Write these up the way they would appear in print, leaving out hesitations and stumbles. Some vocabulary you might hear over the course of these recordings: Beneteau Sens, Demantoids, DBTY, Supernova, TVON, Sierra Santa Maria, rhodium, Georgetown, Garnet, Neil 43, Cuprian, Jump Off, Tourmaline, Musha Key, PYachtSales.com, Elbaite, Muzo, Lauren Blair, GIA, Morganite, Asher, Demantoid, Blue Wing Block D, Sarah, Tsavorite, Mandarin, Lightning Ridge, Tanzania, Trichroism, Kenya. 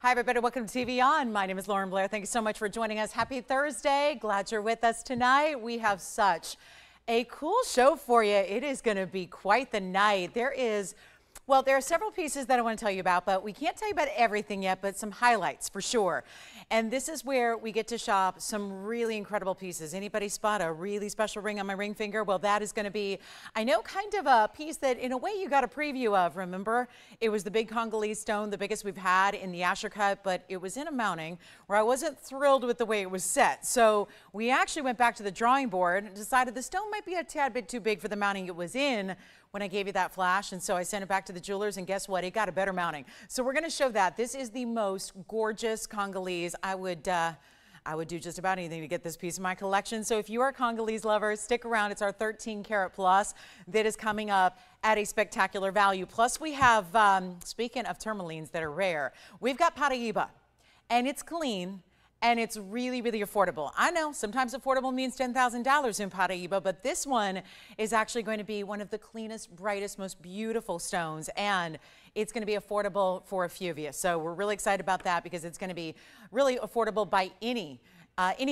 Hi, everybody. Welcome to TVON. My name is Lauren Blair. Thank you so much for joining us. Happy Thursday. Glad you're with us tonight. We have such a cool show for you. It is going to be quite the night. There are several pieces that I want to tell you about, but we can't tell you about everything yet, but some highlights for sure. And this is where we get to shop some really incredible pieces. Anybody spot a really special ring on my ring finger? Well, that is going to be, I know, kind of a piece that in a way you got a preview of. Remember, it was the big Congolese stone, the biggest we've had in the Asher cut, but it was in a mounting where I wasn't thrilled with the way it was set. So we actually went back to the drawing board and decided the stone might be a tad bit too big for the mounting it was in when I gave you that flash. And so I sent it back to the jewelers, and guess what? It got a better mounting. So we're going to show that. This is the most gorgeous Congolese. I would do just about anything to get this piece of my collection. So if you are a Congolese lover, stick around. It's our 13 karat plus that is coming up at a spectacular value. Plus we have, speaking of tourmalines that are rare, we've got Paraíba, and it's clean. And it's really, really affordable. I know sometimes affordable means $10,000 in Paraíba, but this one is actually going to be one of the cleanest, brightest, most beautiful stones. And it's going to be affordable for a few of you. So we're really excited about that because it's going to be really affordable by any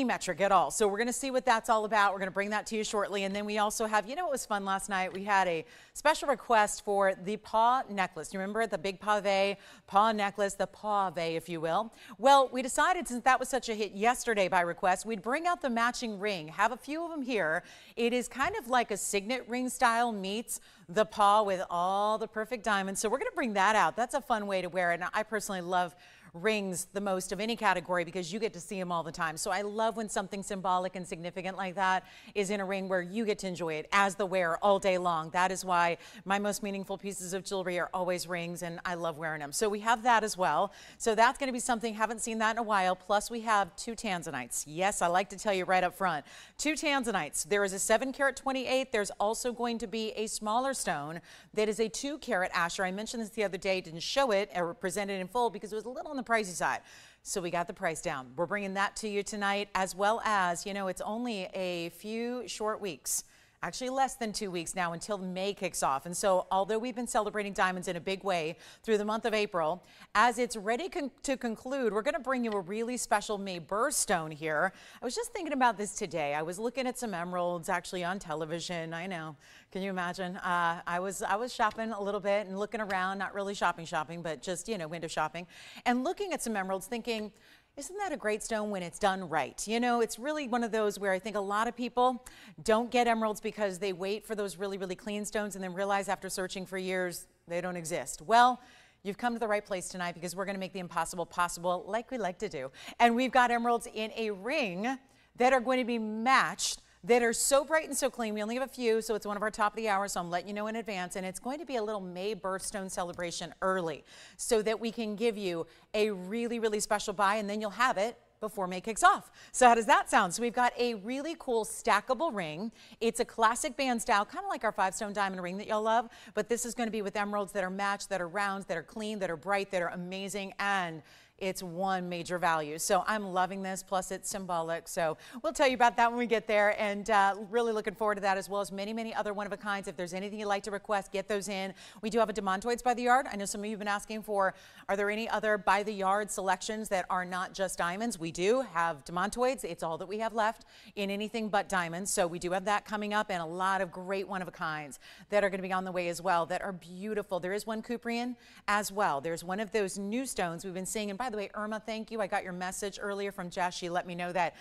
metric at all. So we're going to see what that's all about. We're going to bring that to you shortly. And then we also have, you know what was fun last night? We had a special request for the paw necklace. You remember the big paw necklace, the paw, if you will. Well, we decided since that was such a hit yesterday by request, we'd bring out the matching ring, have a few of them here. It is kind of like a signet ring style meets the paw with all the perfect diamonds. So we're going to bring that out. That's a fun way to wear it. And I personally love rings the most of any category because you get to see them all the time. So I love when something symbolic and significant like that is in a ring where you get to enjoy it as the wearer all day long. That is why my most meaningful pieces of jewelry are always rings, and I love wearing them. So we have that as well. So that's going to be something, haven't seen that in a while. Plus we have two Tanzanites. Yes, I like to tell you right up front, two Tanzanites. There is a 7 karat 28. There's also going to be a smaller stone that is a 2 karat Asher. I mentioned this the other day, didn't show it or present it in full because it was a little on the pricey side. So we got the price down. We're bringing that to you tonight, as well as, you know, it's only a few short weeks, actually less than 2 weeks now until May kicks off. And so although we've been celebrating diamonds in a big way through the month of April, as it's ready to conclude, we're going to bring you a really special May birthstone here. I was just thinking about this today. I was looking at some emeralds actually on television. I know. Can you imagine? I was shopping a little bit and looking around, not really shopping, but just, you know, window shopping, and looking at some emeralds thinking, isn't that a great stone when it's done right? You know, it's really one of those where I think a lot of people don't get emeralds because they wait for those really, really clean stones and then realize after searching for years, they don't exist. Well, you've come to the right place tonight because we're going to make the impossible possible like we like to do. And we've got emeralds in a ring that are going to be matched, that are so bright and so clean. We only have a few, so it's one of our top of the hour, so I'm letting you know in advance. And it's going to be a little May birthstone celebration early so that we can give you a really, really special buy, and then you'll have it before May kicks off. So how does that sound? So we've got a really cool stackable ring. It's a classic band style, kind of like our 5 stone diamond ring that y'all love, but this is going to be with emeralds that are matched, that are round, that are clean, that are bright, that are amazing, and it's one major value. So I'm loving this, plus it's symbolic. So we'll tell you about that when we get there, and really looking forward to that, as well as many, many other one-of-a-kinds. If there's anything you'd like to request, get those in. We do have a Demantoids by the yard. I know some of you have been asking for, are there any other by the yard selections that are not just diamonds? We do have Demantoids. It's all that we have left in anything but diamonds. So we do have that coming up, and a lot of great one-of-a-kinds that are going to be on the way as well, that are beautiful. There is one Cuprian as well. There's one of those new stones we've been seeing. And by the way, Irma, thank you. I got your message earlier from Jess. She let me know that.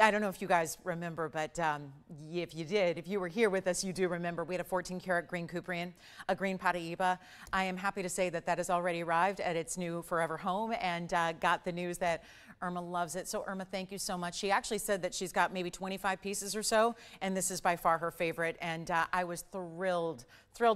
I don't know if you guys remember, but if you did, if you were here with us, you do remember we had a 14 karat green Cuprian, a green Paraíba. I am happy to say that that has already arrived at its new forever home, and got the news that Irma loves it. So Irma, thank you so much. She actually said that she's got maybe 25 pieces or so, and this is by far her favorite. And I was thrilled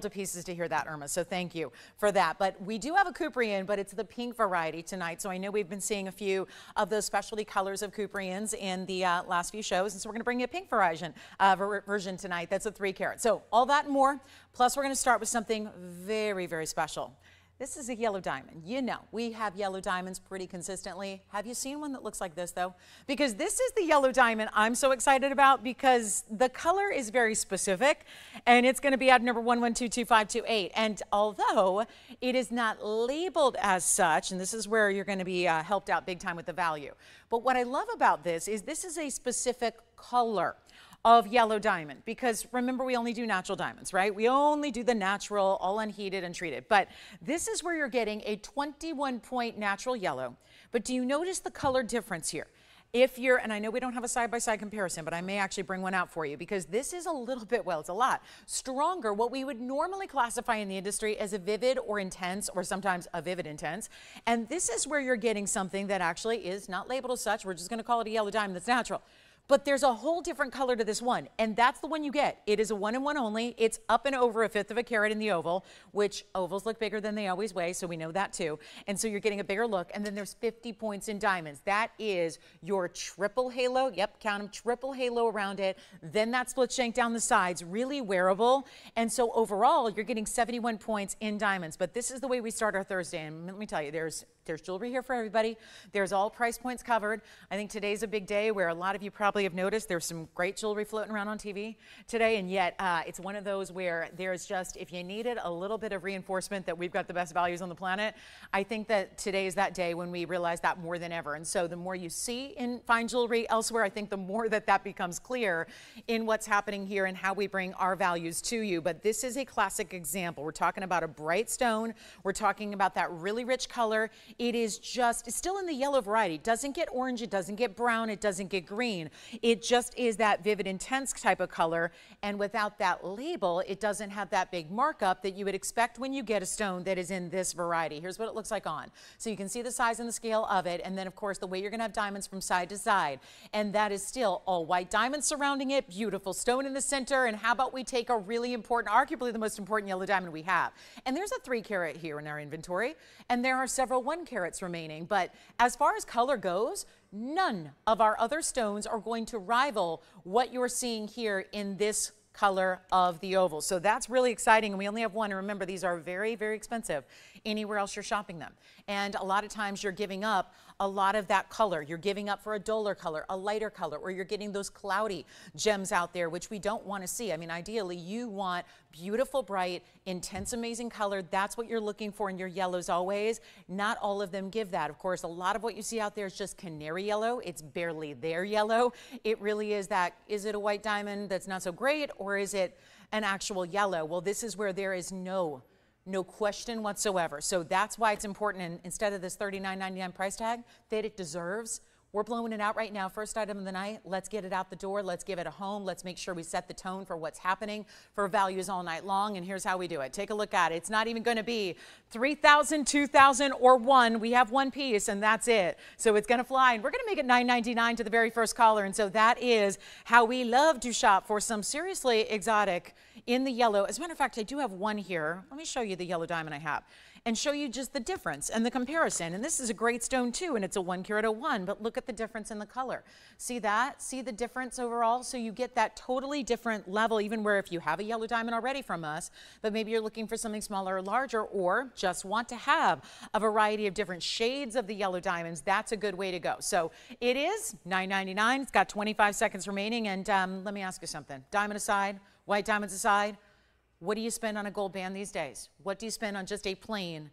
to pieces to hear that, Irma. So thank you for that. But we do have a Cuprian, but it's the pink variety tonight. So I know we've been seeing a few of those specialty colors of Cuprians in the last few shows. And so we're going to bring you a pink version tonight. That's a 3 karat. So all that and more. Plus, we're going to start with something very, very special. This is a yellow diamond. You know, we have yellow diamonds pretty consistently. Have you seen one that looks like this though? Because this is the yellow diamond I'm so excited about because the color is very specific and it's going to be out number 1122528. And although it is not labeled as such, and this is where you're going to be helped out big time with the value. But what I love about this is a specific color of yellow diamond, because remember, we only do natural diamonds, right? We only do the natural, all unheated and treated. But this is where you're getting a 21 point natural yellow. But do you notice the color difference here? If you're, and I know we don't have a side-by-side comparison, but I may actually bring one out for you because this is a little bit, well, it's a lot stronger. What we would normally classify in the industry as a vivid or intense, or sometimes a vivid intense. And this is where you're getting something that actually is not labeled as such. We're just going to call it a yellow diamond that's natural. But there's a whole different color to this one, and that's the one you get. It is a one and one only. It's up and over a fifth of a carat in the oval, which ovals look bigger than they always weigh, so we know that too. And so you're getting a bigger look, and then there's 50 points in diamonds. That is your triple halo. Yep, count them, triple halo around it. Then that split shank down the sides, really wearable. And so overall, you're getting 71 points in diamonds. But this is the way we start our Thursday, and let me tell you, there's jewelry here for everybody. There's all price points covered. I think today's a big day where a lot of you probably have noticed there's some great jewelry floating around on TV today, and yet it's one of those where there's just, if you needed a little bit of reinforcement that we've got the best values on the planet, I think that today is that day when we realize that more than ever. And so the more you see in fine jewelry elsewhere, I think the more that that becomes clear in what's happening here and how we bring our values to you. But this is a classic example. We're talking about a bright stone. We're talking about that really rich color. It is just, it's still in the yellow variety. It doesn't get orange, it doesn't get brown, it doesn't get green. It just is that vivid, intense type of color. And without that label, it doesn't have that big markup that you would expect when you get a stone that is in this variety. Here's what it looks like on. So you can see the size and the scale of it. And then, of course, the way you're going to have diamonds from side to side. And that is still all white diamonds surrounding it. Beautiful stone in the center. And how about we take a really important, arguably the most important yellow diamond we have. And there's a 3 carat here in our inventory. And there are several 1 carats remaining. But as far as color goes, none of our other stones are going to rival what you're seeing here in this color of the oval. So that's really exciting, and we only have one. And remember, these are very, very expensive anywhere else you're shopping them. And a lot of times you're giving up a lot of that color. You're giving up for a duller color, a lighter color, or you're getting those cloudy gems out there, which we don't want to see. I mean, ideally, you want beautiful, bright, intense, amazing color. That's what you're looking for in your yellows always. Not all of them give that. Of course, a lot of what you see out there is just canary yellow. It's barely there yellow. It really is that, is it a white diamond that's not so great, or is it an actual yellow? Well, this is where there is no question whatsoever. So that's why it's important. And instead of this $39.99 price tag that it deserves, we're blowing it out right now. First item of the night. Let's get it out the door. Let's give it a home. Let's make sure we set the tone for what's happening for values all night long. And here's how we do it. Take a look at it. It's not even going to be 3,000, 2,000 or one. We have one piece and that's it. So it's going to fly, and we're going to make it $9.99 to the very first caller. And so that is how we love to shop for some seriously exotic in the yellow. As a matter of fact, I do have one here. Let me show you the yellow diamond I have and show you just the difference and the comparison. And this is a great stone too, and it's a 1 carat 01, but look at the difference in the color. See that? See the difference overall? So you get that totally different level, even where if you have a yellow diamond already from us, but maybe you're looking for something smaller or larger, or just want to have a variety of different shades of the yellow diamonds, that's a good way to go. So it is $9.99. It's got 25 seconds remaining. And let me ask you something. Diamond aside, white diamonds aside, what do you spend on a gold band these days? What do you spend on just a plain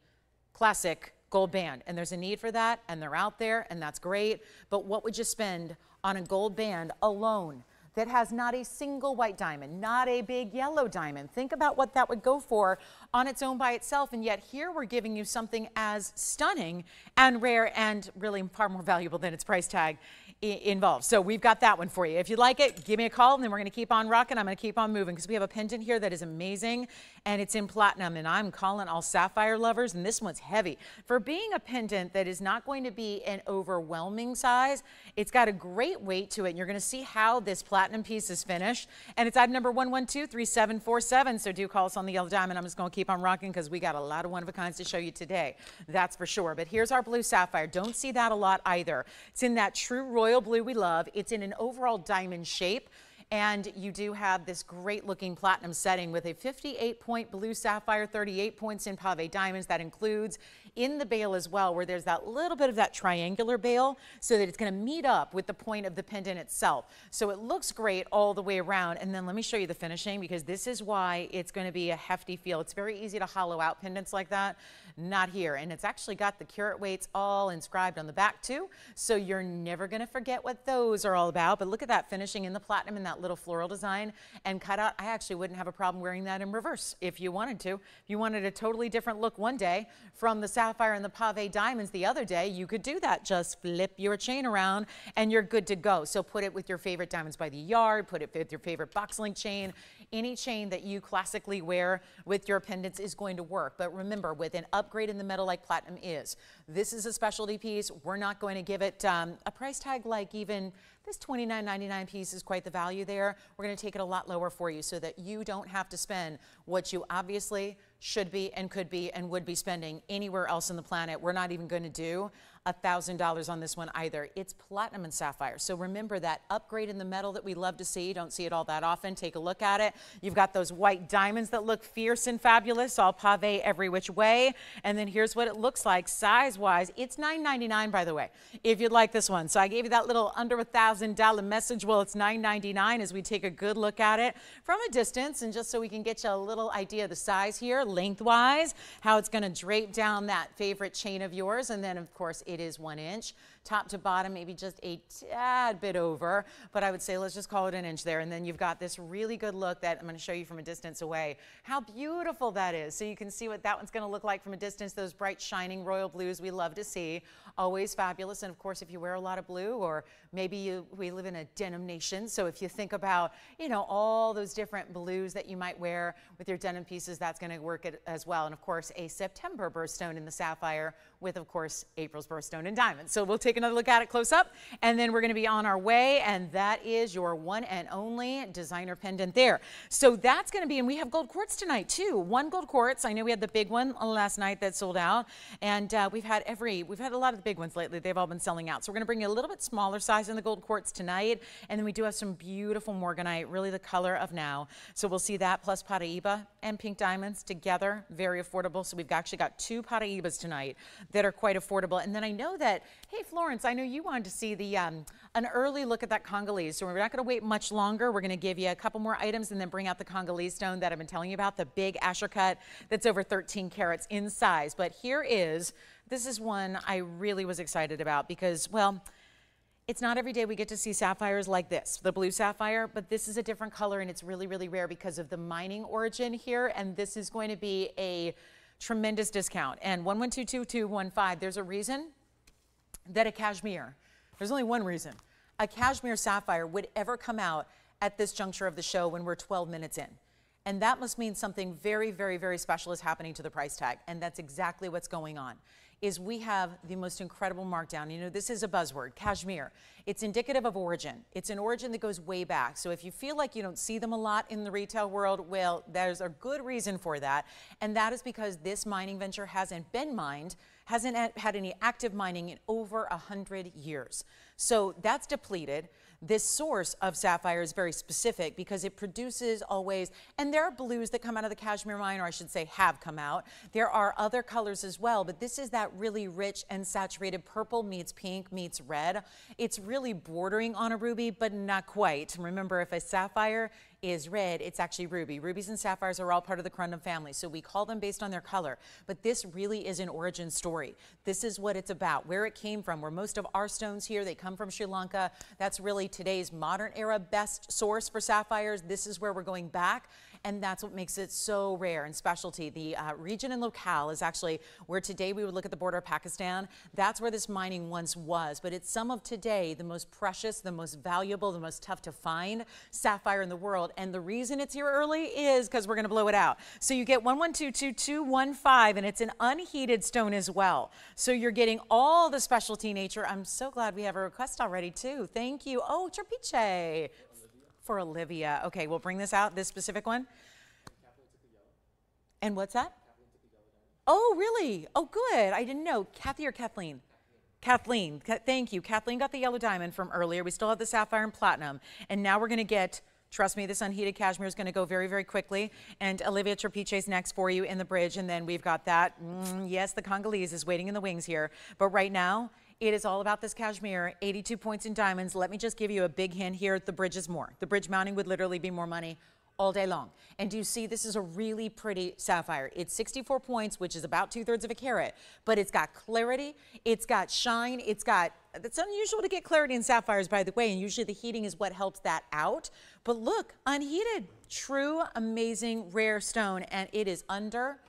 classic gold band? And there's a need for that, and they're out there, and that's great. But what would you spend on a gold band alone that has not a single white diamond, not a big yellow diamond? Think about what that would go for on its own by itself. And yet here we're giving you something as stunning and rare and really far more valuable than its price tag involved. So we've got that one for you. If you like it, give me a call, and then we're going to keep on rocking. I'm going to keep on moving because we have a pendant here that is amazing, and it's in platinum, and I'm calling all sapphire lovers, and this one's heavy. For being a pendant that is not going to be an overwhelming size, it's got a great weight to it, and you're going to see how this platinum piece is finished, and it's at number 1123747. So do call us on the yellow diamond. I'm just going to keep on rocking because we got a lot of one-of-a-kinds to show you today, that's for sure. But here's our blue sapphire. Don't see that a lot either. It's in that true royal blue we love. It's in an overall diamond shape, And you do have this great looking platinum setting with a 58-point blue sapphire, 38 points in pave diamonds. That includes in the bail as well, where there's that little bit of that triangular bail so that it's going to meet up with the point of the pendant itself. So it looks great all the way around. And then let me show you the finishing, because this is why it's going to be a hefty feel. It's very easy to hollow out pendants like that. Not here. And it's actually got the carat weights all inscribed on the back too. So you're never going to forget what those are all about. But look at that finishing in the platinum and that little floral design and cutout. I actually wouldn't have a problem wearing that in reverse if you wanted to. If you wanted a totally different look one day from the sapphire and the pave diamonds the other day, you could do that. Just flip your chain around and you're good to go. So put it with your favorite diamonds by the yard, put it with your favorite box link chain. Any chain that you classically wear with your pendants is going to work. But remember, with an upgrade in the metal like platinum is, this is a specialty piece. We're not going to give it a price tag like even this $29.99 piece is quite the value there. We're going to take it a lot lower for you so that you don't have to spend what you obviously should be and could be and would be spending anywhere else on the planet. We're not even going to do $1,000 on this one either. It's platinum and sapphire. So remember that upgrade in the metal that we love to see. You don't see it all that often. Take a look at it. You've got those white diamonds that look fierce and fabulous, all pave every which way. And then here's what it looks like size-wise. It's $9.99, by the way, if you'd like this one. So I gave you that little under $1,000 message. Well, it's $9.99 as we take a good look at it from a distance, and just so we can get you a little idea of the size here, lengthwise, how it's going to drape down that favorite chain of yours. And then, of course, it is 1 inch, top to bottom, maybe just a tad bit over, but I would say let's just call it an inch there. And then you've got this really good look that I'm going to show you from a distance away. How beautiful that is. So you can see what that one's going to look like from a distance. Those bright, shining royal blues we love to see. Always fabulous. And of course, if you wear a lot of blue, or maybe we live in a denim nation. So if you think about, you know, all those different blues that you might wear with your denim pieces, that's going to work as well. And of course, a September birthstone in the sapphire with, of course, April's birthstone in diamonds. So we'll take another look at it close up, and then we're going to be on our way. And that is your one and only designer pendant there. So that's going to be, and we have gold quartz tonight too. One gold quartz. I know we had the big one last night that sold out, and we've had a lot of the big ones lately. They've all been selling out. So we're going to bring you a little bit smaller size in the gold quartz tonight, and then we do have some beautiful Morganite, really the color of now. So we'll see that plus Paraíba and pink diamonds together, very affordable. So we've actually got two Paraíbas tonight that are quite affordable. And then I know that, hey Florence, I know you wanted to see the an early look at that Congolese, so we're not going to wait much longer. We're going to give you a couple more items and then bring out the Congolese stone that I've been telling you about, the big Asher cut that's over 13 carats in size. But this is one I really was excited about because, well, it's not every day we get to see sapphires like this, the blue sapphire, but this is a different color and it's really, really rare because of the mining origin here. And this is going to be a tremendous discount. And 11222215, there's a reason that a cashmere sapphire would ever come out at this juncture of the show when we're 12 minutes in. And that must mean something very, very, very special is happening to the price tag. And that's exactly what's going on. Is we have the most incredible markdown. You know, this is a buzzword, cashmere. It's indicative of origin. It's an origin that goes way back. So if you feel like you don't see them a lot in the retail world, well, there's a good reason for that. And that is because this mining venture hasn't been mined, hasn't had any active mining in over 100 years. So that's depleted. This source of sapphire is very specific because it produces always, and there are blues that come out of the cashmere mine, or I should say have come out. There are other colors as well, but this is that really rich and saturated purple meets pink meets red. It's really bordering on a ruby, but not quite. Remember, if a sapphire is red, it's actually ruby. Rubies and sapphires are all part of the corundum family, so we call them based on their color. But this really is an origin story. This is what it's about, where it came from, where most of our stones here, they come from Sri Lanka. That's really today's modern era best source for sapphires. This is where we're going back, and that's what makes it so rare and specialty. The region and locale is actually where today we would look at the border of Pakistan. That's where this mining once was, but it's some of today the most precious, the most valuable, the most tough to find sapphire in the world. And the reason it's here early is because we're going to blow it out. So you get 11222215, and it's an unheated stone as well. So you're getting all the specialty nature. I'm so glad we have a request already too. Thank you. Oh, Trapiche for Olivia. Okay, we'll bring this out, this specific one. And what's that? Oh, really? Oh, good. I didn't know. Kathy or Kathleen? Kathleen. Thank you. Kathleen got the yellow diamond from earlier. We still have the sapphire and platinum, and now we're going to get Trust me, this unheated cashmere is going to go very, very quickly. And Olivia Trapiche's next for you in the bridge. And then we've got that. Yes, the Congolese is waiting in the wings here. But right now, it is all about this cashmere, 82 points in diamonds. Let me just give you a big hint here. The bridge is more. The bridge mounting would literally be more money all day long. And do you see, this is a really pretty sapphire. It's 64 points, which is about 2/3 of a carat, but it's got clarity, it's got shine, it's got, it's unusual to get clarity in sapphires, by the way, and usually the heating is what helps that out. But look, unheated, true, amazing, rare stone, and it is under,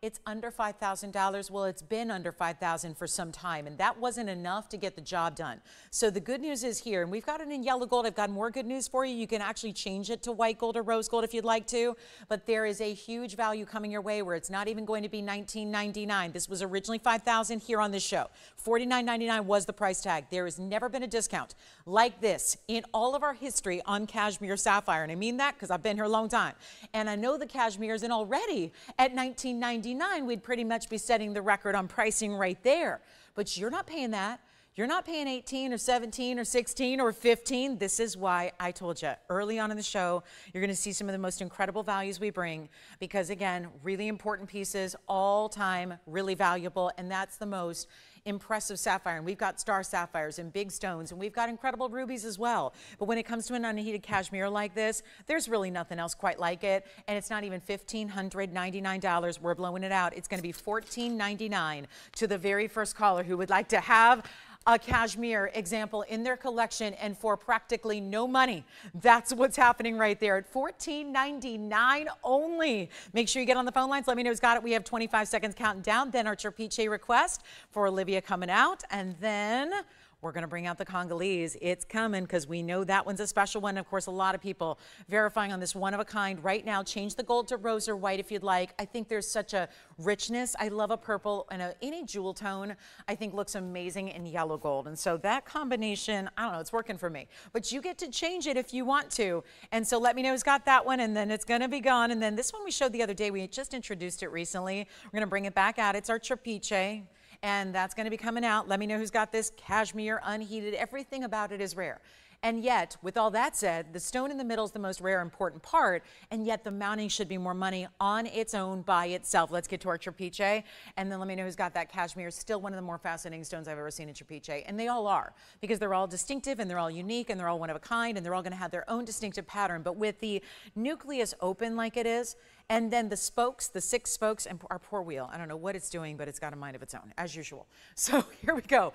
it's under $5,000. Well, it's been under $5,000 for some time, and that wasn't enough to get the job done. So the good news is here, and we've got it in yellow gold. I've got more good news for you. You can actually change it to white gold or rose gold if you'd like to, but there is a huge value coming your way where it's not even going to be $19.99. This was originally $5,000 here on this show. $49.99 was the price tag. There has never been a discount like this in all of our history on cashmere sapphire, and I mean that because I've been here a long time, and I know the cashmere's in already at $19.99. We'd pretty much be setting the record on pricing right there. But you're not paying that. You're not paying 18 or 17 or 16 or 15. This is why I told you early on in the show, you're going to see some of the most incredible values we bring because, again, really important pieces, all time, really valuable, and that's the most impressive sapphire. And we've got star sapphires and big stones, and we've got incredible rubies as well. But when it comes to an unheated cashmere like this, there's really nothing else quite like it. And it's not even $1,599. We're blowing it out. It's going to be $1,499 to the very first caller who would like to have a cashmere example in their collection and for practically no money. That's what's happening right there at $14.99 only. Make sure you get on the phone lines. Let me know who's got it. We have 25 seconds counting down. Then our Trapiche request for Olivia coming out. And then we're going to bring out the Congolese. It's coming because we know that one's a special one. Of course, a lot of people verifying on this one of a kind right now. Change the gold to rose or white if you'd like. I think there's such a richness. I love a purple and any jewel tone I think looks amazing in yellow gold. And so that combination, I don't know, it's working for me. But you get to change it if you want to. And so let me know who's got that one, and then it's going to be gone. And then this one we showed the other day, we just introduced it recently. We're going to bring it back out. It's our Trapiche, and that's going to be coming out. Let me know who's got this cashmere unheated. Everything about it is rare. And yet, with all that said, the stone in the middle is the most rare, important part, and yet the mounting should be more money on its own by itself. Let's get to our Trapiche, and then let me know who's got that cashmere. Still one of the more fascinating stones I've ever seen in Trapiche, and they all are, because they're all distinctive, and they're all unique, and they're all one of a kind, and they're all going to have their own distinctive pattern. But with the nucleus open like it is, and then the spokes, the 6 spokes, and our poor wheel. I don't know what it's doing, but it's got a mind of its own, as usual. So here we go.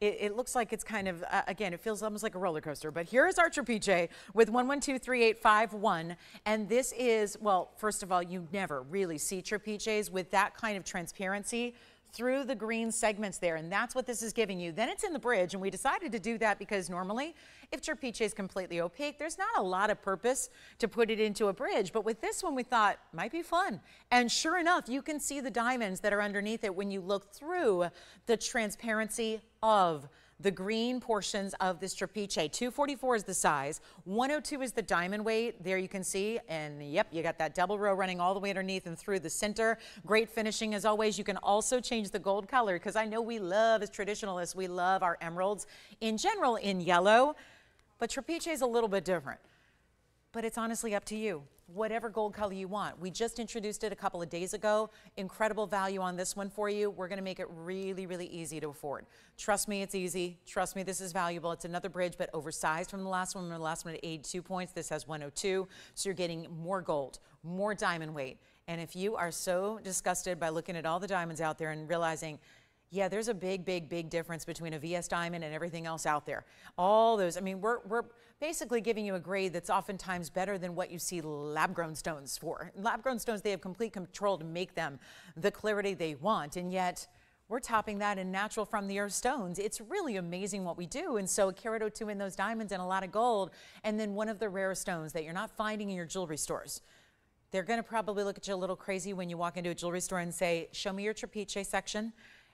It looks like it's kind of, again, it feels almost like a roller coaster, but here is our Trapiche with 1123851. And this is, well, first of all, you never really see Trapiches with that kind of transparency through the green segments there, and that's what this is giving you. Then it's in the bridge, and we decided to do that because normally if Trapiche is completely opaque, there's not a lot of purpose to put it into a bridge, but with this one we thought might be fun, and sure enough, you can see the diamonds that are underneath it when you look through the transparency of the green portions of this Trapiche. 244 is the size, 102 is the diamond weight. There you can see, and yep, you got that double row running all the way underneath and through the center. Great finishing as always. You can also change the gold color, because I know we love, as traditionalists, we love our emeralds in general in yellow, but Trapiche is a little bit different. But it's honestly up to you, whatever gold color you want. We just introduced it a couple of days ago. Incredible value on this one for you. We're going to make it really, really easy to afford. Trust me, it's easy. Trust me, this is valuable. It's another bridge, but oversized from the last one. The last one had 82 points. This has 102. So you're getting more gold, more diamond weight. And if you are so disgusted by looking at all the diamonds out there and realizing, yeah, there's a big, big, big difference between a VS diamond and everything else out there. All those, I mean, we're basically giving you a grade that's oftentimes better than what you see lab-grown stones for. Lab-grown stones, they have complete control to make them the clarity they want, and yet we're topping that in natural from the earth stones. It's really amazing what we do. And so a carat or two in those diamonds and a lot of gold, and then one of the rarest stones that you're not finding in your jewelry stores. They're going to probably look at you a little crazy when you walk into a jewelry store and say, show me your Trapiche section.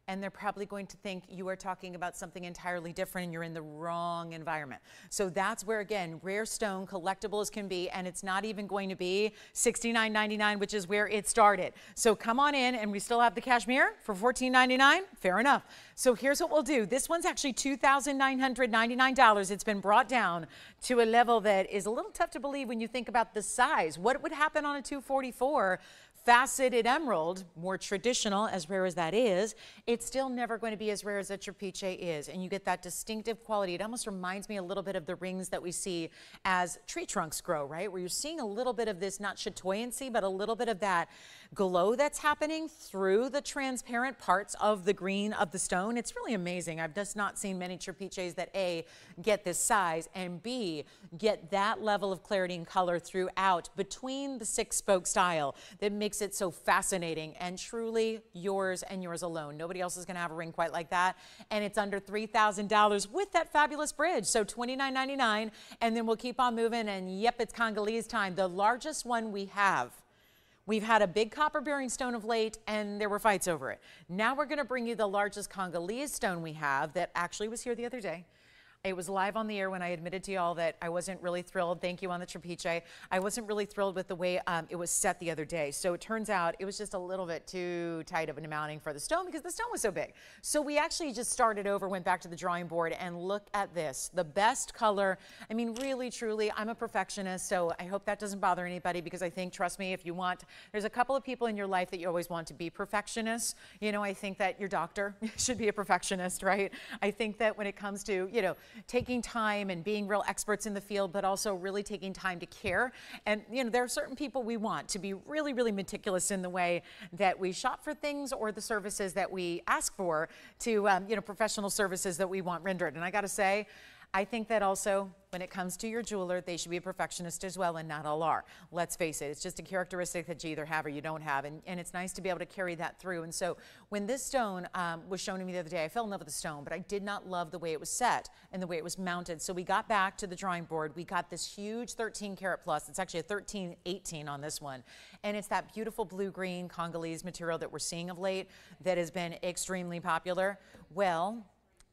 and they're probably going to think you are talking about something entirely different and you're in the wrong environment. So that's where, again, rare stone, collectible as can be, and it's not even going to be $69.99, which is where it started. So come on in, and we still have the cashmere for $14.99. Fair enough. So here's what we'll do. This one's actually $2,999. It's been brought down to a level that is a little tough to believe when you think about the size. What would happen on a 244? Faceted emerald, more traditional, as rare as that is, it's still never going to be as rare as a trapiche is, and you get that distinctive quality. It almost reminds me a little bit of the rings that we see as tree trunks grow, right? Where you're seeing a little bit of this, not chatoyancy, but a little bit of that glow that's happening through the transparent parts of the green of the stone. It's really amazing. I've just not seen many trapiches that A, get this size, and B, get that level of clarity and color throughout between the six spoke style that makes it so fascinating and truly yours and yours alone. Nobody else is going to have a ring quite like that, and it's under $3,000 with that fabulous bridge. So $29.99, and then we'll keep on moving. And yep, it's Congolese time. The largest one we have. We've had a big copper bearing stone of late, and there were fights over it. Now we're going to bring you the largest Congolese stone we have that actually was here the other day. It was live on the air when I admitted to y'all that I wasn't really thrilled. Thank you on the trapiche. I wasn't really thrilled with the way it was set the other day. So it turns out it was just a little bit too tight of an mounting for the stone because the stone was so big. So we actually just started over, went back to the drawing board, and look at this. The best color. I mean, really, truly, I'm a perfectionist, so I hope that doesn't bother anybody because I think, trust me, if you want, there's a couple of people in your life that you always want to be perfectionists. You know, I think that your doctor should be a perfectionist, right? I think that when it comes to, you know, taking time and being real experts in the field, but also really taking time to care. And, you know, there are certain people we want to be really, really meticulous in the way that we shop for things or the services that we ask for to, you know, professional services that we want rendered. And I got to say, I think that also when it comes to your jeweler, they should be a perfectionist as well, and not all are. Let's face it, it's just a characteristic that you either have or you don't have, and it's nice to be able to carry that through. And so when this stone was shown to me the other day, I fell in love with the stone, but I did not love the way it was set and the way it was mounted. So we got back to the drawing board. We got this huge 13 karat plus. It's actually a 13-18 on this one, and it's that beautiful blue-green Congolese material that we're seeing of late that has been extremely popular. Well,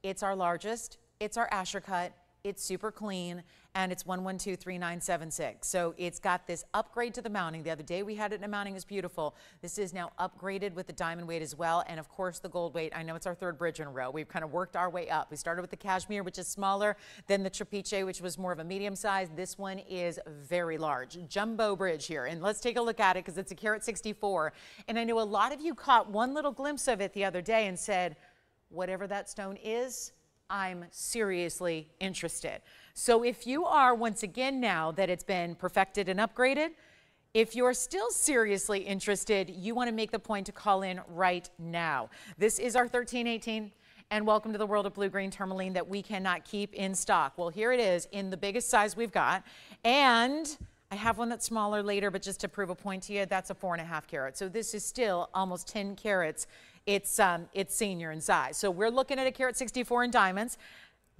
it's our largest. It's our Asher cut, it's super clean, and it's 1123976. So it's got this upgrade to the mounting. The other day we had it in a mounting, is beautiful. This is now upgraded with the diamond weight as well, and of course the gold weight. I know it's our third bridge in a row. We've kind of worked our way up. We started with the cashmere, which is smaller than the trapiche, which was more of a medium size. This one is very large. Jumbo bridge here, and let's take a look at it because it's a carat 64. And I know a lot of you caught one little glimpse of it the other day and said, whatever that stone is, I'm seriously interested. So if you are, once again, now that it's been perfected and upgraded, if you're still seriously interested, you want to make the point to call in right now. This is our 1318, and welcome to the world of blue-green tourmaline that we cannot keep in stock. Well, here it is in the biggest size we've got, and I have one that's smaller later, but just to prove a point to you, that's a 4.5 carat. So this is still almost 10 carats. It's senior in size. So we're looking at a carat 64 in diamonds,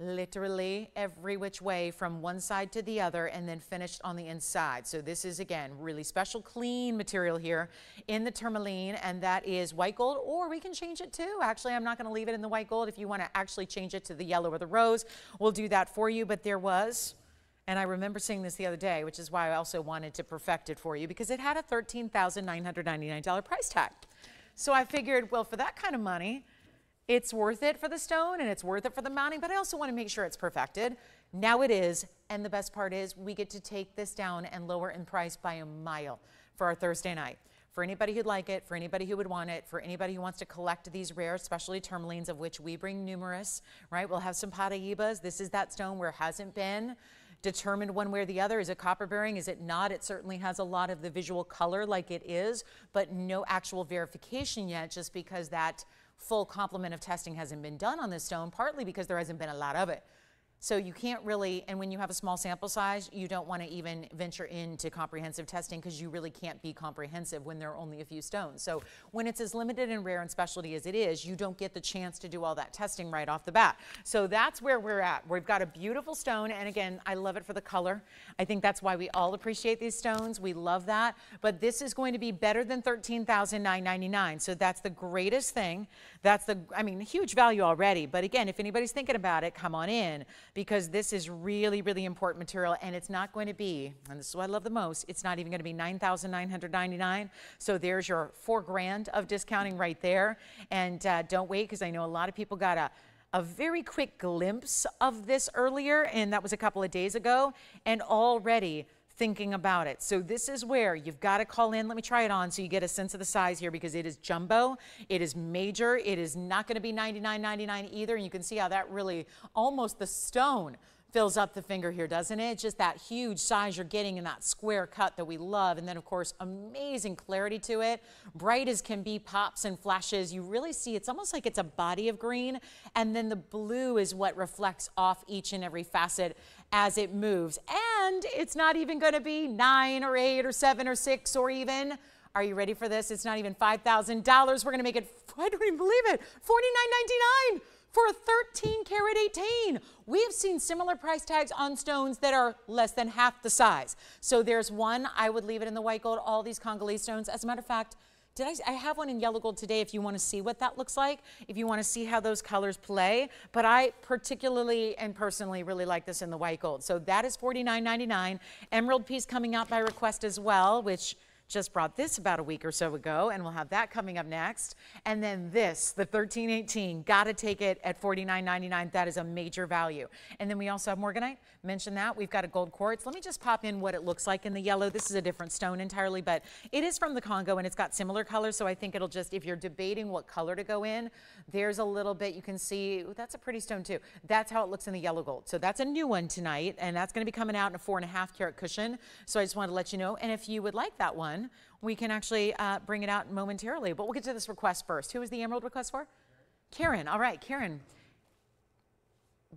literally every which way from one side to the other, and then finished on the inside. So this is, again, really special, clean material here in the tourmaline, and that is white gold, or we can change it too. Actually, I'm not going to leave it in the white gold. If you want to actually change it to the yellow or the rose, we'll do that for you. But there was, and I remember seeing this the other day, which is why I also wanted to perfect it for you, because it had a $13,999 price tag. So I figured, well, for that kind of money, it's worth it for the stone and it's worth it for the mounting, but I also want to make sure it's perfected. Now it is, and the best part is we get to take this down and lower in price by a mile for our Thursday night. For anybody who'd like it, for anybody who would want it, for anybody who wants to collect these rare, especially tourmalines, of which we bring numerous, right? We'll have some Paraibas. This is that stone where it hasn't been determined one way or the other. Is it copper bearing? Is it not? It certainly has a lot of the visual color like it is, but no actual verification yet, just because that full complement of testing hasn't been done on this stone, partly because there hasn't been a lot of it. So you can't really, and when you have a small sample size, you don't want to even venture into comprehensive testing because you really can't be comprehensive when there are only a few stones. So when it's as limited and rare and specialty as it is, you don't get the chance to do all that testing right off the bat. So that's where we're at. We've got a beautiful stone, and again, I love it for the color. I think that's why we all appreciate these stones. We love that, but this is going to be better than $13,999. So that's the greatest thing. That's the, I mean, huge value already, but again, if anybody's thinking about it, come on in, because this is really, really important material, and it's not going to be, and this is what I love the most, it's not even going to be $9,999. So there's your $4,000 of discounting right there. And don't wait, because I know a lot of people got a very quick glimpse of this earlier, and that was a couple of days ago, and already thinking about it. So this is where you've got to call in. Let me try it on so you get a sense of the size here, because it is jumbo, it is major, it is not going to be $99.99 either, and you can see how that really, almost the stone fills up the finger here, doesn't it? Just that huge size you're getting in that square cut that we love, and then of course amazing clarity to it, bright as can be, pops and flashes. You really see it's almost like it's a body of green, and then the blue is what reflects off each and every facet as it moves. And it's not even going to be 9 or 8 or 7 or 6 or even, are you ready for this? It's not even $5,000. We're going to make it, I don't even believe it, $49.99 for a 13 karat 18. We have seen similar price tags on stones that are less than half the size. So there's one, I would leave it in the white gold, all these Congolese stones. As a matter of fact, I have one in yellow gold today if you want to see what that looks like, if you want to see how those colors play. But I particularly and personally really like this in the white gold. So that is $49.99. Emerald piece coming out by request as well, which just brought this about a week or so ago, and we'll have that coming up next. And then this, the 1318, gotta take it at $49.99. That is a major value. And then we also have Morganite, mentioned that. We've got a gold quartz. Let me just pop in what it looks like in the yellow. This is a different stone entirely, but it is from the Congo, and it's got similar colors, so I think it'll just, if you're debating what color to go in, there's a little bit you can see. Ooh, that's a pretty stone too. That's how it looks in the yellow gold. So that's a new one tonight, and that's gonna be coming out in a 4.5 karat cushion. So I just wanted to let you know, and if you would like that one, we can actually bring it out momentarily, but we'll get to this request first. Who is the emerald request for? Karen. All right, Karen.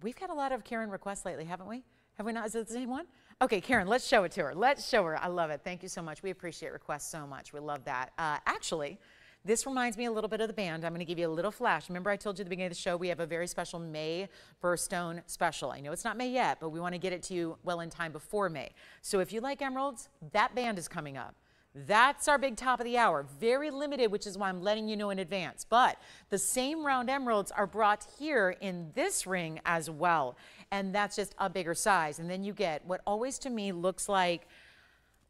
We've got a lot of Karen requests lately, haven't we? Have we not? Is it the same one? Okay, Karen, let's show it to her. Let's show her. I love it. Thank you so much. We appreciate requests so much. We love that. Actually, this reminds me a little bit of the band. I'm going to give you a little flash. Remember I told you at the beginning of the show we have a very special May birthstone special. I know it's not May yet, but we want to get it to you well in time before May. So if you like emeralds, that band is coming up. That's our big top of the hour. Very limited, which is why I'm letting you know in advance. But the same round emeralds are brought here in this ring as well. And that's just a bigger size. And then you get what always to me looks like,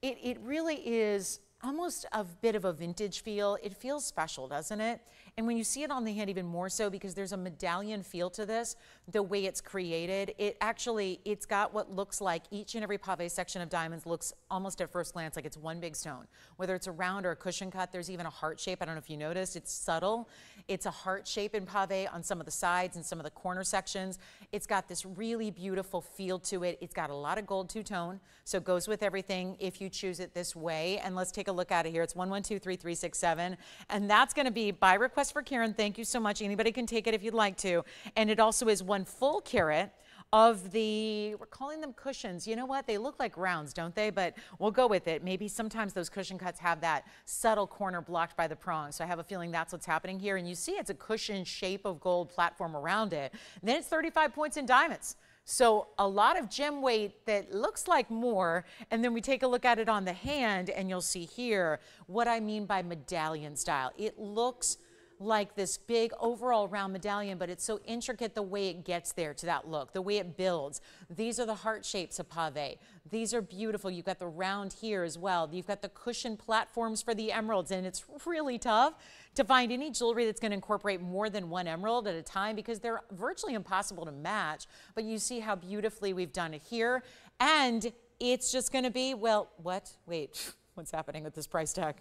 it really is almost a bit of a vintage feel. It feels special, doesn't it? And when you see it on the hand, even more so, because there's a medallion feel to this, the way it's created. It actually, it's got what looks like each and every pavé section of diamonds looks almost at first glance like it's one big stone. Whether it's a round or a cushion cut, there's even a heart shape. I don't know if you noticed, it's subtle. It's a heart shape in pavé on some of the sides and some of the corner sections. It's got this really beautiful feel to it. It's got a lot of gold two-tone, so it goes with everything if you choose it this way. And let's take a look at it here. It's 1123367, and that's going to be by request for Karen. Thank you so much. Anybody can take it if you'd like to. And it also is one full carat of the, we're calling them cushions. You know what? They look like rounds, don't they? But we'll go with it. Maybe sometimes those cushion cuts have that subtle corner blocked by the prong. So I have a feeling that's what's happening here. And you see it's a cushion shape of gold platform around it. And then it's 35 points in diamonds. So a lot of gem weight that looks like more, and then we take a look at it on the hand, and you'll see here what I mean by medallion style. It looks like this big overall round medallion, but it's so intricate the way it gets there to that look, the way it builds. These are the heart shapes of pavé. These are beautiful. You've got the round here as well. You've got the cushion platforms for the emeralds, and it's really tough to find any jewelry that's going to incorporate more than one emerald at a time because they're virtually impossible to match, but you see how beautifully we've done it here. And it's just going to be, well, what? Wait, what's happening with this price tag?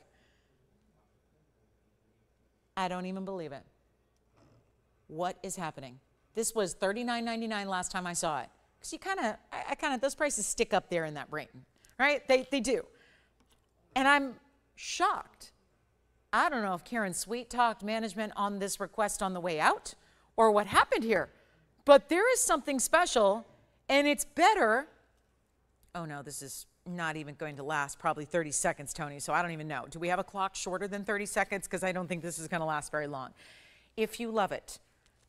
I don't even believe it. What is happening? This was $39.99 last time I saw it. Because you kind of, those prices stick up there in that brain, right? They do. And I'm shocked. I don't know if Karen sweet-talked management on this request on the way out or what happened here, but there is something special And it's better. Oh no, this is not even going to last probably 30 seconds, Tony, so I don't even know. Do we have a clock shorter than 30 seconds? Because I don't think this is going to last very long. If you love it,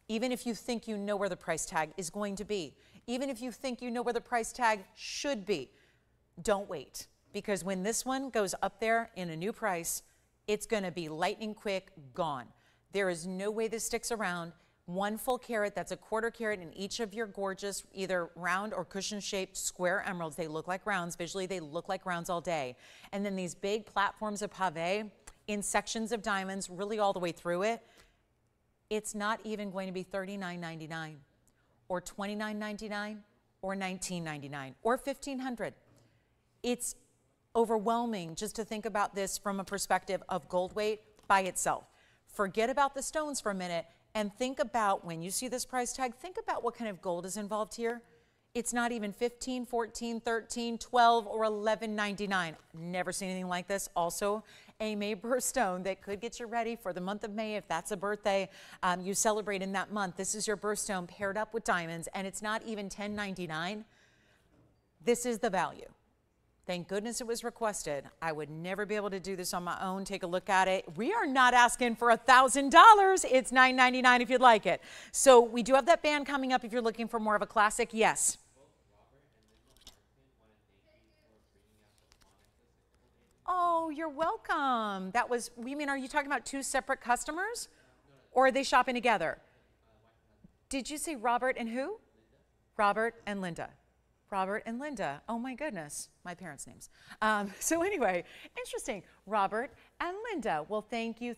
even if you think you know where the price tag is going to be, even if you think you know where the price tag should be, don't wait. Because when this one goes up there in a new price, it's going to be lightning quick, gone. There is no way this sticks around. One full carat, that's a quarter carat in each of your gorgeous, either round or cushion-shaped square emeralds. They look like rounds. Visually, they look like rounds all day. And then these big platforms of pave in sections of diamonds, really all the way through it. It's not even going to be $39.99 or $29.99 or $19.99 or $1,500. It's overwhelming just to think about this from a perspective of gold weight by itself. Forget about the stones for a minute. And think about, when you see this price tag, think about what kind of gold is involved here. It's not even 15, 14, 13, 12, or $11.99. Never seen anything like this. Also, a May birthstone that could get you ready for the month of May. If that's a birthday you celebrate in that month, this is your birthstone paired up with diamonds, and it's not even $10.99. This is the value. Thank goodness it was requested. I would never be able to do this on my own. Take a look at it. We are not asking for $1,000. It's $9.99 if you'd like it. So we do have that band coming up if you're looking for more of a classic. Yes. Oh, you're welcome. That was, we mean, are you talking about two separate customers? Or are they shopping together? Did you say Robert and who? Robert and Linda. Robert and Linda. Oh my goodness, my parents' names. So anyway, interesting. Robert and Linda. Well, thank you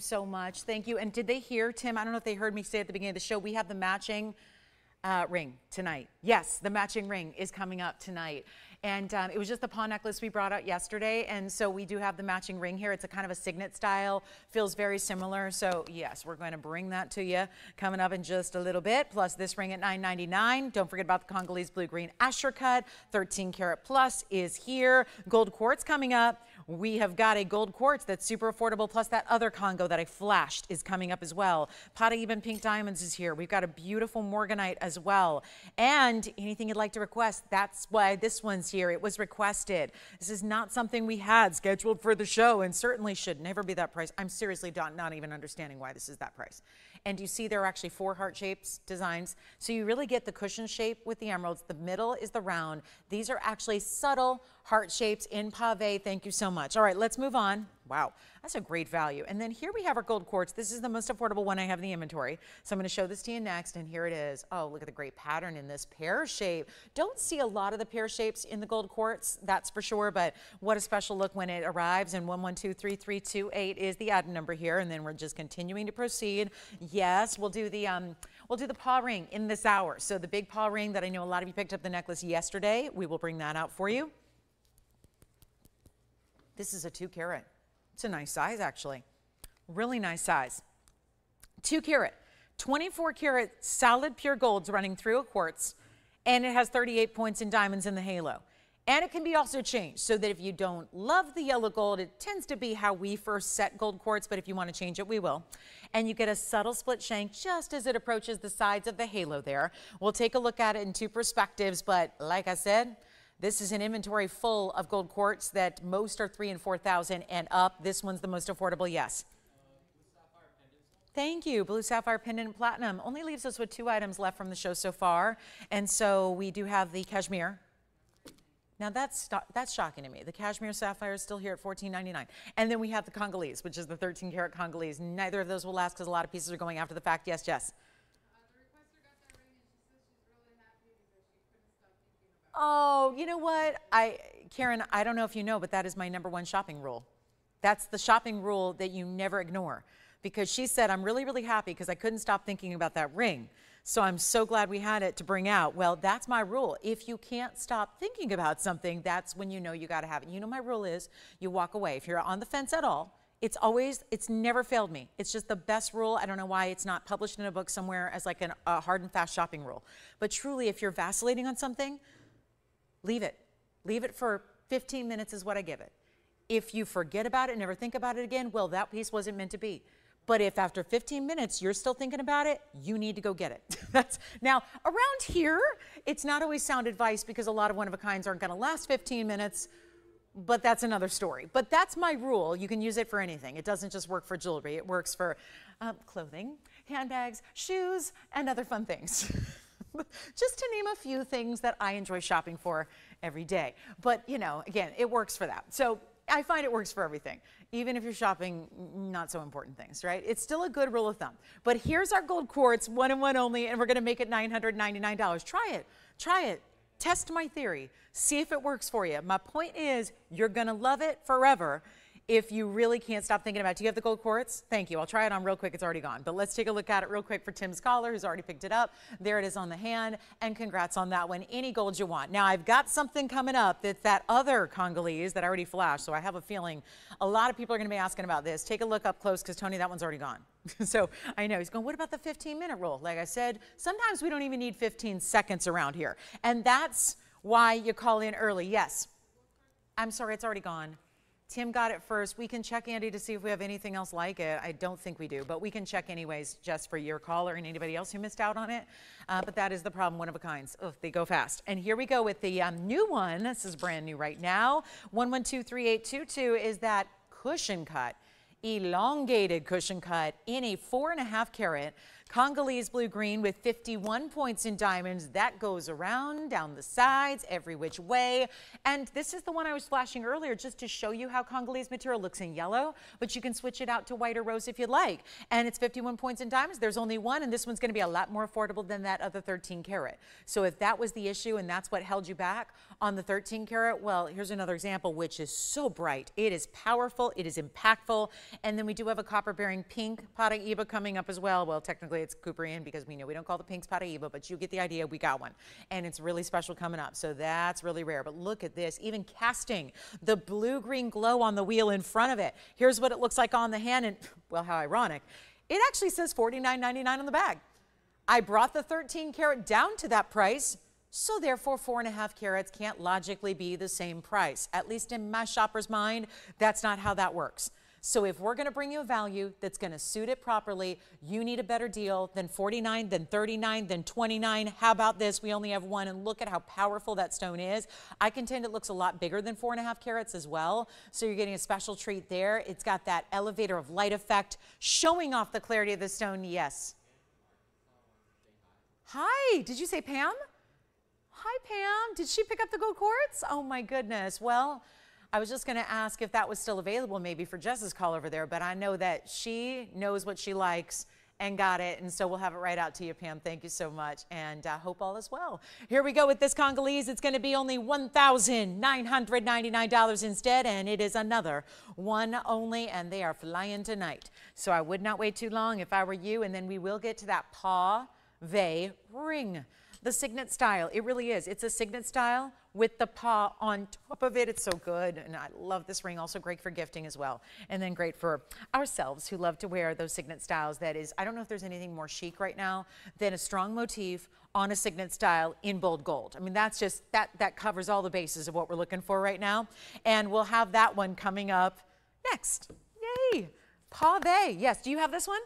so much. Thank you. And did they hear, Tim? I don't know if they heard me say at the beginning of the show, we have the matching ring tonight. Yes, the matching ring is coming up tonight. And it was just the pawn necklace we brought out yesterday. And so we do have the matching ring here. It's a kind of a signet style, feels very similar. So yes, we're going to bring that to you coming up in just a little bit. Plus this ring at $9.99. Don't forget about the Congolese blue green Asher cut. 13 karat plus is here. Gold quartz coming up. We have got a gold quartz that's super affordable. Plus that other Congo that I flashed is coming up as well. Paraíba pink diamonds is here. We've got a beautiful Morganite as well. And anything you'd like to request, that's why this one's here. It was requested. This is not something we had scheduled for the show, and certainly should never be that price. I'm seriously not even understanding why this is that price. And you see there are actually four heart shapes designs. So you really get the cushion shape with the emeralds. The middle is the round. These are actually subtle heart shapes in pave. Thank you so much. All right, let's move on. Wow, that's a great value. And then here we have our gold quartz. This is the most affordable one I have in the inventory. So I'm going to show this to you next, and here it is. Oh, look at the great pattern in this pear shape. Don't see a lot of the pear shapes in the gold quartz, that's for sure, but what a special look when it arrives. And 1123328 is the item number here, and then we're just continuing to proceed. Yes, we'll do the paw ring in this hour. So the big paw ring that I know a lot of you picked up the necklace yesterday, we will bring that out for you. This is a 2 carat. It's a nice size, actually. Really nice size. 2 carat, 24 karat solid pure gold's running through a quartz, and it has 38 points in diamonds in the halo. And it can be also changed so that if you don't love the yellow gold, it tends to be how we first set gold quartz, but if you want to change it, we will. And you get a subtle split shank just as it approaches the sides of the halo there. We'll take a look at it in two perspectives, but like I said, this is an inventory full of gold quartz that most are 3,000 and 4,000 and up. This one's the most affordable. Yes. Thank you. Blue sapphire pendant platinum only leaves us with 2 items left from the show so far, and so we do have the cashmere. Now that's shocking to me. The cashmere sapphire is still here at $14.99, and then we have the Congolese, which is the 13 karat Congolese. Neither of those will last because a lot of pieces are going after the fact. Yes, Jess. Oh, you know what, Karen, I don't know if you know, but that is my #1 shopping rule. That's the shopping rule that you never ignore, because she said, I'm really, really happy because I couldn't stop thinking about that ring. So I'm so glad we had it to bring out. Well, that's my rule. If you can't stop thinking about something, that's when you know you got to have it. You know, my rule is you walk away. If you're on the fence at all, it's always, it's never failed me. It's just the best rule. I don't know why it's not published in a book somewhere as like a hard and fast shopping rule. But truly, if you're vacillating on something, leave it. Leave it for 15 minutes is what I give it. If you forget about it and never think about it again, well, that piece wasn't meant to be. But if after 15 minutes you're still thinking about it, you need to go get it. Now, around here, it's not always sound advice because a lot of one-of-a-kinds aren't gonna last 15 minutes, but that's another story. But that's my rule. You can use it for anything. It doesn't just work for jewelry. It works for clothing, handbags, shoes, and other fun things. Just to name a few things that I enjoy shopping for every day. But, you know, again, it works for that. So I find it works for everything, even if you're shopping not so important things, right? It's still a good rule of thumb. But here's our gold quartz, one and one only, and we're going to make it $999. Try it. Try it. Test my theory. See if it works for you. My point is you're going to love it forever if you really can't stop thinking about it. Do you have the gold quartz? Thank you. I'll try it on real quick. It's already gone. But let's take a look at it real quick for Tim's caller, who's already picked it up. There it is on the hand. And congrats on that one. Any gold you want. Now, I've got something coming up that's that other Congolese that I already flashed. So I have a feeling a lot of people are going to be asking about this. Take a look up close because, Tony, that one's already gone. So I know he's going, what about the 15-minute rule? Like I said, sometimes we don't even need 15 seconds around here. And that's why you call in early. Yes. I'm sorry. It's already gone. Tim got it first. We can check, Andy, to see if we have anything else like it. I don't think we do, but we can check anyways just for your caller and anybody else who missed out on it. But that is the problem, one-of-a-kinds. Ugh, they go fast. And here we go with the new one. This is brand new right now. 1123822 is that cushion cut, elongated cushion cut in a 4.5 carat Congolese blue-green with 51 points in diamonds. That goes around, down the sides, every which way. And this is the one I was flashing earlier just to show you how Congolese material looks in yellow, but you can switch it out to white or rose if you'd like. And it's 51 points in diamonds. There's only one, and this one's going to be a lot more affordable than that other 13 carat. So if that was the issue and that's what held you back on the 13 carat, well, here's another example, which is so bright. It is powerful. It is impactful. And then we do have a copper-bearing pink Paraíba coming up as well. Well, technically, it's Cuprian because we know we don't call the pinks Paraíba, but you get the idea. We got one, and it's really special coming up, so that's really rare. But look at this, even casting the blue-green glow on the wheel in front of it. Here's what it looks like on the hand, and, well, how ironic. It actually says $49.99 on the bag. I brought the 13 carat down to that price, so therefore 4.5 carats can't logically be the same price. At least in my shopper's mind, that's not how that works. So if we're going to bring you a value that's going to suit it properly, you need a better deal than $49, than $39, than $29. How about this? We only have one, and look at how powerful that stone is. I contend it looks a lot bigger than 4.5 carats as well. So you're getting a special treat there. It's got that elevator of light effect showing off the clarity of the stone. Yes. Hi, did you say Pam? Hi, Pam. Did she pick up the gold quartz? Oh, my goodness. Well, I was just going to ask if that was still available maybe for Jess's call over there, but I know that she knows what she likes and got it, and so we'll have it right out to you, Pam. Thank you so much, and I hope all is well. Here we go with this Congolese. It's going to be only $1,999 instead, and it is another one only, and they are flying tonight. So I would not wait too long if I were you, and then we will get to that pavé ring. The signet style, it really is. It's a signet style with the paw on top of it. It's so good, and I love this ring. Also great for gifting as well, and then great for ourselves who love to wear those signet styles. That is, I don't know if there's anything more chic right now than a strong motif on a signet style in bold gold. I mean, that's just, that covers all the bases of what we're looking for right now, and we'll have that one coming up next. Yay, pavé. Yes, do you have this one?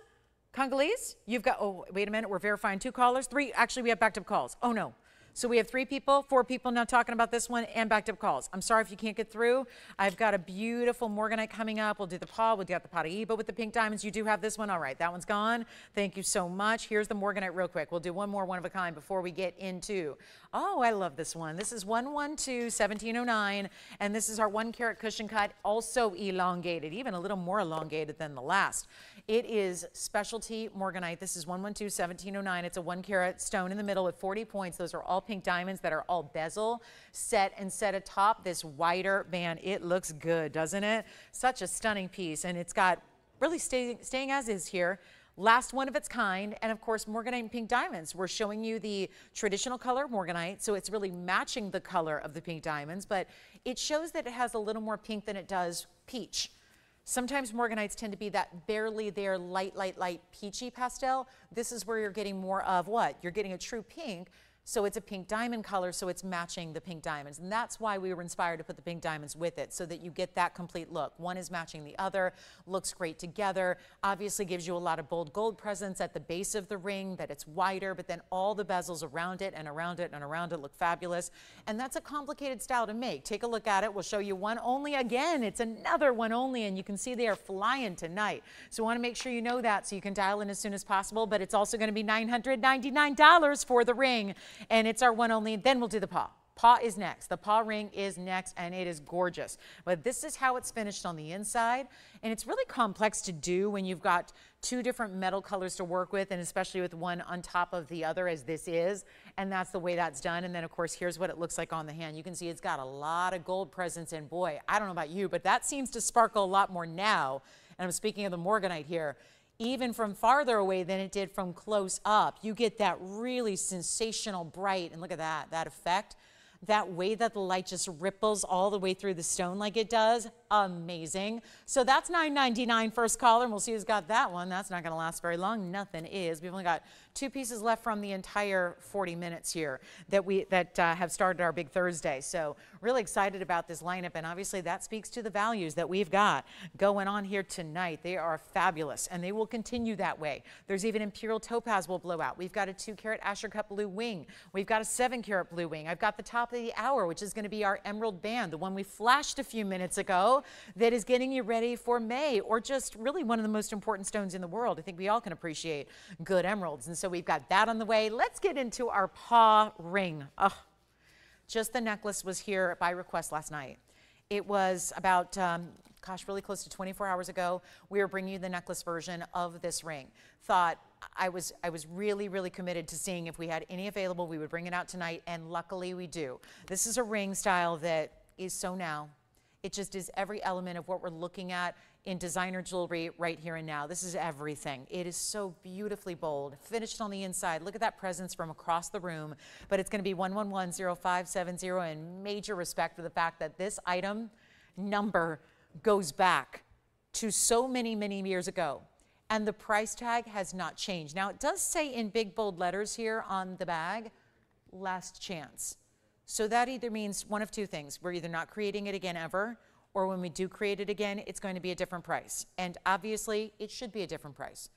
Congolese, you've got, oh, wait a minute, we're verifying two callers, three, actually we have backed up calls. Oh no, so we have four people now talking about this one and backed up calls. I'm sorry if you can't get through. I've got a beautiful Morganite coming up. We'll do the paw, we'll get the Paraíba with the pink diamonds. You do have this one, all right, that one's gone. Thank you so much. Here's the Morganite real quick. We'll do one more one of a kind before we get into, oh, I love this one. This is 1121709, and this is our 1 carat cushion cut, also elongated, even a little more elongated than the last. It is specialty Morganite. This is 1121709. It's a 1 carat stone in the middle with 40 points. Those are all pink diamonds that are all bezel set and set atop this wider band. It looks good, doesn't it? Such a stunning piece, and it's got really staying as is here. Last one of its kind, and of course, Morganite and pink diamonds. We're showing you the traditional color, Morganite, so it's really matching the color of the pink diamonds, but it shows that it has a little more pink than it does peach. Sometimes Morganites tend to be that barely there, light, light, light, peachy pastel. This is where you're getting more of what? You're getting a true pink. So it's a pink diamond color, so it's matching the pink diamonds. And that's why we were inspired to put the pink diamonds with it, so that you get that complete look. One is matching the other, looks great together, obviously gives you a lot of bold gold presence at the base of the ring, that it's wider, but then all the bezels around it and around it and around it look fabulous. And that's a complicated style to make. Take a look at it. We'll show you one only again. It's another one only, and you can see they are flying tonight. So we want to make sure you know that so you can dial in as soon as possible, but it's also going to be $999 for the ring. And it's our one only. Then we'll do the paw. Paw is next. The paw ring is next, and it is gorgeous. But this is how it's finished on the inside. And it's really complex to do when you've got two different metal colors to work with, and especially with one on top of the other as this is. And that's the way that's done. And then, of course, here's what it looks like on the hand. You can see it's got a lot of gold presence. And boy, I don't know about you, but that seems to sparkle a lot more now. And I'm speaking of the Morganite here. Even from farther away than it did from close up, you get that really sensational bright, and look at that, that effect, that way that the light just ripples all the way through the stone like it does. Amazing. So that's $9.99 first caller, and we'll see who's got that one. That's not going to last very long. Nothing is. We've only got two pieces left from the entire 40 minutes here that have started our big Thursday. So really excited about this lineup, and obviously that speaks to the values that we've got going on here tonight. They are fabulous, and they will continue that way. There's even Imperial Topaz will blow out. We've got a 2-carat Asher Cup Blue Wing. We've got a 7-carat Blue Wing. I've got the top of the hour, which is going to be our Emerald Band, the one we flashed a few minutes ago that is getting you ready for May, or just really one of the most important stones in the world. I think we all can appreciate good emeralds, and so we've got that on the way. Let's get into our paw ring. Oh, just the necklace was here by request last night. It was about, really close to 24 hours ago. We were bringing you the necklace version of this ring. Thought I was really, really committed to seeing if we had any available, we would bring it out tonight, and luckily we do. This is a ring style that is so now. It just is every element of what we're looking at in designer jewelry right here and now. This is everything. It is so beautifully bold, finished on the inside. Look at that presence from across the room. But it's going to be 1110570, and major respect for the fact that this item number goes back to so many, many years ago. And the price tag has not changed. Now, it does say in big, bold letters here on the bag, last chance. So that either means one of two things. We're either not creating it again ever, or when we do create it again, it's going to be a different price. And obviously, it should be a different price,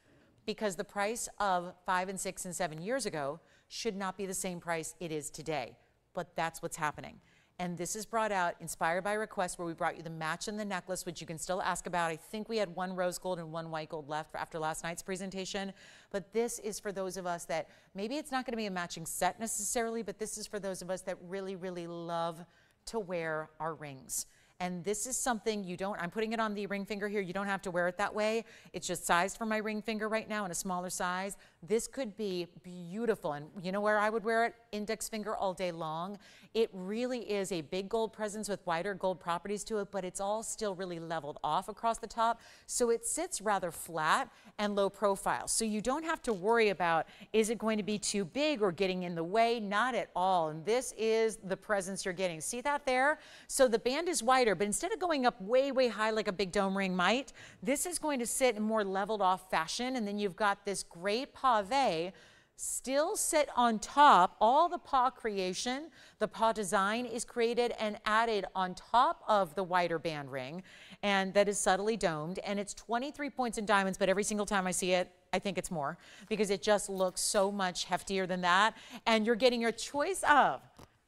because the price of 5 and 6 and 7 years ago should not be the same price it is today. But that's what's happening. And this is brought out, inspired by request, where we brought you the match and the necklace, which you can still ask about. I think we had one rose gold and one white gold left after last night's presentation. But this is for those of us that, maybe it's not going to be a matching set necessarily, but this is for those of us that really, really love to wear our rings. And this is something you don't, I'm putting it on the ring finger here. You don't have to wear it that way. It's just sized for my ring finger right now in a smaller size. This could be beautiful. And you know where I would wear it? Index finger all day long. It really is a big gold presence with wider gold properties to it, but it's all still really leveled off across the top. So it sits rather flat and low profile. So you don't have to worry about, is it going to be too big or getting in the way? Not at all. And this is the presence you're getting. See that there? So the band is wider, but instead of going up way, way high like a big dome ring might, this is going to sit in more leveled off fashion. And then you've got this great pavé still sit on top. All the paw creation, the paw design is created and added on top of the wider band ring, and that is subtly domed. And it's 23 points in diamonds, but every single time I see it, I think it's more, because it just looks so much heftier than that. And you're getting your choice of,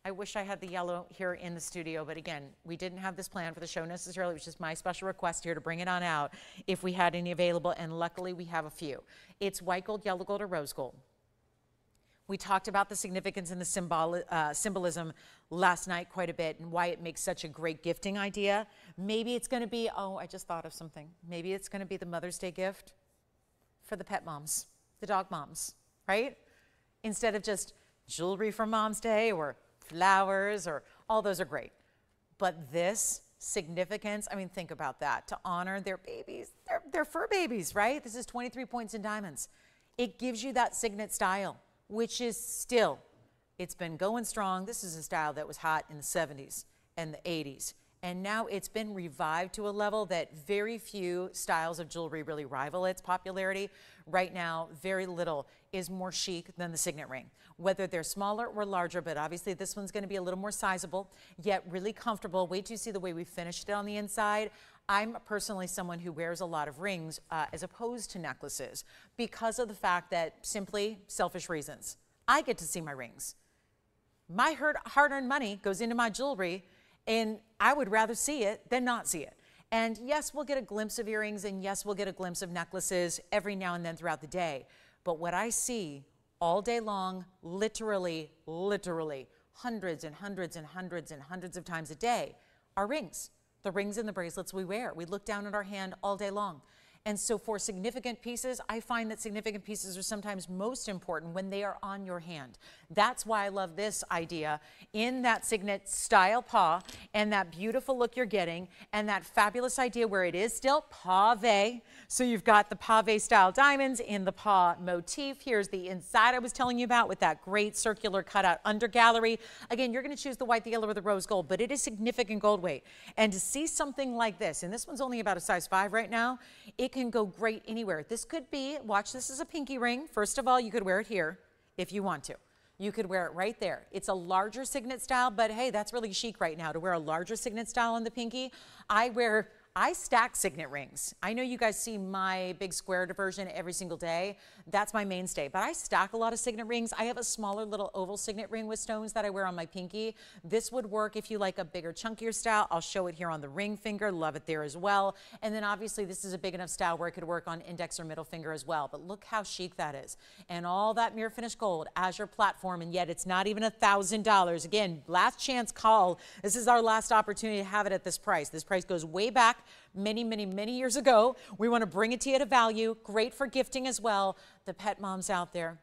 I wish I had the yellow here in the studio, but again, we didn't have this plan for the show necessarily. It was just my special request here to bring it on out if we had any available, and luckily we have a few. It's white gold, yellow gold, or rose gold. We talked about the significance and the symbolism last night quite a bit, and why it makes such a great gifting idea. Maybe it's going to be, oh, I just thought of something. Maybe it's going to be the Mother's Day gift for the pet moms, the dog moms, right? Instead of just jewelry for Mom's Day or flowers, or all those are great, but this significance, I mean, think about that, to honor their babies, their fur babies, right? This is 23 points in diamonds. It gives you that signet style, which is still, it's been going strong. This is a style that was hot in the 70s and the 80s, and now it's been revived to a level that very few styles of jewelry really rival its popularity. Right now, very little is more chic than the signet ring, whether they're smaller or larger, but obviously this one's gonna be a little more sizable, yet really comfortable. Wait till you see the way we finished it on the inside. I'm personally someone who wears a lot of rings as opposed to necklaces because of the fact that, simply selfish reasons, I get to see my rings. My hard-earned money goes into my jewelry, and I would rather see it than not see it. And yes, we'll get a glimpse of earrings, and yes, we'll get a glimpse of necklaces every now and then throughout the day. But what I see all day long, literally, hundreds and hundreds and hundreds and hundreds of times a day, are rings. The rings and the bracelets we wear. We look down at our hand all day long. And so for significant pieces, I find that significant pieces are sometimes most important when they are on your hand. That's why I love this idea in that signet style paw and that beautiful look you're getting and that fabulous idea where it is still pave. So you've got the pave style diamonds in the paw motif. Here's the inside I was telling you about with that great circular cutout under gallery. Again, you're going to choose the white, the yellow, or the rose gold, but it is significant gold weight. And to see something like this, and this one's only about a size 5 right now, it can go great anywhere. This could be, watch, this is a pinky ring. First of all, you could wear it here if you want to. You could wear it right there. It's a larger signet style, but hey, that's really chic right now to wear a larger signet style on the pinky. I stack signet rings. I know you guys see my big square version every single day. That's my mainstay, but I stack a lot of signet rings. I have a smaller little oval signet ring with stones that I wear on my pinky. This would work if you like a bigger, chunkier style. I'll show it here on the ring finger. Love it there as well. And then obviously this is a big enough style where it could work on index or middle finger as well, but look how chic that is. And all that mirror finished gold as your platform, and yet it's not even $1,000. Again, last chance call. This is our last opportunity to have it at this price. This price goes way back many years ago. We want to bring it to you at a value. Great for gifting as well. The pet moms out there,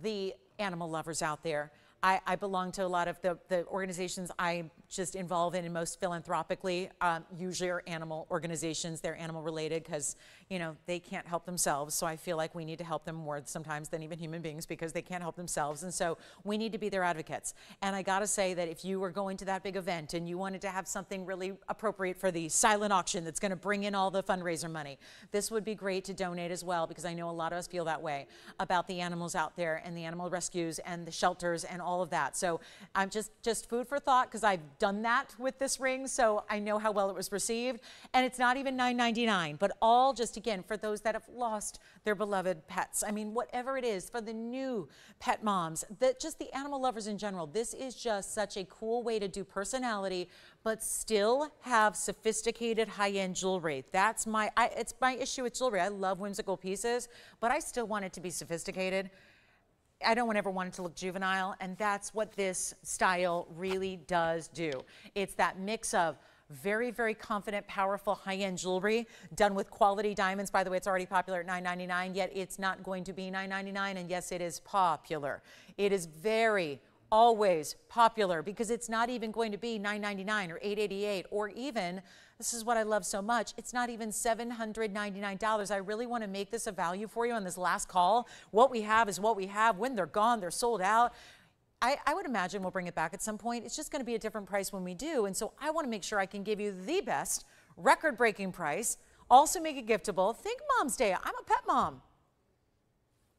the animal lovers out there. I belong to a lot of the organizations I'm just involved in most philanthropically, usually are animal organizations. They're animal related because, you know, they can't help themselves. So I feel like we need to help them more sometimes than even human beings because they can't help themselves. And so we need to be their advocates. And I got to say that if you were going to that big event and you wanted to have something really appropriate for the silent auction that's going to bring in all the fundraiser money, this would be great to donate as well, because I know a lot of us feel that way about the animals out there and the animal rescues and the shelters and all of that. So I'm just food for thought, because I've done that with this ring, so I know how well it was received. And it's not even $9.99, but all just, again, for those that have lost their beloved pets. I mean, whatever it is, for the new pet moms, just the animal lovers in general, this is just such a cool way to do personality, but still have sophisticated high-end jewelry. That's my, it's my issue with jewelry. I love whimsical pieces, but I still want it to be sophisticated. I don't ever want it to look juvenile, and that's what this style really does do. It's that mix of very, very confident, powerful, high-end jewelry done with quality diamonds. By the way, it's already popular at $9.99, yet it's not going to be $9.99, and yes, it is popular. It is very, always popular, because it's not even going to be $9.99 or $8.88 or even, this is what I love so much, it's not even $799. I really want to make this a value for you on this last call. What we have is what we have. When they're gone, they're sold out. I would imagine we'll bring it back at some point. It's just going to be a different price when we do. And so I want to make sure I can give you the best record-breaking price. Also make it giftable. Think Mom's Day. I'm a pet mom.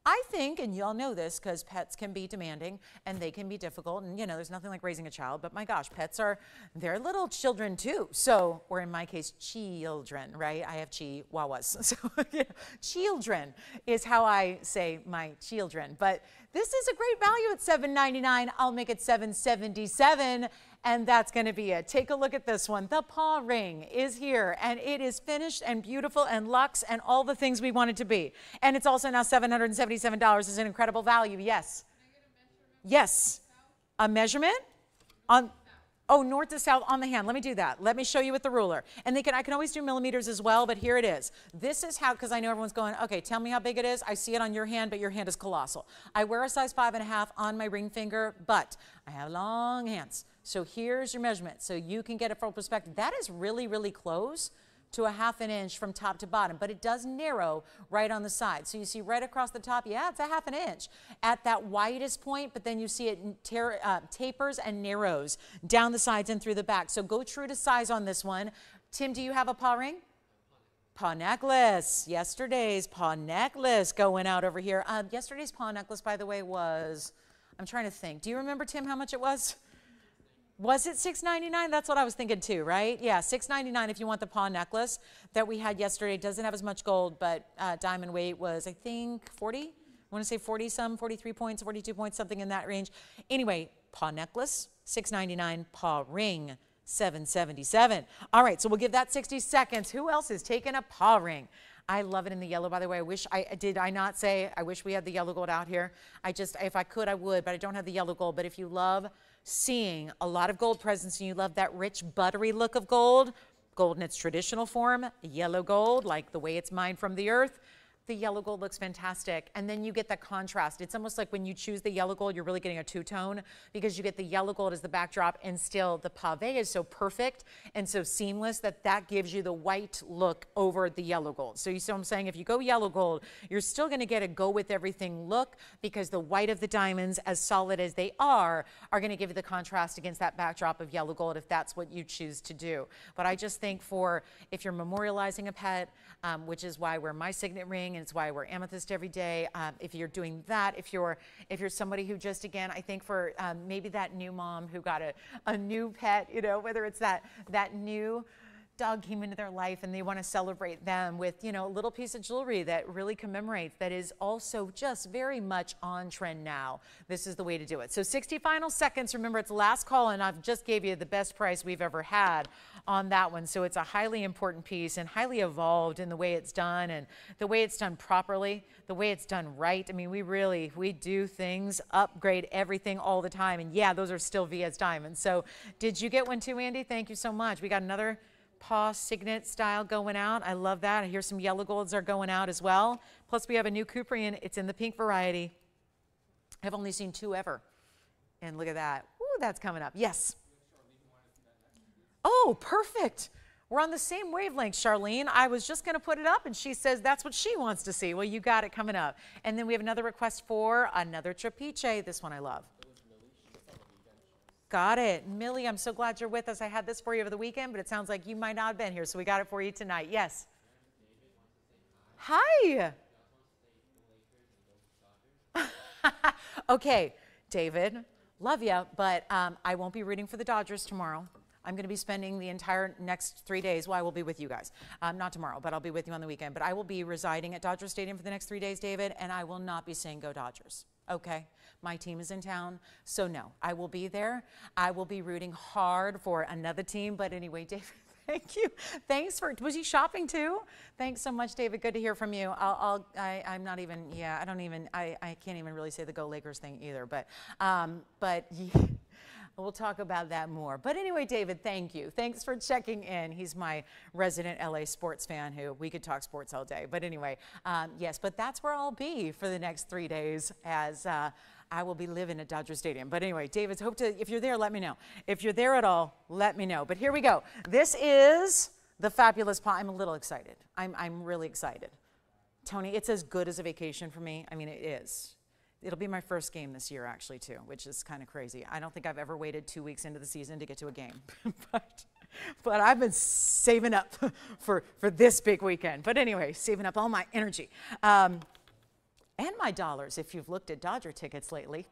I think, and y'all know this because pets can be demanding and they can be difficult, and you know, there's nothing like raising a child, but my gosh, pets are, they're little children too. So, or in my case, children, right? I have chihuahuas. So yeah, children is how I say my children, but this is a great value at $7.99. I'll make it $7.77. And that's going to be it. Take a look at this one. The paw ring is here, and it is finished and beautiful and luxe and all the things we want it to be. And it's also now $777. Is an incredible value. Yes. Yes. A measurement on. Oh, north to south on the hand. Let me do that. Let me show you with the ruler. And they can, I can always do millimeters as well, but here it is. This is how, because I know everyone's going, okay, tell me how big it is. I see it on your hand, but your hand is colossal. I wear a size 5.5 on my ring finger, but I have long hands. So here's your measurement. So you can get a full perspective. That is really, really close to a half an inch from top to bottom, but it does narrow right on the side. So you see right across the top, yeah, it's a half an inch at that widest point, but then you see it tapers and narrows down the sides and through the back. So go true to size on this one. Tim, do you have a paw ring? Paw necklace. Yesterday's paw necklace going out over here. Yesterday's paw necklace, by the way, was, I'm trying to think. Do you remember, Tim, how much it was? Was it $6.99? That's what I was thinking too, right? Yeah, $6.99 if you want the paw necklace that we had yesterday. It doesn't have as much gold, but diamond weight was, I think, 40. I want to say 40 some, 43 points, 42 points, something in that range. Anyway, paw necklace, $6.99, paw ring, $7.77. All right, so we'll give that 60 seconds. Who else is taking a paw ring? I love it in the yellow, by the way. I wish I not say I wish we had the yellow gold out here. If I could, I would, but I don't have the yellow gold. But if you love seeing a lot of gold presence and you love that rich, buttery look of gold, gold in its traditional form, yellow gold, like the way it's mined from the earth, the yellow gold looks fantastic. And then you get that contrast. It's almost like when you choose the yellow gold, you're really getting a two-tone because you get the yellow gold as the backdrop and still the pavé is so perfect and so seamless that that gives you the white look over the yellow gold. So you see what I'm saying? If you go yellow gold, you're still going to get a go with everything look because the white of the diamonds, as solid as they are going to give you the contrast against that backdrop of yellow gold if that's what you choose to do. But I just think for if you're memorializing a pet, which is why I wear my signet ring, and it's why I wear amethyst every day. If you're doing that, if you're somebody who just, again, I think for maybe that new mom who got a new pet, you know, whether it's that new dog came into their life and they want to celebrate them with, you know, a little piece of jewelry that really commemorates, that is also just very much on trend now. This is the way to do it. So 60 final seconds. Remember, it's last call, and I've just gave you the best price we've ever had on that one. So it's a highly important piece and highly evolved in the way it's done and the way it's done properly, the way it's done right. I mean, we do things, upgrade everything all the time. And yeah, those are still VS diamonds. So did you get one too, Andy? Thank you so much. We got another paw signet style going out. I love that. I hear some yellow golds are going out as well. Plus we have a new Cuprian. It's in the pink variety. I've only seen two ever. And look at that. Ooh, that's coming up. Yes. Oh, perfect. We're on the same wavelength, Charlene. I was just going to put it up, and she says that's what she wants to see. Well, you got it coming up. And then we have another request for another Trapiche. This one I love. Got it. Millie, I'm so glad you're with us. I had this for you over the weekend, but it sounds like you might not have been here, so we got it for you tonight. Yes. Hi. Okay, David, love you, but I won't be rooting for the Dodgers tomorrow. I'm going to be spending the entire next 3 days. Well, I will be with you guys. Not tomorrow, but I'll be with you on the weekend. But I will be residing at Dodger Stadium for the next 3 days, David, and I will not be saying go Dodgers. Okay, my team is in town, so no, I will be there. I will be rooting hard for another team. But anyway, David, thank you. Thanks for, was he shopping too? Thanks so much, David. Good to hear from you. I'm not even, yeah, I don't even, I can't even really say the Go Lakers thing either, but yeah. We'll talk about that more. But anyway, David, thank you. Thanks for checking in. He's my resident LA sports fan who we could talk sports all day. But anyway, yes, but that's where I'll be for the next 3 days as I will be living at Dodger Stadium. But anyway, David, if you're there, let me know. If you're there at all, let me know. But here we go. This is the fabulous paw. I'm a little excited. I'm really excited. Tony, it's as good as a vacation for me. I mean, it is. It'll be my first game this year, actually, too, which is kind of crazy. I don't think I've ever waited 2 weeks into the season to get to a game. But I've been saving up for this big weekend. But anyway, saving up all my energy. And my dollars, if you've looked at Dodger tickets lately.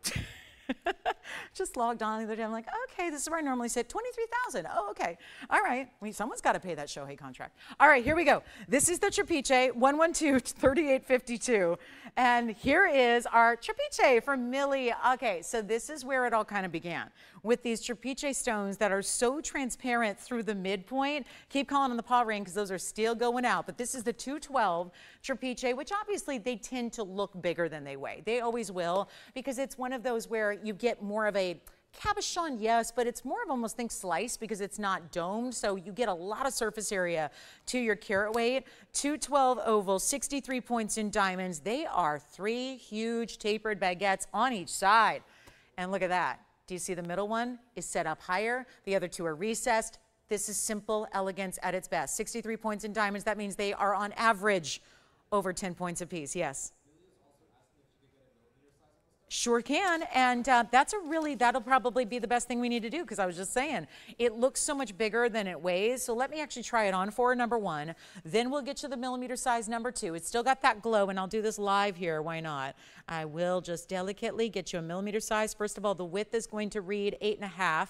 Just logged on the other day. I'm like, okay, this is where I normally sit. 23,000. Oh, okay. All right. I mean, someone's got to pay that Shohei contract. All right, here we go. This is the Trapiche, 112-3852. And here is our Trapiche from Millie. Okay, so this is where it all kind of began with these Trapiche stones that are so transparent through the midpoint. Keep calling on the paw ring because those are still going out. But this is the 212 Trapiche, which obviously they tend to look bigger than they weigh. They always will because it's one of those where you get more of a cabochon, yes, but it's more of almost think slice because it's not domed, so you get a lot of surface area to your carat weight. 212 oval, 63 points in diamonds. They are three huge tapered baguettes on each side. And look at that. Do you see the middle one is set up higher? The other two are recessed. This is simple elegance at its best. 63 points in diamonds. That means they are on average over 10 points apiece. Yes. Sure can, and that'll probably be the best thing we need to do, because I was just saying, it looks so much bigger than it weighs, so let me actually try it on for number one, then we'll get to the millimeter size number two. It's still got that glow, and I'll do this live here, why not? I will just delicately get you a millimeter size. First of all, the width is going to read 8.5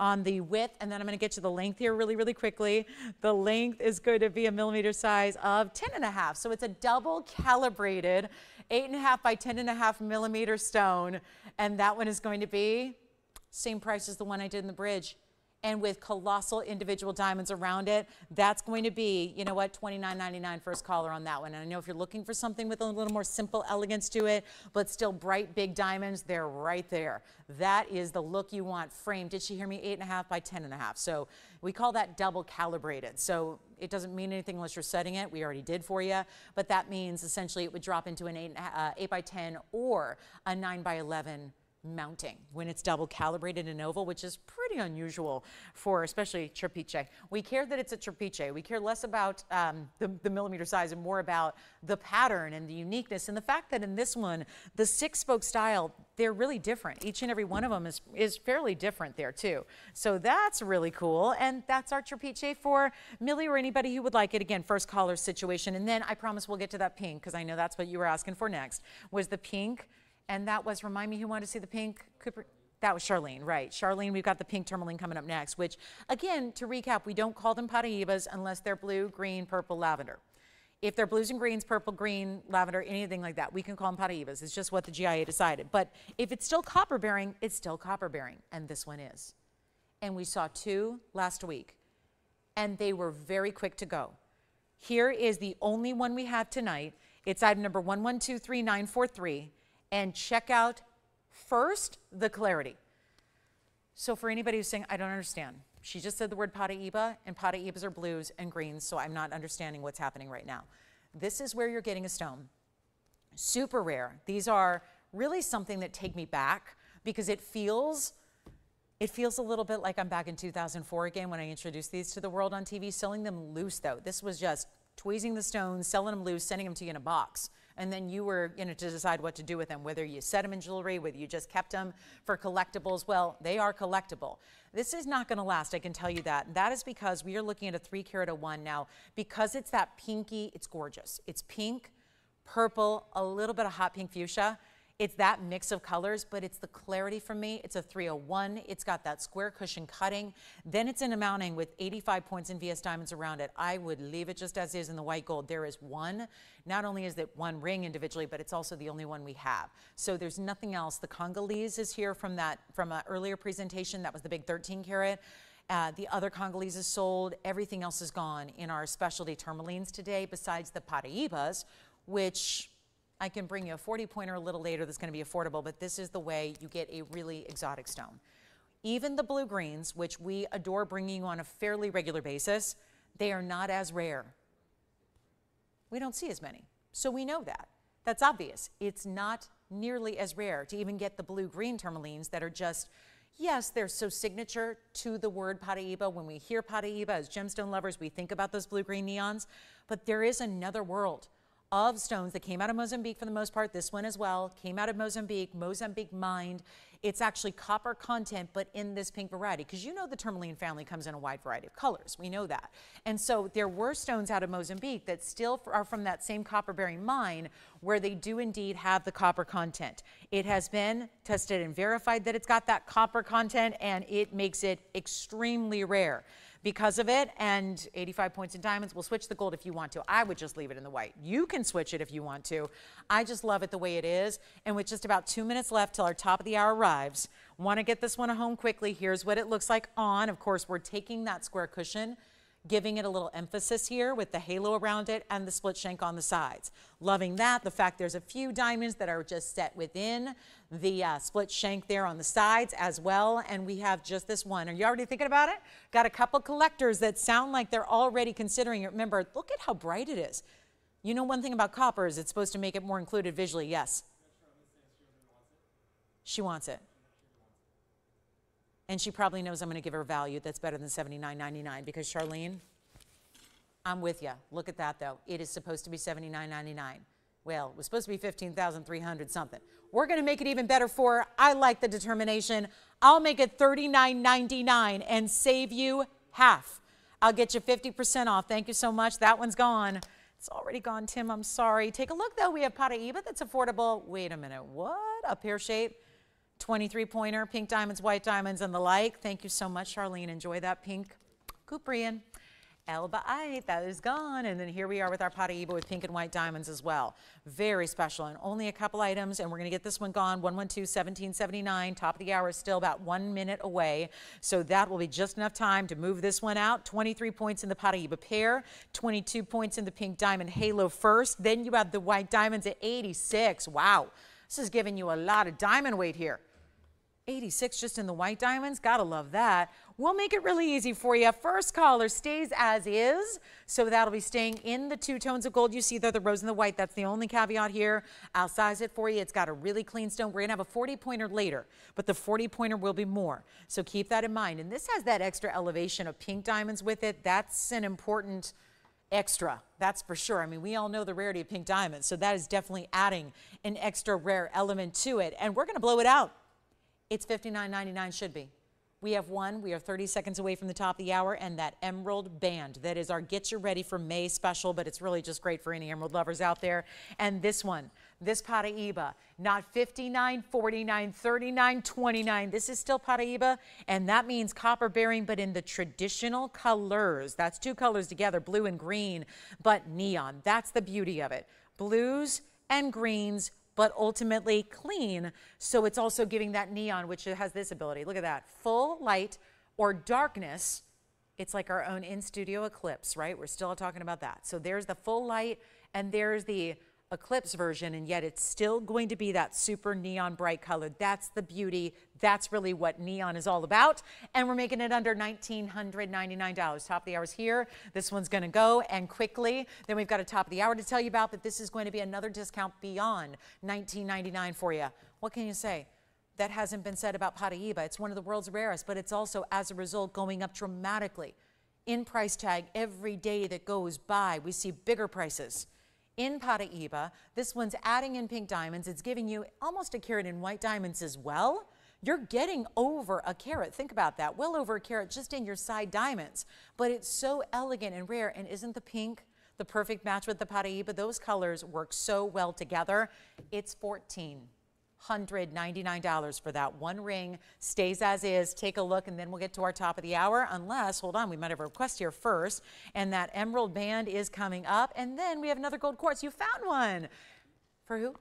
on the width, and then I'm going to get you the length here really, really quickly. The length is going to be a millimeter size of 10.5, so it's a double calibrated 8.5 by 10.5 millimeter stone, and that one is going to be same price as the one I did in the bridge, and with colossal individual diamonds around it. That's going to be, you know what, $29.99 first caller on that one. And I know if you're looking for something with a little more simple elegance to it, but still bright big diamonds, they're right there. That is the look you want framed. Did she hear me? 8.5 by 10.5. So we call that double calibrated. So it doesn't mean anything unless you're setting it. We already did for you, but that means essentially it would drop into an 8 by 10 or a 9 by 11 mounting when it's double calibrated and oval, which is pretty unusual for especially Trapiche. We care that it's a Trapiche. We care less about the millimeter size and more about the pattern and the uniqueness and the fact that in this one, the six-spoke style, they're really different. Each and every one of them is fairly different there too. So that's really cool, and that's our Trapiche for Millie or anybody who would like it. Again, first caller situation, and then I promise we'll get to that pink, because I know that's what you were asking for next, was the pink. And that was, remind me who wanted to see the pink, Cooper? That was Charlene, right. Charlene, we've got the pink tourmaline coming up next, which again, to recap, we don't call them Paraibas unless they're blue, green, purple, lavender. If they're blues and greens, purple, green, lavender, anything like that, we can call them Paraibas. It's just what the GIA decided. But if it's still copper bearing, it's still copper bearing, and this one is. And we saw two last week, and they were very quick to go. Here is the only one we have tonight. It's item number 1123943. And check out first the clarity. So for anybody who's saying, I don't understand. She just said the word Paraiba, and Paraibas are blues and greens, so I'm not understanding what's happening right now. This is where you're getting a stone. Super rare. These are really something that take me back, because it feels a little bit like I'm back in 2004 again when I introduced these to the world on TV, selling them loose though. This was just tweezing the stones, selling them loose, sending them to you in a box. And then you were, you know, to decide what to do with them, whether you set them in jewelry, whether you just kept them for collectibles. Well, they are collectible. This is not going to last, I can tell you that. And that is because we are looking at a 3 carat 1 now. Because it's that pinky, it's gorgeous. It's pink, purple, a little bit of hot pink fuchsia. It's that mix of colors, but it's the clarity for me. It's a 301. It's got that square cushion cutting. Then it's in a mounting with 85 points in VS diamonds around it. I would leave it just as is in the white gold. There is one. Not only is that one ring individually, but it's also the only one we have. So there's nothing else. The Congolese is here from an earlier presentation. That was the big 13 carat. The other Congolese is sold. Everything else is gone in our specialty tourmalines today, besides the Paraibas, which I can bring you a 40-pointer a little later that's going to be affordable, but this is the way you get a really exotic stone. Even the blue greens, which we adore bringing you on a fairly regular basis, they are not as rare. We don't see as many, so we know that. That's obvious. It's not nearly as rare to even get the blue-green tourmalines that are just, yes, they're so signature to the word Paraiba. When we hear Paraiba as gemstone lovers, we think about those blue-green neons, but there is another world of stones that came out of Mozambique for the most part. This one as well came out of Mozambique, Mozambique mined. It's actually copper content, but in this pink variety, because you know the tourmaline family comes in a wide variety of colors. We know that. And so there were stones out of Mozambique that still are from that same copper bearing mine where they do indeed have the copper content. It has been tested and verified that it's got that copper content, and it makes it extremely rare because of it. And 85 points in diamonds. We'll switch the gold if you want to. I would just leave it in the white. You can switch it if you want to. I just love it the way it is. And with just about 2 minutes left till our top of the hour arrives, want to get this one home quickly. Here's what it looks like on. Of course, we're taking that square cushion, giving it a little emphasis here with the halo around it and the split shank on the sides. Loving that. The fact there's a few diamonds that are just set within the split shank there on the sides as well. And we have just this one. Are you already thinking about it? Got a couple collectors that sound like they're already considering it. Remember, look at how bright it is. You know one thing about copper is it's supposed to make it more included visually. Yes. She wants it. And she probably knows I'm going to give her value that's better than $79.99 because, Charlene, I'm with you. Look at that, though. It is supposed to be $79.99. Well, it was supposed to be $15,300 something. We're going to make it even better for her. I like the determination. I'll make it $39.99 and save you half. I'll get you 50% off. Thank you so much. That one's gone. It's already gone, Tim. I'm sorry. Take a look, though. We have Paraíba that's affordable. Wait a minute. What? A pear shape? 23-pointer, pink diamonds, white diamonds, and the like. Thank you so much, Charlene. Enjoy that pink Cuprian. Elbaite, that is gone. And then here we are with our Paraíba with pink and white diamonds as well. Very special, and only a couple items, and we're going to get this one gone. 112-1779, top of the hour is still about 1 minute away. So that will be just enough time to move this one out. 23 points in the Paraíba pair, 22 points in the pink diamond halo first. Then you have the white diamonds at 86. Wow, this is giving you a lot of diamond weight here. 86 just in the white diamonds. Gotta love that. We'll make it really easy for you. First caller stays as is, so that'll be staying in the two tones of gold. You see there, the rose and the white. That's the only caveat here. I'll size it for you. It's got a really clean stone. We're going to have a 40-pointer later, but the 40-pointer will be more. So keep that in mind. And this has that extra elevation of pink diamonds with it. That's an important extra, that's for sure. I mean, we all know the rarity of pink diamonds, so that is definitely adding an extra rare element to it. And we're going to blow it out. It's $59.99 should be. We have one. We are 30 seconds away from the top of the hour, and that emerald band. That is our Get You Ready for May special, but it's really just great for any emerald lovers out there. And this one, this Paraíba, not $59, $49, $39, $29. This is still Paraíba, and that means copper bearing, but in the traditional colors. That's two colors together, blue and green, but neon. That's the beauty of it. Blues and greens, but ultimately clean, so it's also giving that neon, which has this ability. Look at that, full light or darkness. It's like our own in-studio eclipse, right? We're still talking about that. So there's the full light and there's the eclipse version, and yet it's still going to be that super neon bright color. That's the beauty. That's really what neon is all about, and we're making it under $1,999. Top of the hour is here. This one's going to go, and quickly. Then we've got a top of the hour to tell you about, but this is going to be another discount beyond $19.99 for you. What can you say? That hasn't been said about Paraíba. It's one of the world's rarest, but it's also, as a result, going up dramatically in price tag. Every day that goes by, we see bigger prices. In Paraíba, this one's adding in pink diamonds. It's giving you almost a carat in white diamonds as well. You're getting over a carat. Think about that. Well over a carat just in your side diamonds. But it's so elegant and rare. And isn't the pink the perfect match with the Paraíba? Those colors work so well together. It's $1,499 for that one ring. Stays as is. Take a look, and then we'll get to our top of the hour. Unless, hold on, we might have a request here first. And that emerald band is coming up, and then we have another gold quartz. You found one for who?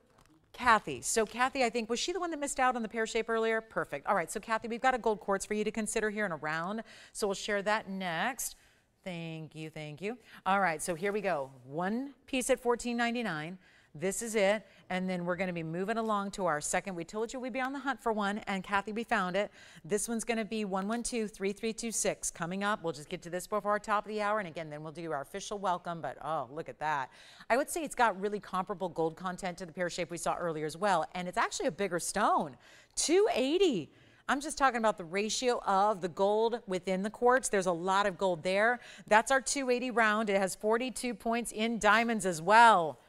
Kathy. So Kathy, I think, was she the one that missed out on the pear shape earlier? Perfect. All right, so Kathy, we've got a gold quartz for you to consider here in a round, so we'll share that next. Thank you, thank you. All right, so here we go. One piece at $14.99. This is it, and then we're going to be moving along to our second. We told you we'd be on the hunt for one, and Kathy, we found it. This one's going to be 112-3326. Coming up, we'll just get to this before our top of the hour, and again, then we'll do our official welcome, but oh, look at that. I would say it's got really comparable gold content to the pear shape we saw earlier as well, and it's actually a bigger stone, 280. I'm just talking about the ratio of the gold within the quartz. There's a lot of gold there. That's our 280 round. It has 42 points in diamonds as well.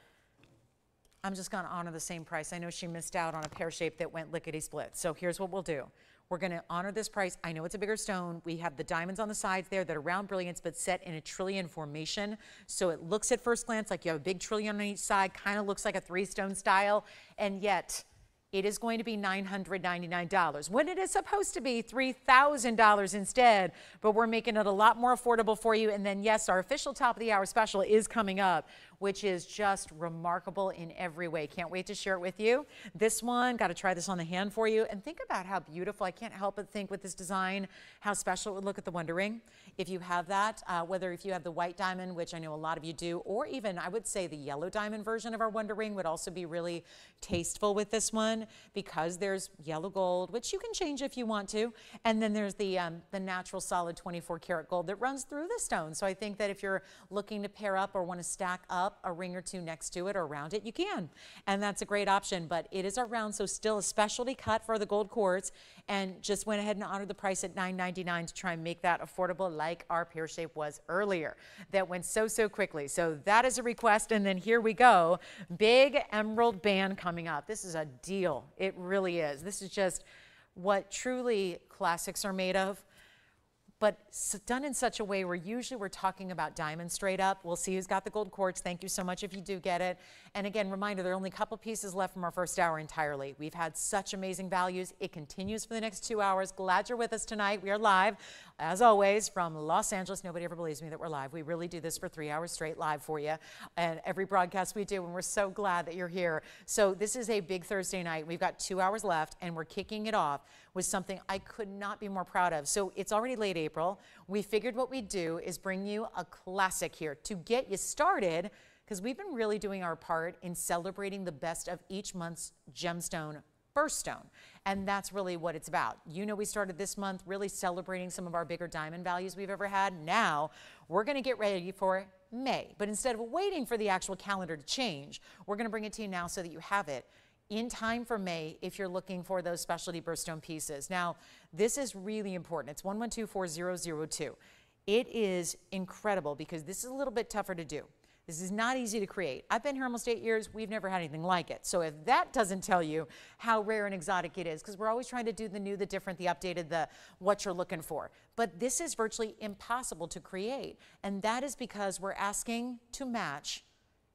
I'm just going to honor the same price. I know she missed out on a pear shape that went lickety-split. So here's what we'll do. We're going to honor this price. I know it's a bigger stone. We have the diamonds on the sides there that are round brilliants, but set in a trillion formation. So it looks at first glance like you have a big trillion on each side, kind of looks like a three-stone style, and yet it is going to be $999 when it is supposed to be $3,000 instead, but we're making it a lot more affordable for you. And then, yes, our official top of the hour special is coming up, which is just remarkable in every way. Can't wait to share it with you. This one, got to try this on the hand for you. And think about how beautiful. I can't help but think with this design how special it would look at the Wonder Ring. If you have that, whether if you have the white diamond, which I know a lot of you do, or even I would say the yellow diamond version of our Wonder Ring would also be really tasteful with this one. one because there's yellow gold, which you can change if you want to, and then there's the natural solid 24 karat gold that runs through the stone. So I think that if you're looking to pair up or want to stack up a ring or two next to it or around it, you can, and that's a great option. But it is our round, so still a specialty cut for the gold quartz, and just went ahead and honored the price at $9.99 to try and make that affordable, like our pear shape was earlier. That went so quickly. So that is a request, and then here we go. Big emerald band coming up. This is a deal. It really is. This is just what truly classics are made of, but done in such a way where usually we're talking about diamonds straight up. We'll see who's got the gold quartz. Thank you so much if you do get it. And again, reminder, there are only a couple pieces left from our first hour entirely. We've had such amazing values. It continues for the next 2 hours. Glad you're with us tonight. We are live, as always, from Los Angeles. Nobody ever believes me that we're live. We really do this for 3 hours straight live for you. And every broadcast we do, and we're so glad that you're here. So this is a big Thursday night. We've got 2 hours left, and we're kicking it off with something I could not be more proud of. So it's already late April. We figured what we'd do is bring you a classic here to get you started, because we've been really doing our part in celebrating the best of each month's gemstone first stone. And that's really what it's about. You know, we started this month really celebrating some of our bigger diamond values we've ever had. Now we're going to get ready for May, but instead of waiting for the actual calendar to change, we're going to bring it to you now so that you have it in time for May if you're looking for those specialty birthstone pieces. Now, this is really important. It's 1124002. It is incredible because this is a little bit tougher to do. This is not easy to create. I've been here almost 8 years. We've never had anything like it. So if that doesn't tell you how rare and exotic it is, because we're always trying to do the new, the different, the updated, the what you're looking for. But this is virtually impossible to create. And that is because we're asking to match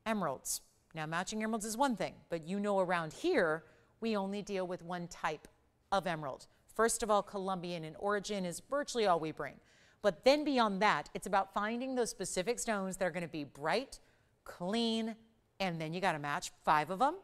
emeralds. Now, matching emeralds is one thing, but you know around here, we only deal with one type of emerald. First of all, Colombian in origin is virtually all we bring. But then beyond that, it's about finding those specific stones that are going to be bright, clean, and then you got to match 5 of them.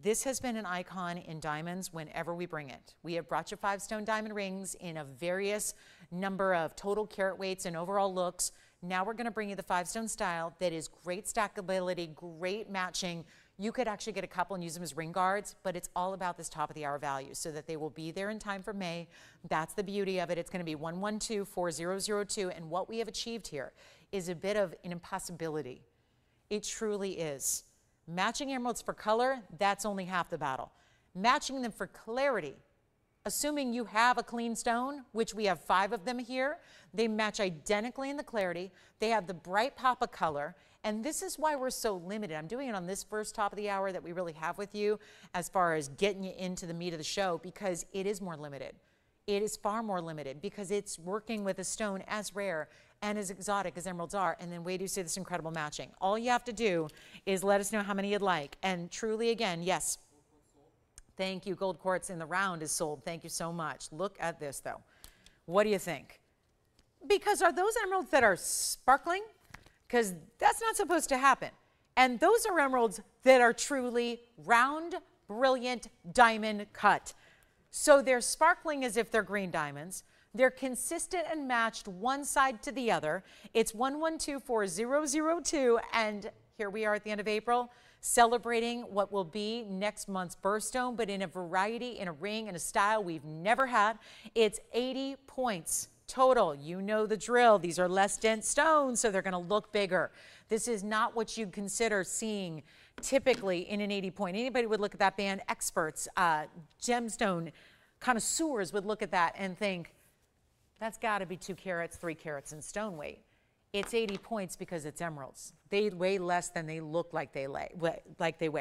This has been an icon in diamonds whenever we bring it. We have brought you 5-stone diamond rings in a various number of total carat weights and overall looks. Now we're going to bring you the 5-stone style that is great stackability, great matching. You could actually get a couple and use them as ring guards, but it's all about this top of the hour value so that they will be there in time for May. That's the beauty of it. It's going to be 1124002, and what we have achieved here is a bit of an impossibility. It truly is. Matching emeralds for color, that's only half the battle. Matching them for clarity, assuming you have a clean stone, which we have 5 of them here, they match identically in the clarity. They have the bright pop of color, and this is why we're so limited. I'm doing it on this first top of the hour that we really have with you as far as getting you into the meat of the show, because it is more limited. It is far more limited because it's working with a stone as rare and as exotic as emeralds are, and then wait till you see this incredible matching. All you have to do is let us know how many you'd like, and truly, again, yes. Thank you. Gold quartz in the round is sold. Thank you so much. Look at this, though. What do you think? Because are those emeralds that are sparkling? Because that's not supposed to happen. And those are emeralds that are truly round, brilliant, diamond cut. So they're sparkling as if they're green diamonds. They're consistent and matched one side to the other. It's 1124002, and here we are at the end of April, celebrating what will be next month's birthstone, but in a variety, in a ring, in a style we've never had. It's 80 points total. You know the drill. These are less dense stones, so they're going to look bigger. This is not what you'd consider seeing typically in an 80-point. Anybody would look at that band. Experts, gemstone connoisseurs would look at that and think, that's got to be 2 carats, 3 carats in stone weight. It's 80 points because it's emeralds. They weigh less than they look like they weigh.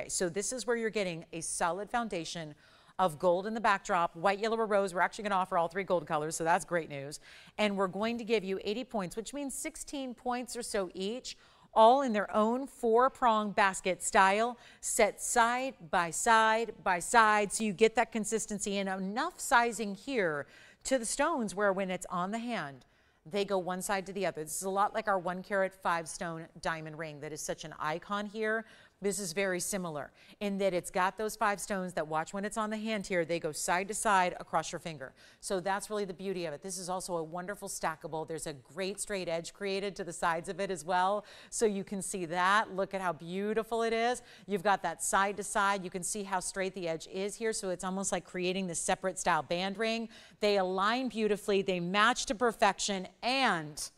So this is where you're getting a solid foundation of gold in the backdrop, white, yellow, or rose. We're actually going to offer all 3 gold colors, so that's great news. And we're going to give you 80 points, which means 16 points or so each, all in their own 4-prong basket style, set side by side by side, so you get that consistency and enough sizing here to the stones where when it's on the hand, they go one side to the other. This is a lot like our 1-carat 5-stone diamond ring that is such an icon here. This is very similar in that it's got those 5 stones that, watch when it's on the hand here, they go side to side across your finger. So that's really the beauty of it. This is also a wonderful stackable. There's a great straight edge created to the sides of it as well. So you can see that. Look at how beautiful it is. You've got that side to side. You can see how straight the edge is here. So it's almost like creating this separate style band ring. They align beautifully. They match to perfection, and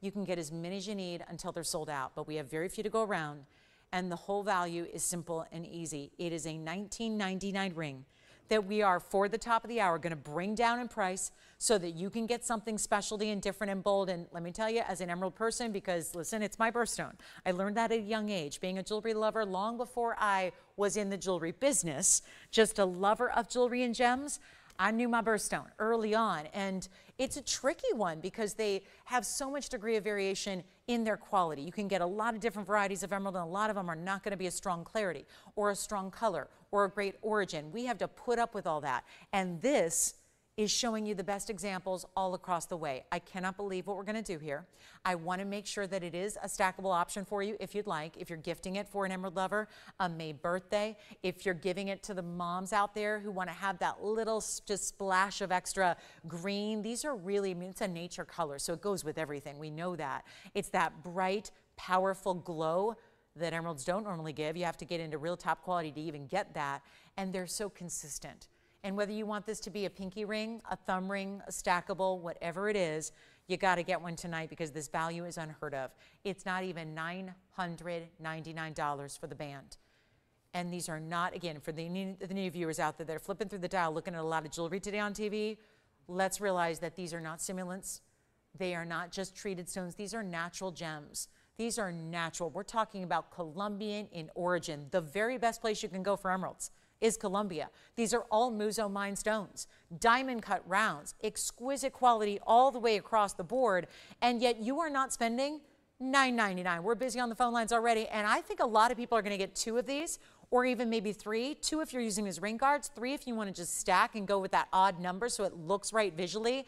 you can get as many as you need until they're sold out. But we have very few to go around. And the whole value is simple and easy. It is a $19.99 ring that we are, for the top of the hour, going to bring down in price so that you can get something specialty and different and bold. And let me tell you, as an emerald person, because listen, it's my birthstone. I learned that at a young age, being a jewelry lover long before I was in the jewelry business, just a lover of jewelry and gems. I knew my birthstone early on, and it's a tricky one because they have so much degree of variation in their quality. You can get a lot of different varieties of emerald, and a lot of them are not going to be a strong clarity or a strong color or a great origin. We have to put up with all that, and this is showing you the best examples all across the way. I cannot believe what we're going to do here. I want to make sure that it is a stackable option for you if you'd like, if you're gifting it for an emerald lover, a May birthday, if you're giving it to the moms out there who want to have that little just splash of extra green. These are really, I mean, it's a nature color, so it goes with everything. We know that. It's that bright, powerful glow that emeralds don't normally give. You have to get into real top quality to even get that, and they're so consistent. And whether you want this to be a pinky ring, a thumb ring, a stackable, whatever it is, you got to get one tonight because this value is unheard of. It's not even $999 for the band. And these are not, again, for the new viewers out there that are flipping through the dial looking at a lot of jewelry today on TV, let's realize that these are not stimulants. They are not just treated stones. These are natural gems. These are natural. We're talking about Colombian in origin. The very best place you can go for emeralds is Colombia. These are all Muzo mine stones, diamond cut rounds, exquisite quality all the way across the board, and yet you are not spending $9.99. We're busy on the phone lines already, and I think a lot of people are going to get 2 of these, or even maybe 3, 2 if you're using these ring guards, 3 if you want to just stack and go with that odd number so it looks right visually.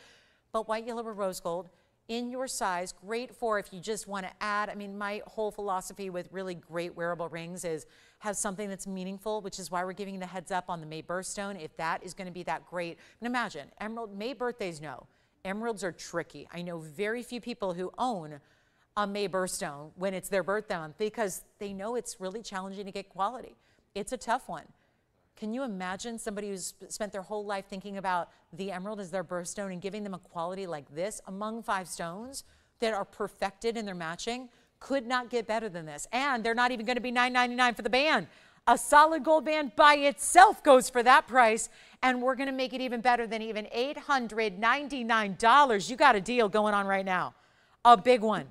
But white, yellow, or rose gold in your size, great for if you just want to add. I mean, my whole philosophy with really great wearable rings is have something that's meaningful, which is why we're giving the heads up on the May birthstone. If that is going to be that great, and imagine emerald May birthdays. No, emeralds are tricky. I know very few people who own a May birthstone when it's their birthstone because they know it's really challenging to get quality. It's a tough one. Can you imagine somebody who's spent their whole life thinking about the emerald as their birthstone and giving them a quality like this among 5 stones that are perfected in their matching? Could not get better than this. And they're not even going to be $9.99 for the band. A solid gold band by itself goes for that price. And we're going to make it even better than even $899. You got a deal going on right now. A big one.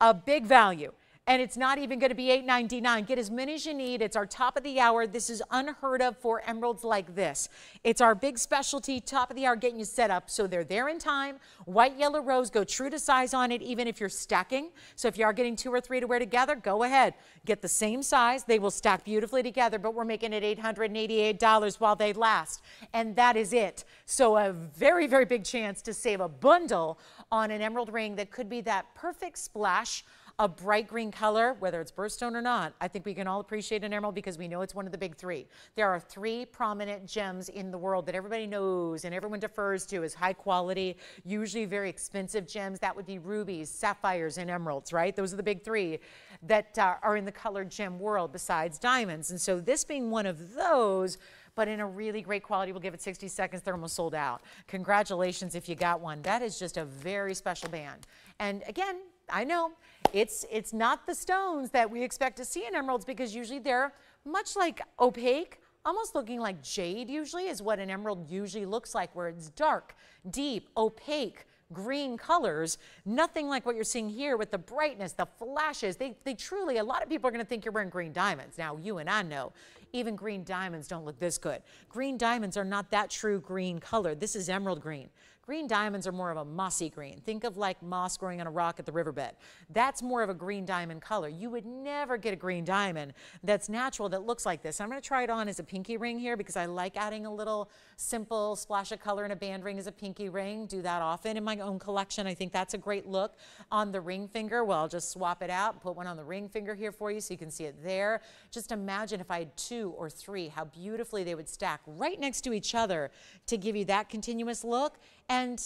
A big value. And it's not even going to be $8.99. Get as many as you need. It's our top of the hour. This is unheard of for emeralds like this. It's our big specialty, top of the hour, getting you set up so they're there in time. White, yellow, rose, go true to size on it, even if you're stacking. So if you are getting 2 or 3 to wear together, go ahead. Get the same size. They will stack beautifully together, but we're making it $888 while they last. And that is it. So a very, very big chance to save a bundle on an emerald ring that could be that perfect splash, a bright green color, whether it's birthstone or not. I think we can all appreciate an emerald because we know it's one of the big 3. There are 3 prominent gems in the world that everybody knows and everyone defers to as high quality, usually very expensive gems. That would be rubies, sapphires, and emeralds, right? Those are the big 3 that are in the colored gem world besides diamonds. And so this being one of those, but in a really great quality. We'll give it 60 seconds. They're almost sold out. Congratulations if you got one. That is just a very special band. And again, I know it's not the stones that we expect to see in emeralds because usually they're much like opaque, almost looking like jade usually is what an emerald usually looks like, where it's dark, deep, opaque, green colors. Nothing like what you're seeing here with the brightness, the flashes. They truly, a lot of people are going to think you're wearing green diamonds. Now, you and I know even green diamonds don't look this good. Green diamonds are not that true green color. This is emerald green. Green diamonds are more of a mossy green. Think of like moss growing on a rock at the riverbed. That's more of a green diamond color. You would never get a green diamond that's natural that looks like this. I'm going to try it on as a pinky ring here because I like adding a little simple splash of color in a band ring as a pinky ring. Do that often in my own collection. I think that's a great look on the ring finger. Well, I'll just swap it out, put one on the ring finger here for you so you can see it there. Just imagine if I had two or three, how beautifully they would stack right next to each other to give you that continuous look. And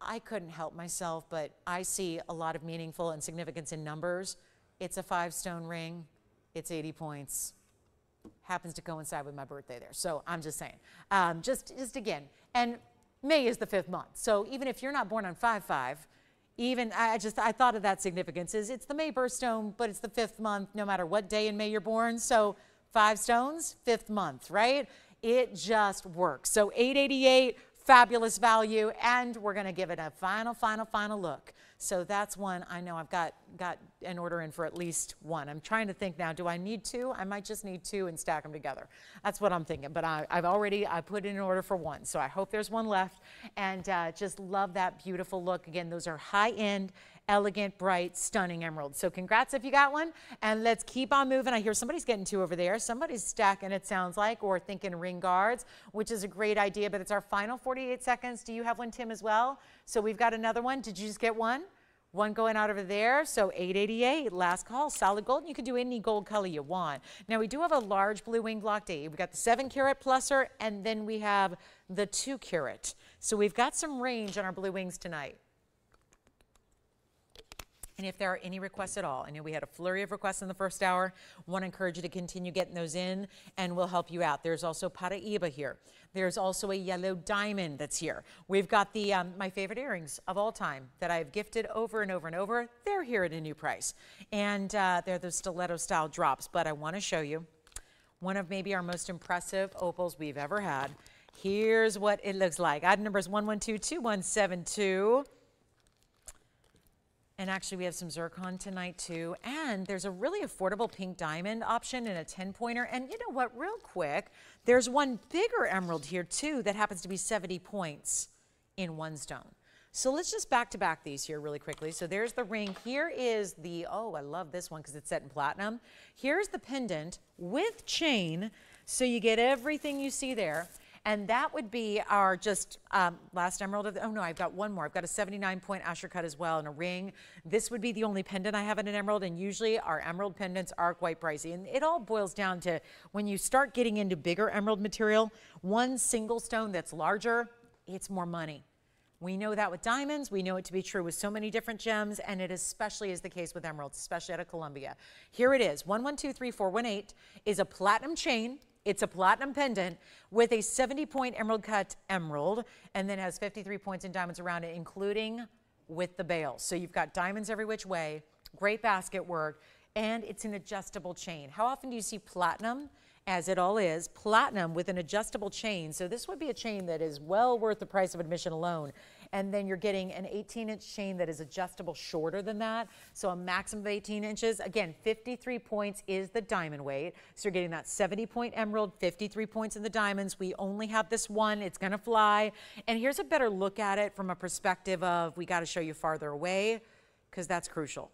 I couldn't help myself, but I see a lot of meaningful and significance in numbers. It's a 5-stone ring. It's 80 points. Happens to coincide with my birthday there. So I'm just saying, just again, and May is the 5th month. So even if you're not born on 5-5, even I thought of that significance is it's the May birthstone, but it's the 5th month, no matter what day in May you're born. So 5 stones, 5th month, right? It just works. So 888. Fabulous value, and we're going to give it a final look. So that's one I know I've got an order in for at least one. I'm trying to think now, do I need two? I might just need two and stack them together. That's what I'm thinking, but I put in an order for one, so I hope there's one left. And just love that beautiful look. Again, those are high-end, elegant, bright, stunning emeralds. So congrats if you got one, and let's keep on moving. I hear somebody's getting two over there. Somebody's stacking, it sounds like, or thinking ring guards, which is a great idea, but it's our final 48 seconds. Do you have one, Tim, as well? So we've got another one. Did you just get one? One going out over there, so 888, last call, solid gold. And you can do any gold color you want. Now, we do have a large Blue Wing Block D. We've got the 7-carat plusser, and then we have the 2-carat. So we've got some range on our Blue Wings tonight. And if there are any requests at all, I know we had a flurry of requests in the first hour. I want to encourage you to continue getting those in, and we'll help you out. There's also Paraíba here. There's also a yellow diamond that's here. We've got the my favorite earrings of all time that I've gifted over and over and over. They're here at a new price, and they're those stiletto style drops. But I want to show you one of maybe our most impressive opals we've ever had. Here's what it looks like. Item number is 1122172. And actually, we have some zircon tonight, too. And there's a really affordable pink diamond option and a 10-pointer. And you know what? Real quick, there's one bigger emerald here, too, that happens to be 70 points in one stone. So let's just back-to-back these here really quickly. So there's the ring. Here is the, oh, I love this one because it's set in platinum. Here's the pendant with chain. So you get everything you see there. And that would be our just last emerald of the, oh no, I've got one more. I've got a 79-point Asher cut as well and a ring. This would be the only pendant I have in an emerald, and usually our emerald pendants are quite pricey. And it all boils down to when you start getting into bigger emerald material, one single stone that's larger, it's more money. We know that with diamonds. We know it to be true with so many different gems, and it especially is the case with emeralds, especially out of Colombia. Here it is, 1123418 is a platinum chain. It's a platinum pendant with a 70-point emerald cut emerald, and then has 53 points in diamonds around it, including with the bail. So you've got diamonds every which way, great basket work, and it's an adjustable chain. How often do you see platinum, as it all is, platinum with an adjustable chain? So this would be a chain that is well worth the price of admission alone. And then you're getting an 18-inch chain that is adjustable shorter than that. So a maximum of 18 inches. Again, 53 points is the diamond weight. So you're getting that 70-point emerald, 53 points in the diamonds. We only have this one. It's going to fly. And here's a better look at it from a perspective of we got to show you farther away because that's crucial.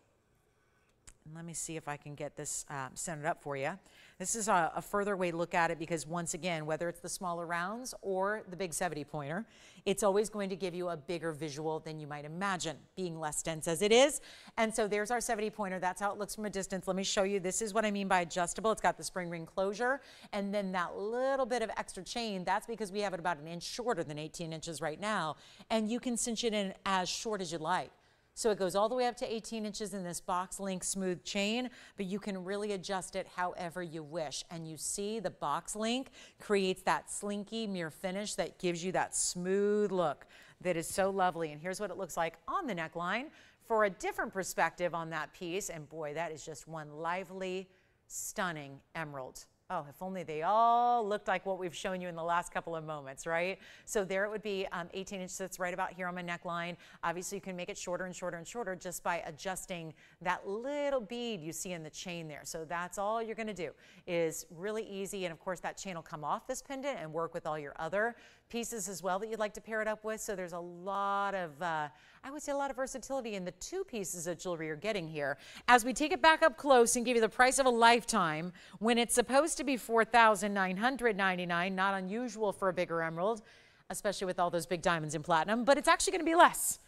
And let me see if I can get this centered up for you. This is a further way to look at it because, once again, whether it's the smaller rounds or the big 70-pointer, it's always going to give you a bigger visual than you might imagine, being less dense as it is. And so there's our 70-pointer. That's how it looks from a distance. Let me show you. This is what I mean by adjustable. It's got the spring ring closure and then that little bit of extra chain. That's because we have it about an inch shorter than 18 inches right now. And you can cinch it in as short as you like. So it goes all the way up to 18 inches in this box link smooth chain, but you can really adjust it however you wish. And you see the box link creates that slinky mirror finish that gives you that smooth look that is so lovely. And here's what it looks like on the neckline for a different perspective on that piece. And boy, that is just one lively, stunning emerald. Oh, if only they all looked like what we've shown you in the last couple of moments, right? So there it would be 18 inches. That's right about here on my neckline. Obviously, you can make it shorter and shorter and shorter just by adjusting that little bead you see in the chain there. So that's all you're going to do, is really easy. And of course, that chain will come off this pendant and work with all your other pieces as well that you'd like to pair it up with. So there's a lot of, I would say a lot of versatility in the two pieces of jewelry you're getting here. As we take it back up close and give you the price of a lifetime, when it's supposed to be $4,999, not unusual for a bigger emerald, especially with all those big diamonds in platinum, but it's actually going to be less.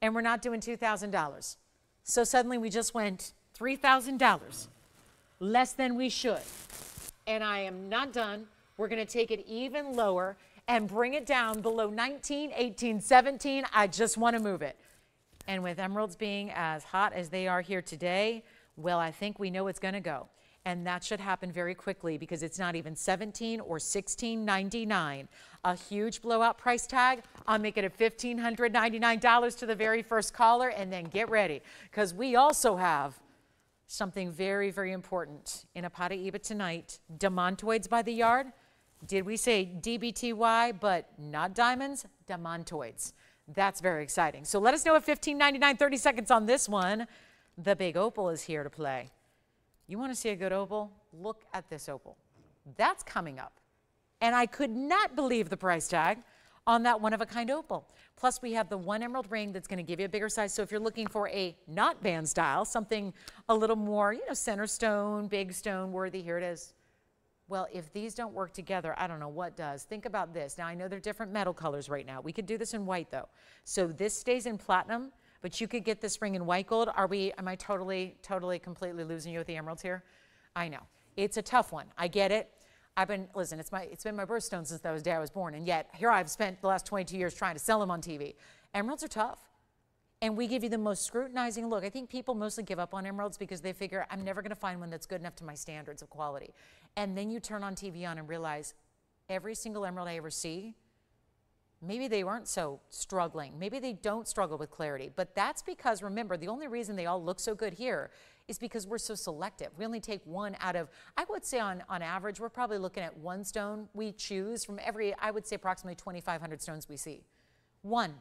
And we're not doing $2,000. So suddenly we just went $3,000 less than we should. And I am not done. We're going to take it even lower and bring it down below 19, 18, 17. I just want to move it. And with emeralds being as hot as they are here today, well, I think we know it's going to go. And that should happen very quickly, because it's not even 17 or 16.99. A huge blowout price tag. I'll make it at $1,599 to the very first caller, and then get ready, because we also have something very, very important in Paraíba tonight. Demantoids by the yard. Did we say DBTY, but not diamonds? Demantoids. That's very exciting. So let us know at $15.99, 30 seconds on this one. The big opal is here to play. You want to see a good opal? Look at this opal. That's coming up. And I could not believe the price tag on that one-of-a-kind opal. Plus, we have the one emerald ring that's going to give you a bigger size. So if you're looking for a not band style, something a little more, you know, center stone, big stone worthy, here it is. Well, if these don't work together, I don't know what does. Think about this. Now, I know they're different metal colors right now. We could do this in white, though. So this stays in platinum, but you could get this ring in white gold. Am I totally, completely losing you with the emeralds here? I know. It's a tough one. I get it. Listen, it's been my birthstone since the day I was born, and yet here I've spent the last 22 years trying to sell them on TV. Emeralds are tough. And we give you the most scrutinizing look. I think people mostly give up on emeralds because they figure, I'm never going to find one that's good enough to my standards of quality. And then you turn on TVON and realize every single emerald I ever see, maybe they weren't so struggling. Maybe they don't struggle with clarity. But that's because, remember, the only reason they all look so good here is because we're so selective. We only take one out of, I would say on average, we're probably looking at one stone we choose from every, I would say approximately 2,500 stones we see. One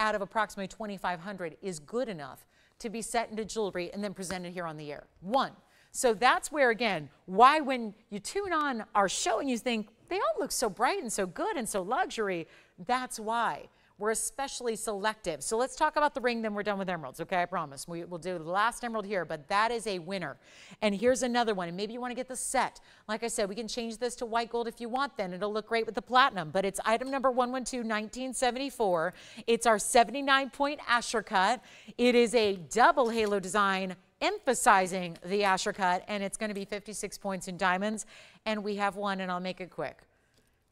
out of approximately 2,500 is good enough to be set into jewelry and then presented here on the air. One. So that's where, again, why when you tune on our show and you think, they all look so bright and so good and so luxury, that's why we're especially selective. So let's talk about the ring, then we're done with emeralds, okay? I promise. We'll do the last emerald here, but that is a winner. And here's another one, and maybe you want to get the set. Like I said, we can change this to white gold if you want, then it'll look great with the platinum. But it's item number 112-1974. It's our 79-point Asher cut. It is a double halo design, emphasizing the Asher cut, and it's going to be 56 points in diamonds. And we have one, and I'll make it quick,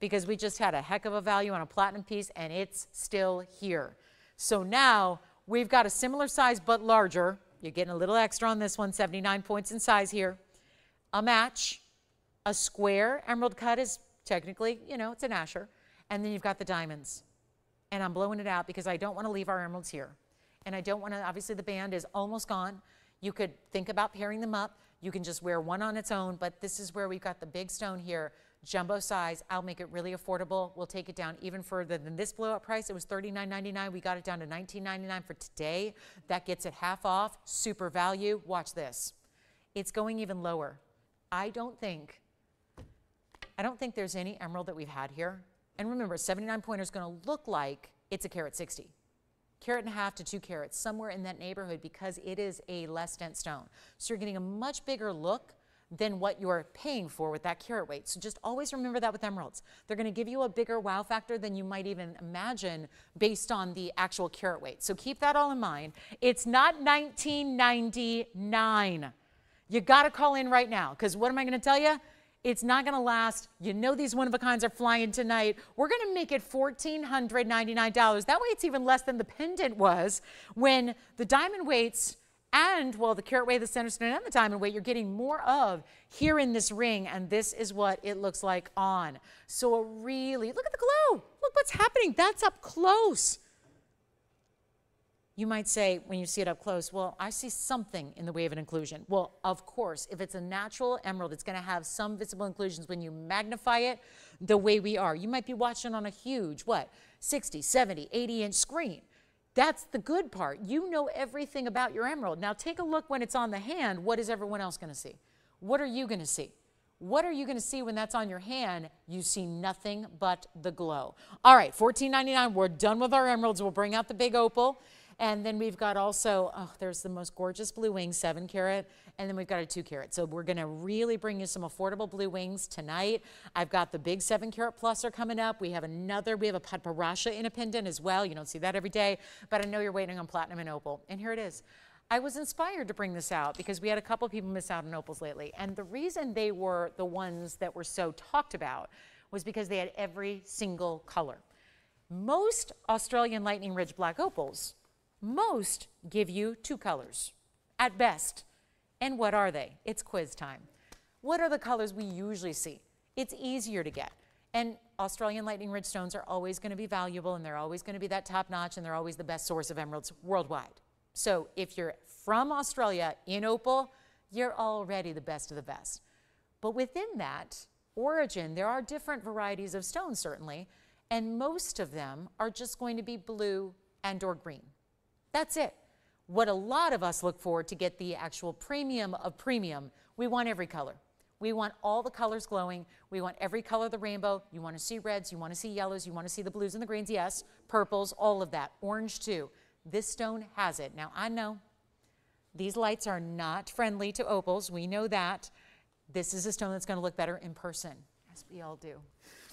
because we just had a heck of a value on a platinum piece, and it's still here. So now we've got a similar size but larger. You're getting a little extra on this one, 79 points in size here. A match, a square emerald cut is technically, you know, it's an Asher. And then you've got the diamonds. And I'm blowing it out because I don't want to leave our emeralds here. And I don't want to, obviously the band is almost gone. You could think about pairing them up. You can just wear one on its own, but this is where we've got the big stone here. Jumbo size. I'll make it really affordable. We'll take it down even further than this blowout price. It was $39.99. We got it down to $19.99 for today. That gets it half off. Super value. Watch this. It's going even lower. I don't think there's any emerald that we've had here. And remember, 79 pointer is going to look like it's a carat 60. Carat and a half to 2 carats, somewhere in that neighborhood, because it is a less dense stone. So you're getting a much bigger look than what you're paying for with that carat weight. So just always remember that with emeralds. They're going to give you a bigger wow factor than you might even imagine based on the actual carat weight. So keep that all in mind. It's not $19.99. You got to call in right now, because what am I going to tell you? It's not going to last. You know these one-of-a-kinds are flying tonight. We're going to make it $1,499. That way it's even less than the pendant was. When the diamond weights and, well, the carat weight, the center stone, and the diamond weight, you're getting more of here in this ring, and this is what it looks like on. So look at the glow. Look what's happening. That's up close. You might say, when you see it up close, well, I see something in the way of an inclusion. Well, of course, if it's a natural emerald, it's going to have some visible inclusions when you magnify it the way we are. You might be watching on a huge, what, 60, 70, 80-inch screen. That's the good part. You know everything about your emerald. Now take a look when it's on the hand. What is everyone else going to see? What are you going to see? What are you going to see when that's on your hand? You see nothing but the glow. All right, $14.99. We're done with our emeralds. We'll bring out the big opal. And then we've got also, oh, there's the most gorgeous blue wing, 7 carat, and then we've got a 2 carat. So we're gonna really bring you some affordable blue wings tonight. I've got the big 7 carat pluser coming up. We have a Padparadscha in a pendant as well. You don't see that every day, but I know you're waiting on platinum and opal. And here it is. I was inspired to bring this out because we had a couple people miss out on opals lately. And the reason they were the ones that were so talked about was because they had every single color. Most Australian Lightning Ridge black opals, most give you 2 colors, at best. And what are they? It's quiz time. What are the colors we usually see? It's easier to get. And Australian Lightning Ridge stones are always gonna be valuable, and they're always gonna be that top notch, and they're always the best source of emeralds worldwide. So if you're from Australia in opal, you're already the best of the best. But within that origin, there are different varieties of stones, certainly, and most of them are just going to be blue and or green. That's it. What a lot of us look for to get the actual premium of premium, we want every color. We want all the colors glowing. We want every color of the rainbow. You want to see reds, you want to see yellows, you want to see the blues and the greens, yes, purples, all of that, orange too. This stone has it. Now I know these lights are not friendly to opals, we know that. This is a stone that's going to look better in person, as we all do.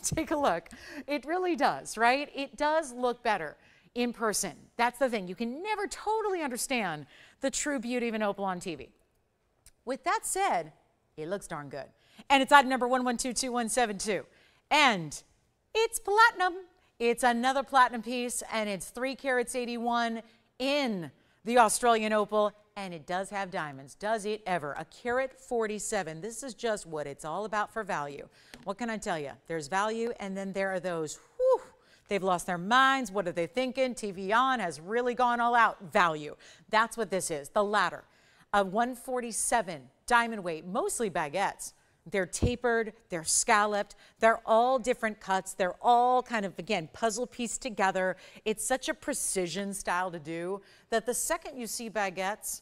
Take a look. It really does, right? It does look better in person. That's the thing. You can never totally understand the true beauty of an opal on TV. With that said, it looks darn good. And it's item number 1122172. And it's platinum. It's another platinum piece, and it's 3 carats 81 in the Australian opal, and it does have diamonds. Does it ever? A carat 47. This is just what it's all about for value. What can I tell you? There's value, and then there are those, whew, they've lost their minds. What are they thinking? TVON has really gone all out. Value. That's what this is. The latter. A 147 diamond weight, mostly baguettes. They're tapered. They're scalloped. They're all different cuts. They're all kind of, again, puzzle pieced together. It's such a precision style to do that the second you see baguettes,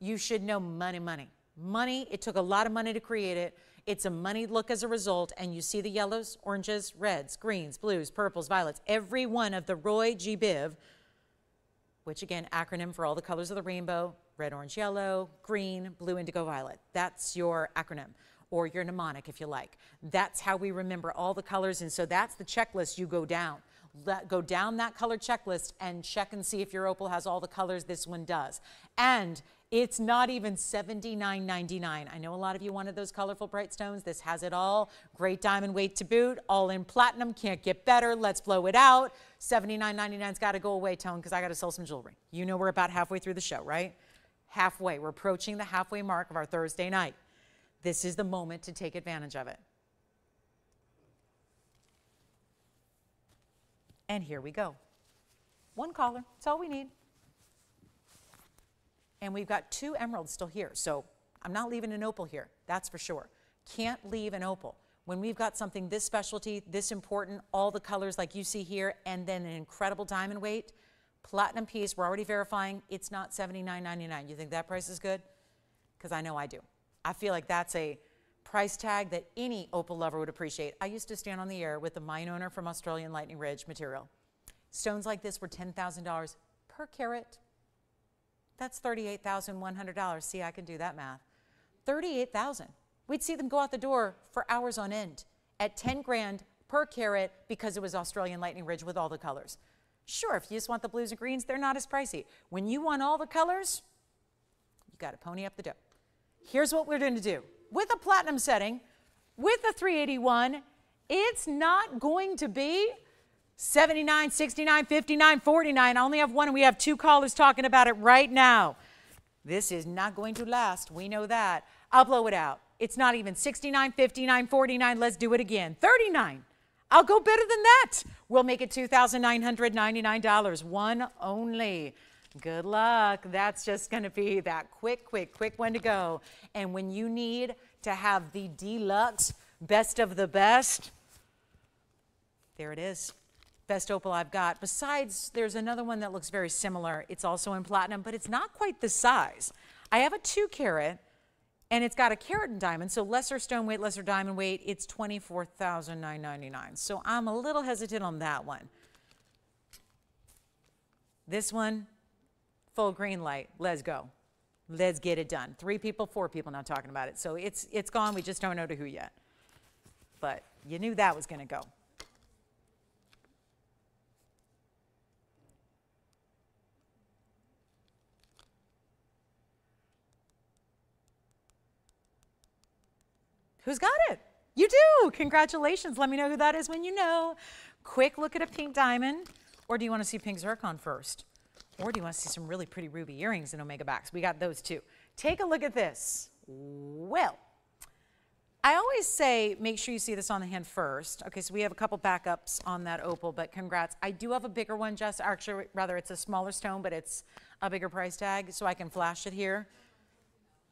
you should know money, money. Money, it took a lot of money to create it. It's a moneyed look as a result, and you see the yellows, oranges, reds, greens, blues, purples, violets, every one of the Roy G. Biv, which again, acronym for all the colors of the rainbow, red, orange, yellow, green, blue, indigo, violet. That's your acronym, or your mnemonic if you like. That's how we remember all the colors, and so that's the checklist you go down. Go down that color checklist and check and see if your opal has all the colors. This one does. And it's not even $79.99. I know a lot of you wanted those colorful bright stones. This has it all. Great diamond weight to boot. All in platinum. Can't get better. Let's blow it out. $79.99's got to go away, Tone, because I got to sell some jewelry. You know we're about halfway through the show, right? Halfway. We're approaching the halfway mark of our Thursday night. This is the moment to take advantage of it. And here we go. One caller. That's all we need. And we've got 2 emeralds still here, so I'm not leaving an opal here, that's for sure. Can't leave an opal. When we've got something this specialty, this important, all the colors like you see here, and then an incredible diamond weight, platinum piece, we're already verifying, it's not $79.99. You think that price is good? Because I know I do. I feel like that's a price tag that any opal lover would appreciate. I used to stand on the air with the mine owner from Australian Lightning Ridge material. Stones like this were $10,000 per carat. That's $38,100. See, I can do that math. $38,000. We'd see them go out the door for hours on end at 10 grand per carat because it was Australian Lightning Ridge with all the colors. Sure, if you just want the blues and greens, they're not as pricey. When you want all the colors, you got to pony up the dough. Here's what we're going to do. With a platinum setting, with a 381, it's not going to be $79, $69, $59, $49. I only have one, and we have 2 callers talking about it right now. This is not going to last. We know that. I'll blow it out. It's not even $69, $59, $49. Let's do it again. $39. I'll go better than that. We'll make it $2,999. One only. Good luck. That's just going to be that quick one to go. And when you need to have the deluxe best of the best, there it is. Best opal I've got. Besides, there's another one that looks very similar. It's also in platinum, but it's not quite the size. I have a 2 carat, and it's got a carat in diamond, so lesser stone weight, lesser diamond weight. It's $24,999. So I'm a little hesitant on that one. This one, full green light. Let's go. Let's get it done. 3 people, 4 people now talking about it. So it's gone. We just don't know to who yet. But you knew that was going to go. Who's got it? You do. Congratulations. Let me know who that is when you know. Quick look at a pink diamond. Or do you want to see pink zircon first? Or do you want to see some really pretty ruby earrings in Omega Backs? We got those too. Take a look at this. Well, I always say make sure you see this on the hand first. Okay, so we have a couple backups on that opal, but congrats. I do have a bigger one, Jess. Actually, rather, it's a smaller stone, but it's a bigger price tag, so I can flash it here.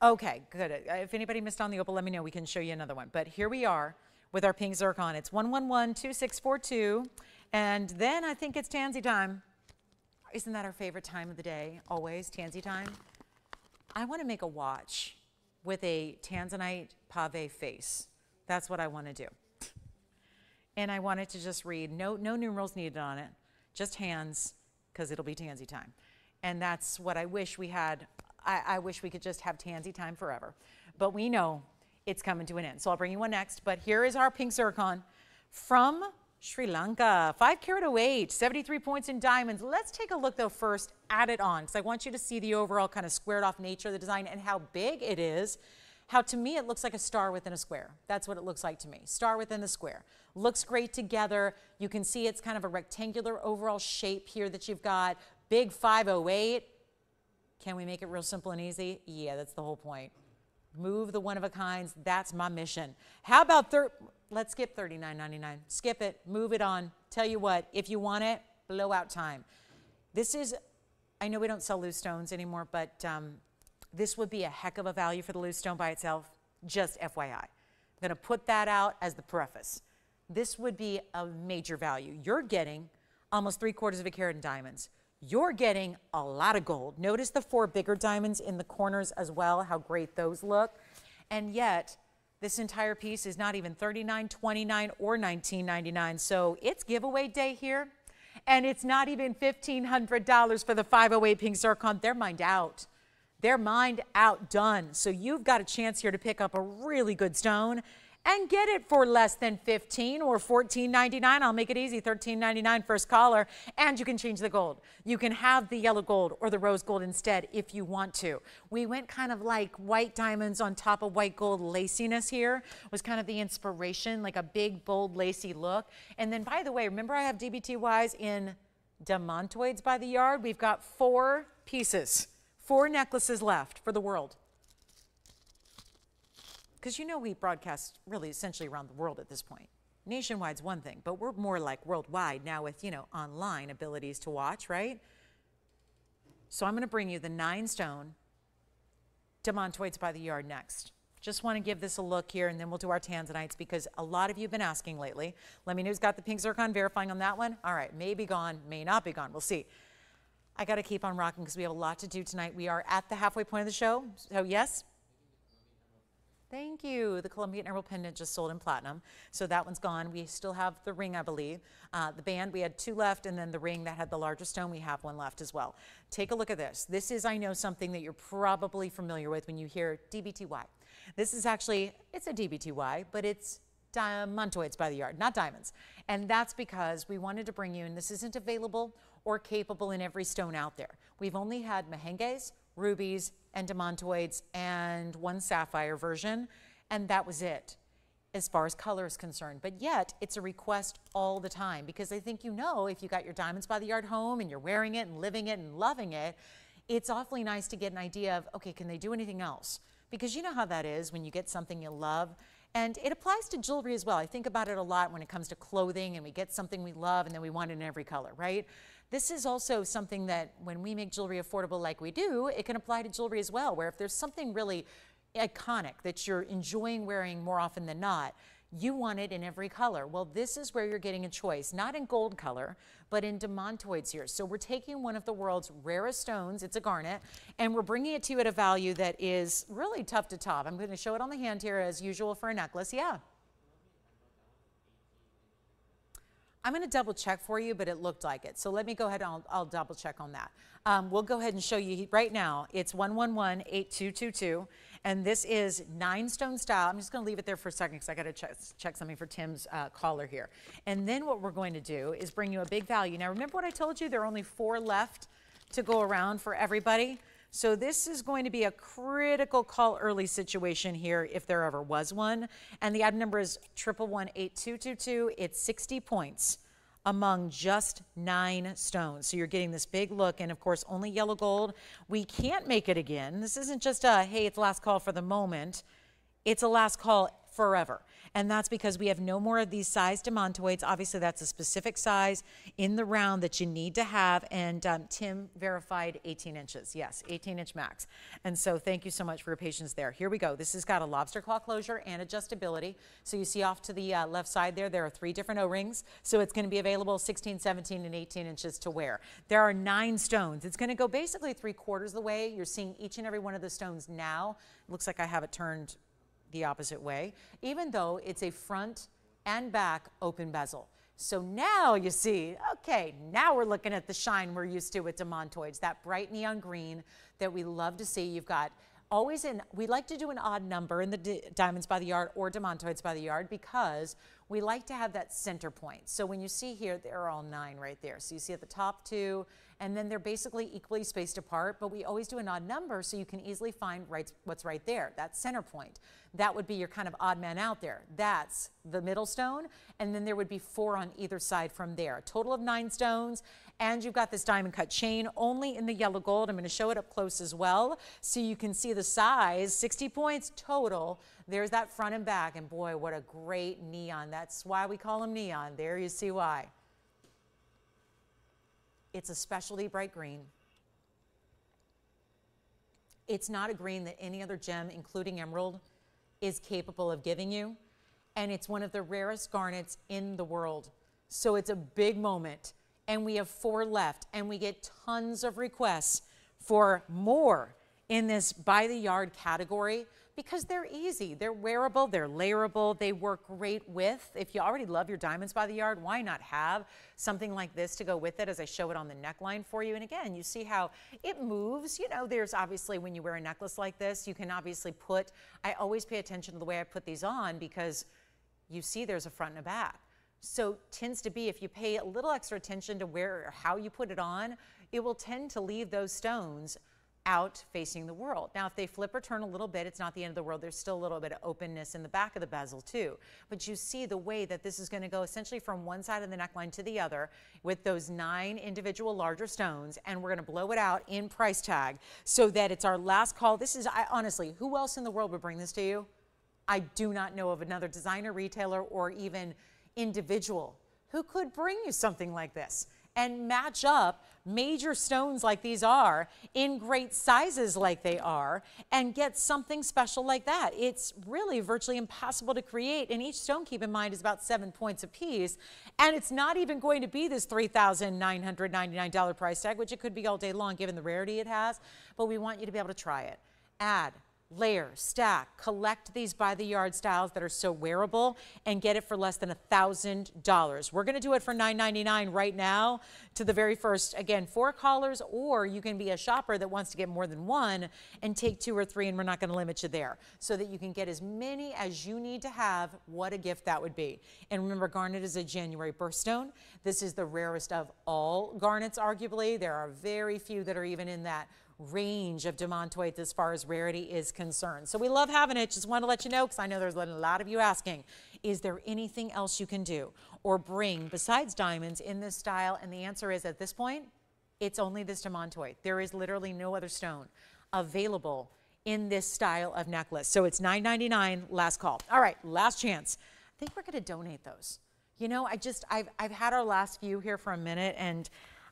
Okay, good. If anybody missed on the opal, let me know. We can show you another one. But here we are with our pink zircon. It's 1112642. And then I think it's tansy time. Isn't that our favorite time of the day? Always tansy time. I want to make a watch with a Tanzanite pave face. That's what I want to do. And I want it to just read, no numerals needed on it, just hands, because it'll be tansy time. And that's what I wish we had. I wish we could just have tansy time forever, but we know it's coming to an end. So I'll bring you one next, but here is our pink zircon from Sri Lanka, 5 carat 08, 73 points in diamonds. Let's take a look though first at it on, because I want you to see the overall kind of squared off nature of the design and how big it is. How to me it looks like a star within a square. That's what it looks like to me, star within the square. Looks great together. You can see it's kind of a rectangular overall shape here that you've got, big 508. Can we make it real simple and easy? Yeah, that's the whole point. Move the one-of-a-kinds. That's my mission. How about let's skip $39.99. Skip it. Move it on. Tell you what, if you want it, blowout time. This is, I know we don't sell loose stones anymore, but this would be a heck of a value for the loose stone by itself. Just FYI. I'm going to put that out as the preface. This would be a major value. You're getting almost 3/4 of a carat in diamonds. You're getting a lot of gold. Notice the 4 bigger diamonds in the corners as well, how great those look. And yet, this entire piece is not even $39, $29, or $19.99. So it's giveaway day here, and it's not even $1,500 for the 508 pink zircon. They're mined out. They're mined out, done. So you've got a chance here to pick up a really good stone and get it for less than $15 or $14.99. I'll make it easy, $13.99 first caller, and you can change the gold. You can have the yellow gold or the rose gold instead if you want to. We went kind of like white diamonds on top of white gold. Laciness here was kind of the inspiration, like a big, bold, lacy look. And then, by the way, remember I have DBTYs in Demantoids by the yard? We've got 4 pieces, 4 necklaces left for the world. Because you know we broadcast really essentially around the world at this point. Nationwide's one thing, but we're more like worldwide now with, you know, online abilities to watch, right? So I'm going to bring you the 9 stone Demantoids by the yard next. Just want to give this a look here, and then we'll do our Tanzanites because a lot of you have been asking lately. Let me know who's got the pink zircon, verifying on that one. All right, may be gone, may not be gone. We'll see. I got to keep on rocking because we have a lot to do tonight. We are at the halfway point of the show, so yes. Thank you. The Colombian emerald pendant just sold in platinum. So that one's gone. We still have the ring, I believe. The band, we had 2 left, and then the ring that had the larger stone, we have 1 left as well. Take a look at this. This is, I know, something that you're probably familiar with when you hear DBTY. This is actually, it's a DBTY, but it's Demantoids by the yard, not diamonds. And that's because we wanted to bring you, and this isn't available or capable in every stone out there. We've only had Mahenges, rubies, and Demantoids, and 1 sapphire version, and that was it as far as color is concerned. But yet it's a request all the time, because I think, you know, if you got your diamonds by the yard home and you're wearing it and living it and loving it, it's awfully nice to get an idea of, okay, can they do anything else? Because you know how that is when you get something you love. And it applies to jewelry as well. I think about it a lot when it comes to clothing, and we get something we love and then we want it in every color, right? This is also something that when we make jewelry affordable like we do, it can apply to jewelry as well, where if there's something really iconic that you're enjoying wearing more often than not, you want it in every color. Well, this is where you're getting a choice, not in gold color, but in demantoids here. So we're taking one of the world's rarest stones, it's a garnet, and we're bringing it to you at a value that is really tough to top. I'm going to show it on the hand here as usual for a necklace. Yeah. I'm going to double check for you, but it looked like it. So let me go ahead and I'll double check on that. We'll go ahead and show you right now. It's 1118222. And this is 9 stone style. I'm just going to leave it there for a second because I got to check something for Tim's collar here. And then what we're going to do is bring you a big value. Now, remember what I told you? There are only 4 left to go around for everybody. So this is going to be a critical call early situation here if there ever was one. And the ad number is 1118222. It's 60 points among just 9 stones. So you're getting this big look, and of course only yellow gold. We can't make it again. This isn't just a, hey, it's last call for the moment. It's a last call forever. And that's because we have no more of these size demantoids. Obviously that's a specific size in the round that you need to have. And Tim verified 18 inches. Yes, 18 inch max. And so thank you so much for your patience there. Here we go. This has got a lobster claw closure and adjustability. So you see off to the left side there, there are 3 different O-rings. So it's going to be available 16, 17, and 18 inches to wear. There are 9 stones. It's going to go basically 3/4 of the way. You're seeing each and every one of the stones now. It looks like I have it turned the opposite way, even though it's a front and back open bezel. So now you see, okay, now we're looking at the shine we're used to with demantoids, that bright neon green that we love to see. You've got always in, we like to do an odd number in the diamonds by the yard or demantoids by the yard because we like to have that center point. So when you see here, they're all 9 right there. So you see at the top 2, and then they're basically equally spaced apart, but we always do an odd number so you can easily find what's right there, that center point. That would be your kind of odd man out there. That's the middle stone, and then there would be 4 on either side from there. A total of 9 stones, and you've got this diamond cut chain only in the yellow gold. I'm going to show it up close as well so you can see the size, 60 points total. There's that front and back, and boy, what a great neon. That's why we call them neon. There you see why. It's a specialty bright green. It's not a green that any other gem, including emerald, is capable of giving you. And it's one of the rarest garnets in the world. So it's a big moment. And we have 4 left. And we get tons of requests for more in this by the yard category because they're easy. They're wearable. They're layerable. They work great with. If you already love your diamonds by the yard, why not have something like this to go with it as I show it on the neckline for you? And again, you see how it moves. You know, there's obviously when you wear a necklace like this, you can obviously put, I always pay attention to the way I put these on because you see there's a front and a back. So tends to be if you pay a little extra attention to where or how you put it on, it will tend to leave those stones out facing the world. Now, if they flip or turn a little bit, it's not the end of the world. There's still a little bit of openness in the back of the bezel too. But you see the way that this is going to go essentially from one side of the neckline to the other with those 9 individual larger stones, and we're going to blow it out in price tag so that it's our last call. This is, I honestly, who else in the world would bring this to you? I do not know of another designer, retailer, or even individual who could bring you something like this and match up major stones like these are in great sizes like they are and get something special like that. It's really virtually impossible to create, and each stone, keep in mind, is about 7 points a piece, and it's not even going to be this $3,999 price tag, which it could be all day long given the rarity it has, but we want you to be able to try it. Add, layer, stack, collect these by the yard styles that are so wearable and get it for less than $1,000. We're going to do it for $9.99 right now to the very first, again, 4 callers, or you can be a shopper that wants to get more than one and take 2 or 3, and we're not going to limit you there so that you can get as many as you need to have. What a gift that would be. And remember, garnet is a January birthstone. This is the rarest of all garnets, arguably. There are very few that are even in that range of demantoids as far as rarity is concerned. So we love having it. Just want to let you know because I know there's a lot of you asking, is there anything else you can do or bring besides diamonds in this style? And the answer is at this point, it's only this demantoid. There is literally no other stone available in this style of necklace. So it's $9.99, last call. All right, last chance. I think we're going to donate those. You know, I've had our last few here for a minute, and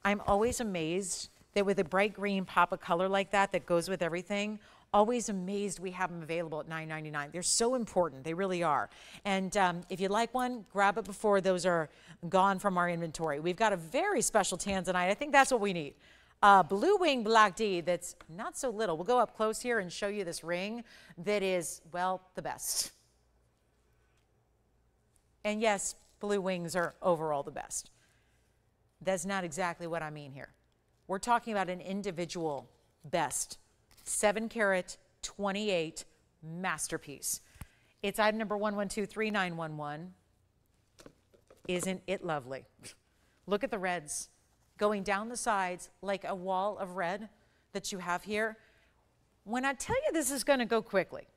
I'm always amazed that with a bright green pop of color like that, that goes with everything, always amazed we have them available at $9.99. They're so important, they really are. And if you'd like one, grab it before those are gone from our inventory. We've got a very special Tanzanite. I think that's what we need. Blue Wing Block D, that's not so little. We'll go up close here and show you this ring that is, well, the best. And yes, blue wings are overall the best. That's not exactly what I mean here. We're talking about an individual best 7-carat 28 masterpiece. It's item number 1123911. Isn't it lovely? Look at the reds going down the sides like a wall of red that you have here. When I tell you this is going to go quickly,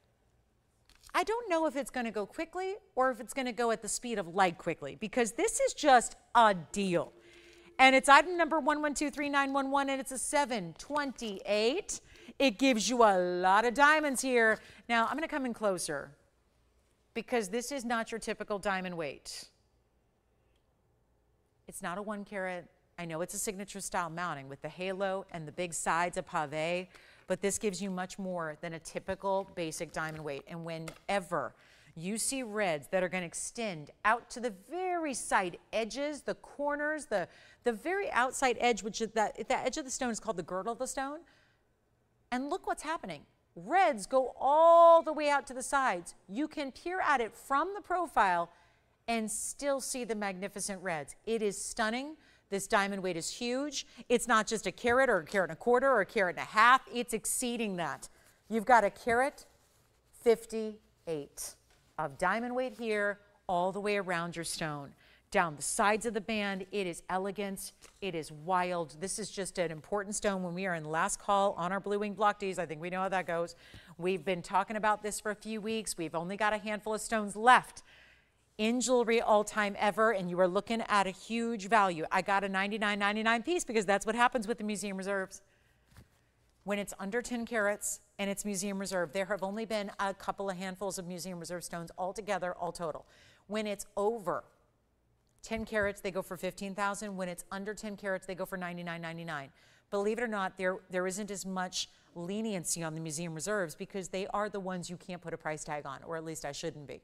I don't know if it's going to go quickly or if it's going to go at the speed of light quickly, because this is just a deal. And it's item number 1123911, and it's a 728. It gives you a lot of diamonds here. Now, I'm going to come in closer because this is not your typical diamond weight. It's not a 1-carat. I know it's a signature style mounting with the halo and the big sides of pave, but this gives you much more than a typical basic diamond weight. And whenever you see reds that are going to extend out to the very side edges, the corners, the very outside edge, which is that edge of the stone is called the girdle of the stone. And look what's happening. Reds go all the way out to the sides. You can peer at it from the profile and still see the magnificent reds. It is stunning. This diamond weight is huge. It's not just a carat or a carat and a quarter or a carat and a half. It's exceeding that. You've got a carat 58 of diamond weight here, all the way around your stone. Down the sides of the band, it is elegance, it is wild. This is just an important stone when we are in last call on our Blue Wing Block Ds. I think we know how that goes. We've been talking about this for a few weeks. We've only got a handful of stones left in jewelry all time ever, and you are looking at a huge value. I got a $99.99 piece because that's what happens with the museum reserves. When it's under 10 carats and it's museum reserve, there have only been a couple of handfuls of museum reserve stones altogether, all total. When it's over 10 carats, they go for $15,000. When it's under 10 carats, they go for $99.99. Believe it or not, there isn't as much leniency on the museum reserves because they are the ones you can't put a price tag on, or at least I shouldn't be.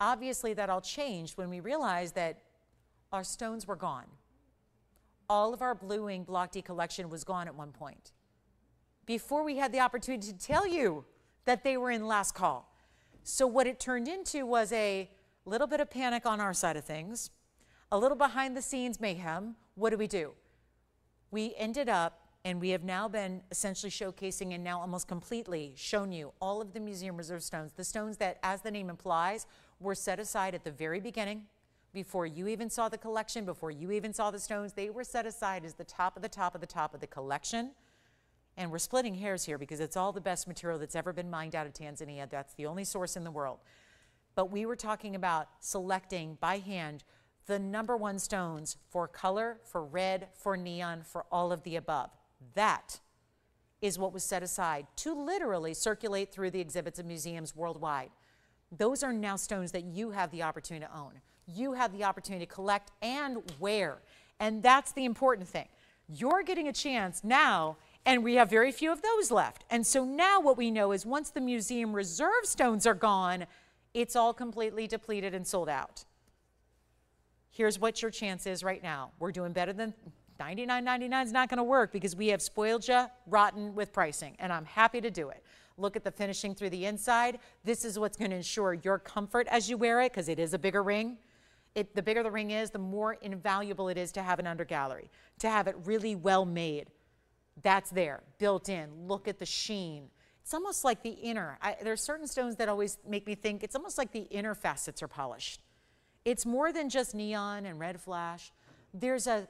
Obviously, that all changed when we realized that our stones were gone. All of our Blue Wing Block D collection was gone at one point, before we had the opportunity to tell you that they were in last call. So what it turned into was a little bit of panic on our side of things, a little behind the scenes mayhem. What do? We ended up, and we have now been essentially showcasing and now almost completely shown you all of the museum reserve stones, the stones that, as the name implies, were set aside at the very beginning. Before you even saw the collection, before you even saw the stones, they were set aside as the top of the top of the top of the collection. And we're splitting hairs here because it's all the best material that's ever been mined out of Tanzania. That's the only source in the world. But we were talking about selecting by hand the number one stones for color, for red, for neon, for all of the above. That is what was set aside to literally circulate through the exhibits of museums worldwide. Those are now stones that you have the opportunity to own. You have the opportunity to collect and wear. And that's the important thing. You're getting a chance now, and we have very few of those left. And so now what we know is once the museum reserve stones are gone, it's all completely depleted and sold out. Here's what your chance is right now. We're doing better than $99.99 is not going to work because we have spoiled you rotten with pricing, and I'm happy to do it. Look at the finishing through the inside. This is what's going to ensure your comfort as you wear it, because it is a bigger ring. The bigger the ring is, the more invaluable it is to have an undergallery, to have it really well made. That's there, built in. Look at the sheen. It's almost like the inner. There are certain stones that always make me think it's almost like the inner facets are polished. It's more than just neon and red flash. There's a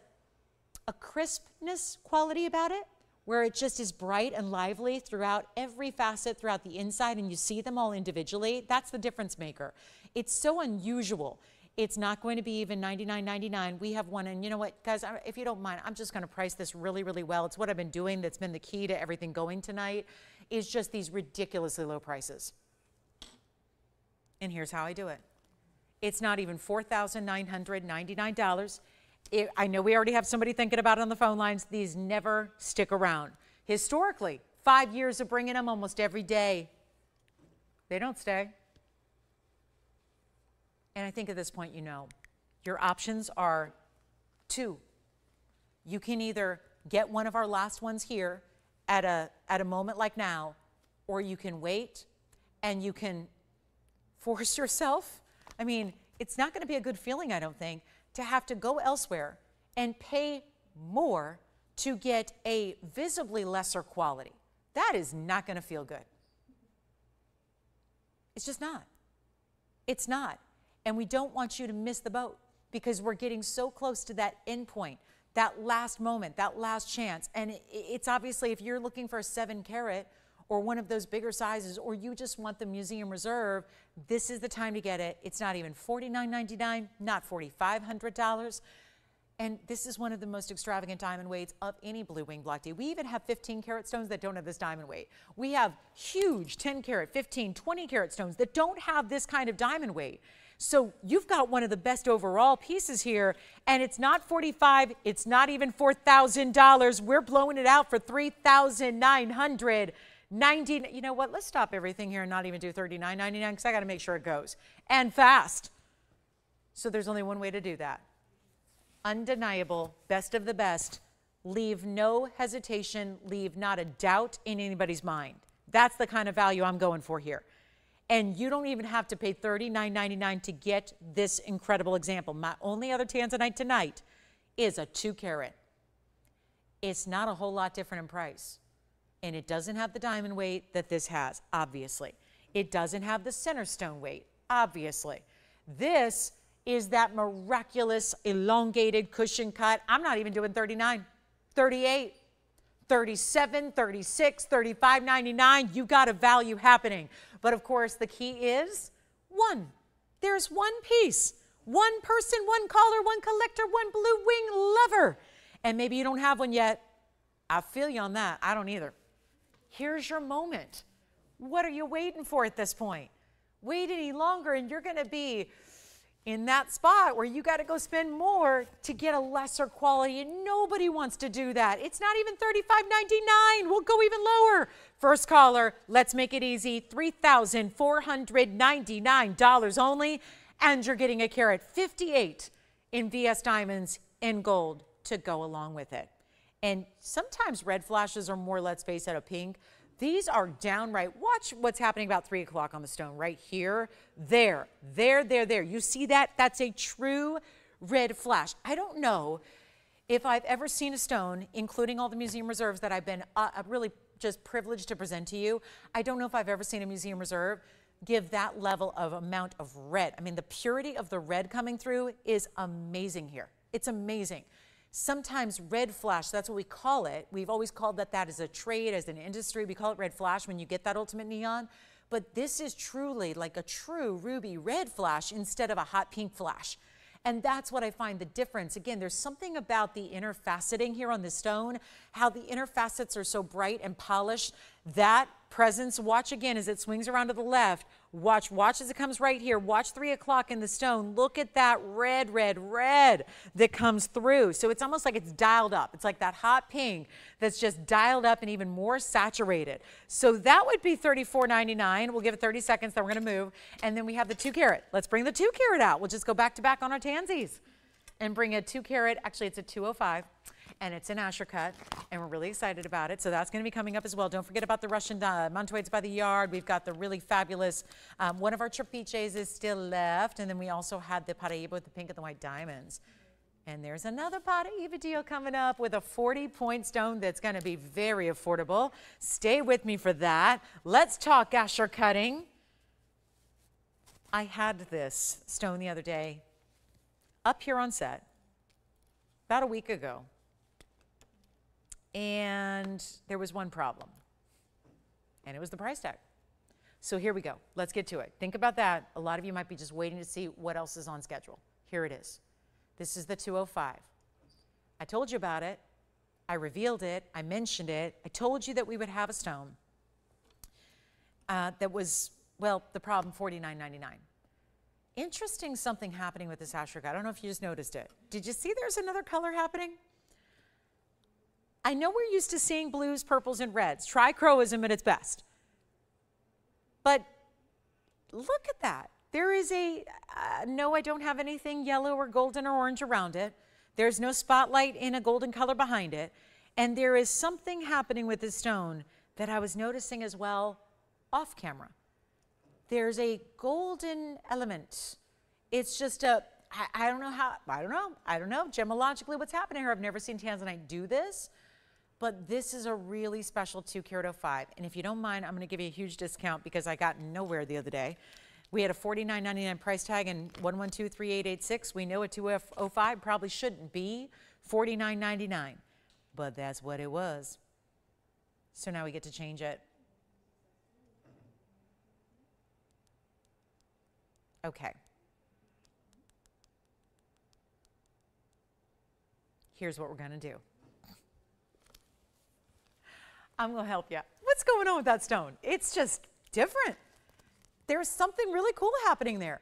crispness quality about it where it just is bright and lively throughout every facet, throughout the inside, and you see them all individually. That's the difference maker. It's so unusual. It's not going to be even $99.99. We have one, and you know what, guys, if you don't mind, I'm just going to price this really, really well. It's what I've been doing that's been the key to everything going tonight, is just these ridiculously low prices. And here's how I do it. It's not even $4,999, I know we already have somebody thinking about it on the phone lines. These never stick around. Historically, 5 years of bringing them almost every day. They don't stay. And I think at this point, you know, your options are two. You can either get one of our last ones here at a moment like now, or you can wait and you can force yourself. I mean, it's not going to be a good feeling, I don't think, to have to go elsewhere and pay more to get a visibly lesser quality. That is not going to feel good. It's just not. It's not. And we don't want you to miss the boat, because we're getting so close to that end point, that last moment, that last chance. And it's obviously, if you're looking for a 7 carat or one of those bigger sizes, or you just want the Museum Reserve, this is the time to get it. It's not even $49.99, not $4,500. And this is one of the most extravagant diamond weights of any Blue Wing Block D. We even have 15 carat stones that don't have this diamond weight. We have huge 10 carat, 15, 20 carat stones that don't have this kind of diamond weight. So you've got one of the best overall pieces here, and it's not $45, it's not even $4,000. We're blowing it out for $3,999. You know what, let's stop everything here and not even do $39.99, because I gotta make sure it goes, and fast. So there's only one way to do that. Undeniable, best of the best. Leave no hesitation, leave not a doubt in anybody's mind. That's the kind of value I'm going for here. And you don't even have to pay $39.99 to get this incredible example. My only other Tanzanite tonight is a 2 carat. It's not a whole lot different in price. And it doesn't have the diamond weight that this has, obviously. It doesn't have the center stone weight, obviously. This is that miraculous elongated cushion cut. I'm not even doing 39, 38. 37, 36, 35.99, you got a value happening. But of course, the key is one. There's one piece, one person, one caller, one collector, one Blue Wing lover. And maybe you don't have one yet. I feel you on that. I don't either. Here's your moment. What are you waiting for at this point? Wait any longer and you're going to be in that spot where you got to go spend more to get a lesser quality, and nobody wants to do that. It's not even $35.99. We'll go even lower. First caller, let's make it easy. $3,499 only, and you're getting a carat 58 in VS diamonds in gold to go along with it. And sometimes red flashes are more, let's face it, a pink. These are downright, watch what's happening about 3 o'clock on the stone right here, there. You see that? That's a true red flash. I don't know if I've ever seen a stone, including all the museum reserves that I've been really just privileged to present to you. I don't know if I've ever seen a museum reserve give that level of amount of red. I mean, the purity of the red coming through is amazing here. It's amazing. Sometimes red flash, that's what we call it. We've always called that as a trade, as an industry. We call it red flash when you get that ultimate neon. But this is truly like a true ruby red flash instead of a hot pink flash. And that's what I find the difference. Again, there's something about the inner faceting here on the stone, how the inner facets are so bright and polished. That presence, watch again as it swings around to the left. Watch as it comes right here. Watch 3 o'clock in the stone. Look at that red that comes through. So it's almost like it's dialed up. It's like that hot pink that's just dialed up and even more saturated. So that would be $34.99. We'll give it 30 seconds, then we're going to move. And then we have the 2 carat. Let's bring the 2 carat out. We'll just go back to back on our Tansies and bring a 2 carat. Actually, it's a 205. And it's an Asher cut, and we're really excited about it. So that's going to be coming up as well. Don't forget about the Russian Demantoids by the yard. We've got the really fabulous, one of our Trapiches is still left. And then we also had the Paraíba with the pink and the white diamonds. And there's another Paraíba deal coming up with a 40-point stone that's going to be very affordable. Stay with me for that. Let's talk Asher cutting. I had this stone the other day up here on set about a week ago. And there was one problem, and it was the price tag. So here we go. Let's get to it. Think about that. A lot of you might be just waiting to see what else is on schedule. Here it is. This is the 205. I told you about it. I revealed it. I mentioned it. I told you that we would have a stone that was, well, the problem, $49.99. Interesting something happening with this Asher. I don't know if you just noticed it. Did you see there's another color happening? I know we're used to seeing blues, purples, and reds. Trichroism at its best. But look at that. There is a, no, I don't have anything yellow or golden or orange around it. There's no spotlight in a golden color behind it. And there is something happening with this stone that I was noticing as well off camera. There's a golden element. It's just a, I don't know how, I don't know gemologically what's happening here. I've never seen Tanzanite do this, but this is a really special 2.05 carat. And if you don't mind, I'm gonna give you a huge discount because I got nowhere the other day. We had a $49.99 price tag and 1123886. We know a 2.05 probably shouldn't be $49.99, but that's what it was. So now we get to change it. Okay. Here's what we're gonna do. I'm gonna help you. What's going on with that stone? It's just different. There's something really cool happening there.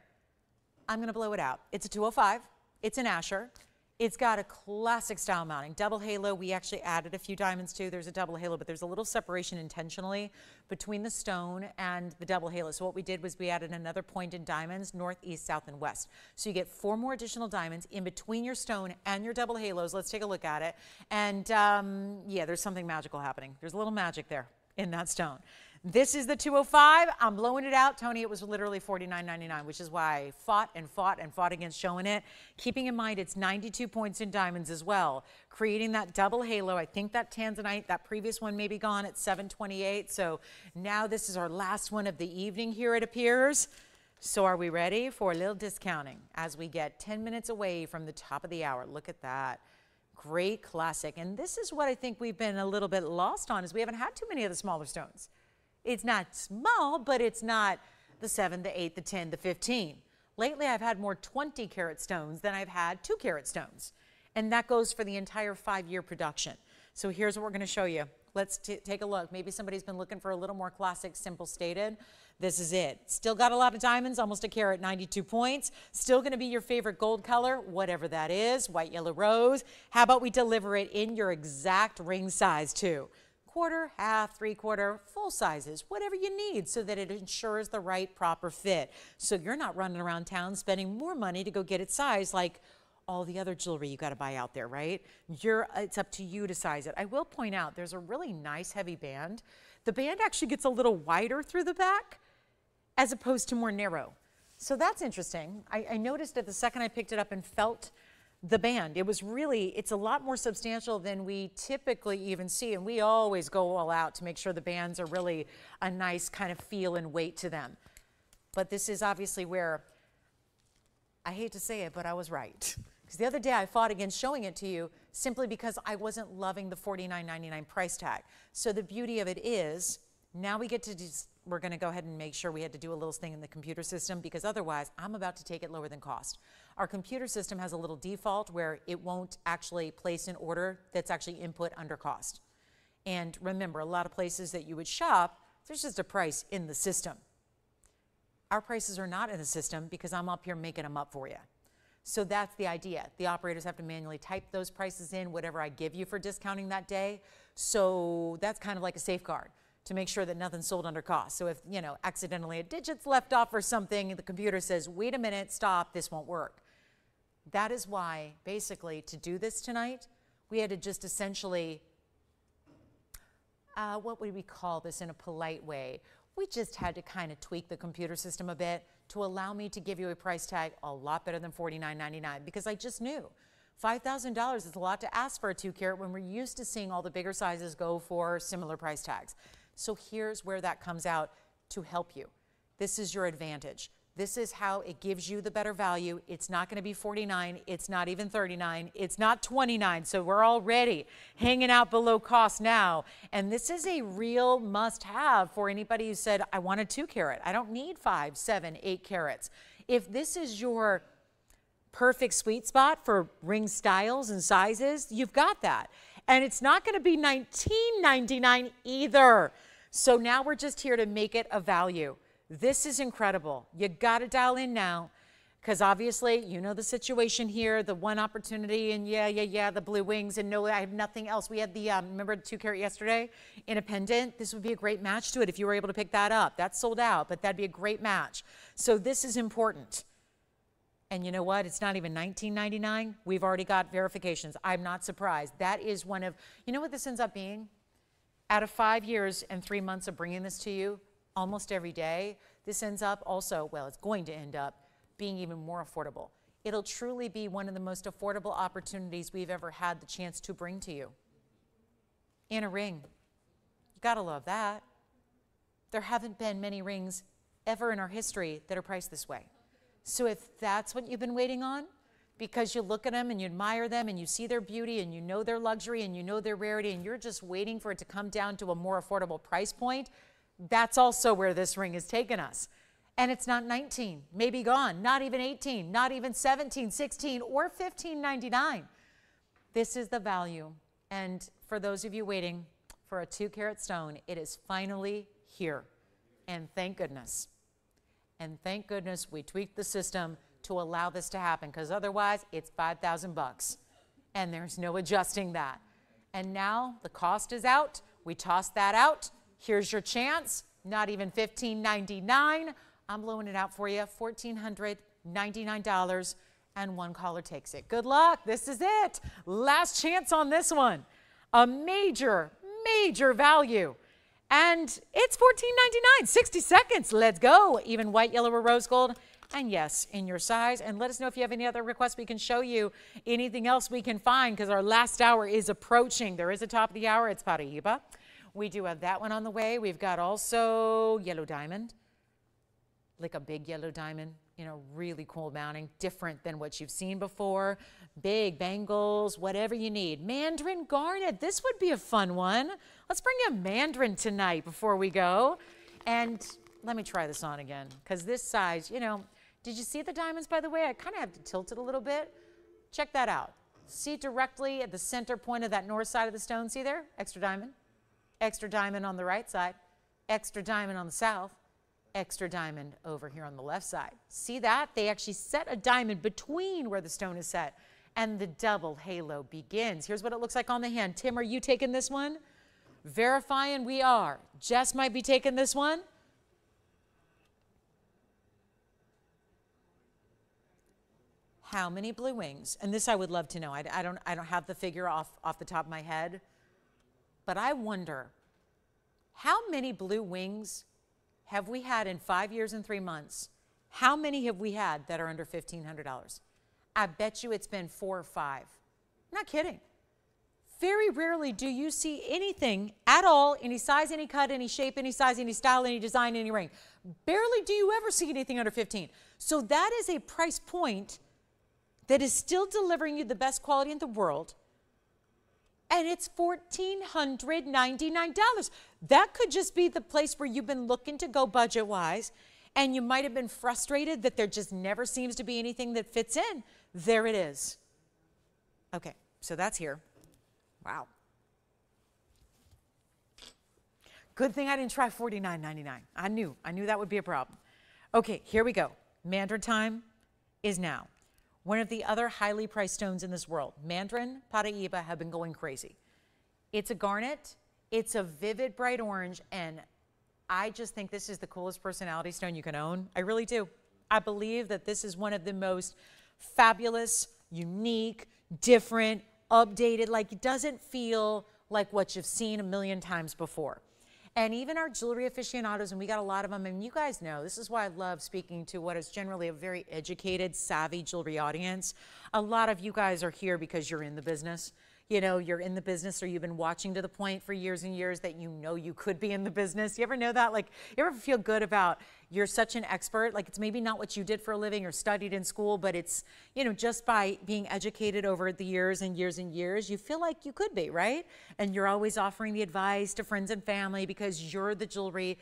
I'm gonna blow it out. It's a 2.05. It's an Asher. It's got a classic style mounting, double halo. We actually added a few diamonds too. There's a double halo, but there's a little separation intentionally between the stone and the double halo. So what we did was we added another point in diamonds, north, east, south, and west. So you get 4 more additional diamonds in between your stone and your double halos. Let's take a look at it. And yeah, there's something magical happening. There's a little magic there in that stone. This is the 2.05. I'm blowing it out. Tony, it was literally $49.99, which is why I fought against showing it. Keeping in mind, it's 92 points in diamonds as well. Creating that double halo. I think that Tanzanite, that previous one may be gone at 728. So now this is our last one of the evening here, it appears. So are we ready for a little discounting as we get 10 minutes away from the top of the hour? Look at that. Great classic. And this is what I think we've been a little bit lost on, is we haven't had too many of the smaller stones. It's not small, but it's not the 7, the 8, the 10, the 15. Lately, I've had more 20-carat stones than I've had 2-carat stones. And that goes for the entire 5-year production. So here's what we're going to show you. Let's take a look. Maybe somebody's been looking for a little more classic, simple stated. This is it. Still got a lot of diamonds, almost a carat, 92 points. Still going to be your favorite gold color, whatever that is, white, yellow, rose. How about we deliver it in your exact ring size, too? Quarter, half, three-quarter, full sizes, whatever you need so that it ensures the right proper fit. So you're not running around town spending more money to go get it sized like all the other jewelry you got to buy out there, right? It's up to you to size it. I will point out there's a really nice heavy band. The band actually gets a little wider through the back as opposed to more narrow. So that's interesting. I noticed that the second I picked it up and felt the band, it was really, it's a lot more substantial than we typically even see, and we always go all out to make sure the bands are really a nice kind of feel and weight to them. But this is obviously where, I hate to say it, but I was right. Because the other day I fought against showing it to you simply because I wasn't loving the $49.99 price tag. So the beauty of it is, now we get to just, we're going to go ahead and make sure we had to do a little thing in the computer system because otherwise I'm about to take it lower than cost. Our computer system has a little default where it won't actually place an order that's actually input under cost. And remember, a lot of places that you would shop, there's just a price in the system. Our prices are not in the system because I'm up here making them up for you. So that's the idea. The operators have to manually type those prices in, whatever I give you for discounting that day. So that's kind of like a safeguard to make sure that nothing's sold under cost. So if, you know, accidentally a digit's left off or something, the computer says, wait a minute, stop, this won't work. That is why, basically, to do this tonight, we had to just essentially, what would we call this in a polite way? We just had to kind of tweak the computer system a bit to allow me to give you a price tag a lot better than $49.99 because I just knew. $5,000 is a lot to ask for a 2-carat when we're used to seeing all the bigger sizes go for similar price tags. So here's where that comes out to help you. This is your advantage. This is how it gives you the better value. It's not gonna be $49, it's not even $39, it's not $29, so we're already hanging out below cost now. And this is a real must-have for anybody who said, I want a 2-carat, I don't need 5, 7, 8 carats. If this is your perfect sweet spot for ring styles and sizes, you've got that. And it's not gonna be $19.99 either. So now we're just here to make it a value. This is incredible. You gotta dial in now. Because obviously, you know the situation here, the one opportunity and the Blue Wings and no, I have nothing else. We had the, remember 2 carat yesterday in a pendant? This would be a great match to it if you were able to pick that up. That's sold out, but that'd be a great match. So this is important. And you know what? It's not even $19.99. We've already got verifications. I'm not surprised. That is one of, you know what this ends up being? Out of 5 years and 3 months of bringing this to you almost every day, this ends up also, well, it's going to end up being even more affordable. It'll truly be one of the most affordable opportunities we've ever had the chance to bring to you. In a ring. You gotta love that. There haven't been many rings ever in our history that are priced this way. So if that's what you've been waiting on, because you look at them and you admire them and you see their beauty and you know their luxury and you know their rarity and you're just waiting for it to come down to a more affordable price point, that's also where this ring has taken us. And it's not 19, maybe gone, not even 18, not even 17, 16, or $15.99. This is the value. And for those of you waiting for a 2 carat stone, it is finally here. And thank goodness. And thank goodness we tweaked the system to allow this to happen, because otherwise it's $5,000 bucks and there's no adjusting that. And now the cost is out. We tossed that out. Here's your chance. Not even $15.99. I'm blowing it out for you. $1,499, and one caller takes it. Good luck. This is it. Last chance on this one. A major, major value. And it's $14.99, 60 seconds. Let's go. Even white, yellow, or rose gold. And yes, in your size. And let us know if you have any other requests. We can show you anything else we can find, because our last hour is approaching. There is a top of the hour. It's Paraíba. We do have that one on the way. We've got also yellow diamond, like a big yellow diamond, you know, really cool mounting, different than what you've seen before. Big bangles, whatever you need. Mandarin garnet, this would be a fun one. Let's bring you a mandarin tonight before we go. And let me try this on again, because this size, you know, did you see the diamonds, by the way? I kind of have to tilt it a little bit. Check that out. See directly at the center point of that north side of the stone, see there? Extra diamond on the right side, extra diamond on the south, extra diamond over here on the left side. See that? They actually set a diamond between where the stone is set, and the double halo begins. Here's what it looks like on the hand. Tim, are you taking this one? Verifying we are. Jess might be taking this one. How many Blue Wings? And this I would love to know. I don't have the figure off the top of my head, but I wonder how many Blue Wings have we had in 5 years and 3 months? How many have we had that are under $1,500? I bet you it's been 4 or 5. Not kidding. Very rarely do you see anything at all, any size, any cut, any shape, any size, any style, any design, any ring. Barely do you ever see anything under 15. So that is a price point that is still delivering you the best quality in the world. And it's $1,499. That could just be the place where you've been looking to go budget-wise, and you might have been frustrated that there just never seems to be anything that fits in. There it is. Okay, so that's here. Wow. Good thing I didn't try $49.99. I knew that would be a problem. Okay, here we go. Mandarin time is now. One of the other highly priced stones in this world. Mandarin, Paraíba have been going crazy. It's a garnet. It's a vivid bright orange. And I just think this is the coolest personality stone you can own. I really do. I believe that this is one of the most fabulous, unique, different, updated. Like, it doesn't feel like what you've seen a million times before. And even our jewelry aficionados, and we got a lot of them, and you guys know, this is why I love speaking to what is generally a very educated, savvy jewelry audience. A lot of you guys are here because you're in the business. You know, you're in the business, or you've been watching to the point for years and years that you know you could be in the business. You ever know that? Like, you ever feel good about you're such an expert? Like, it's maybe not what you did for a living or studied in school, but it's, you know, just by being educated over the years and years and years, you feel like you could be, right? And you're always offering the advice to friends and family because you're the jewelry,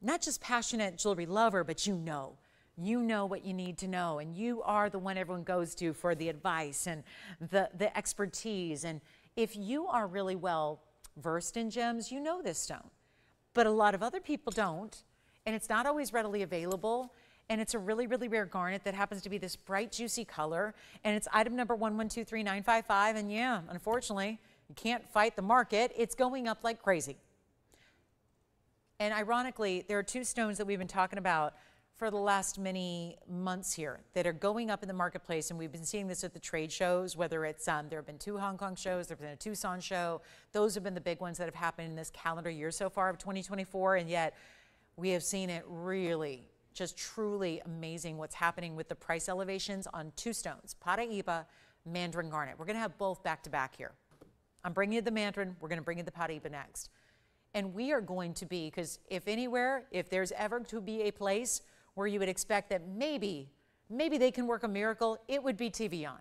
not just passionate jewelry lover, but you know. You know what you need to know, and you are the one everyone goes to for the advice and the expertise. And if you are really well versed in gems, you know this stone. But a lot of other people don't, and it's not always readily available. and it's a really, really rare garnet that happens to be this bright, juicy color, and it's item number 1123955, and yeah, unfortunately, you can't fight the market. It's going up like crazy. And ironically, there are two stones that we've been talking about for the last many months here that are going up in the marketplace, and we've been seeing this at the trade shows, whether it's, there have been 2 Hong Kong shows, there have been a Tucson show. Those have been the big ones that have happened in this calendar year so far of 2024, and yet we have seen it really, just truly amazing what's happening with the price elevations on two stones, Paraíba, Mandarin Garnet. We're gonna have both back to back here. I'm bringing you the Mandarin, we're gonna bring you the Paraíba next. And we are going to be, because if anywhere, if there's ever to be a place where you would expect that maybe they can work a miracle, it would be TVON.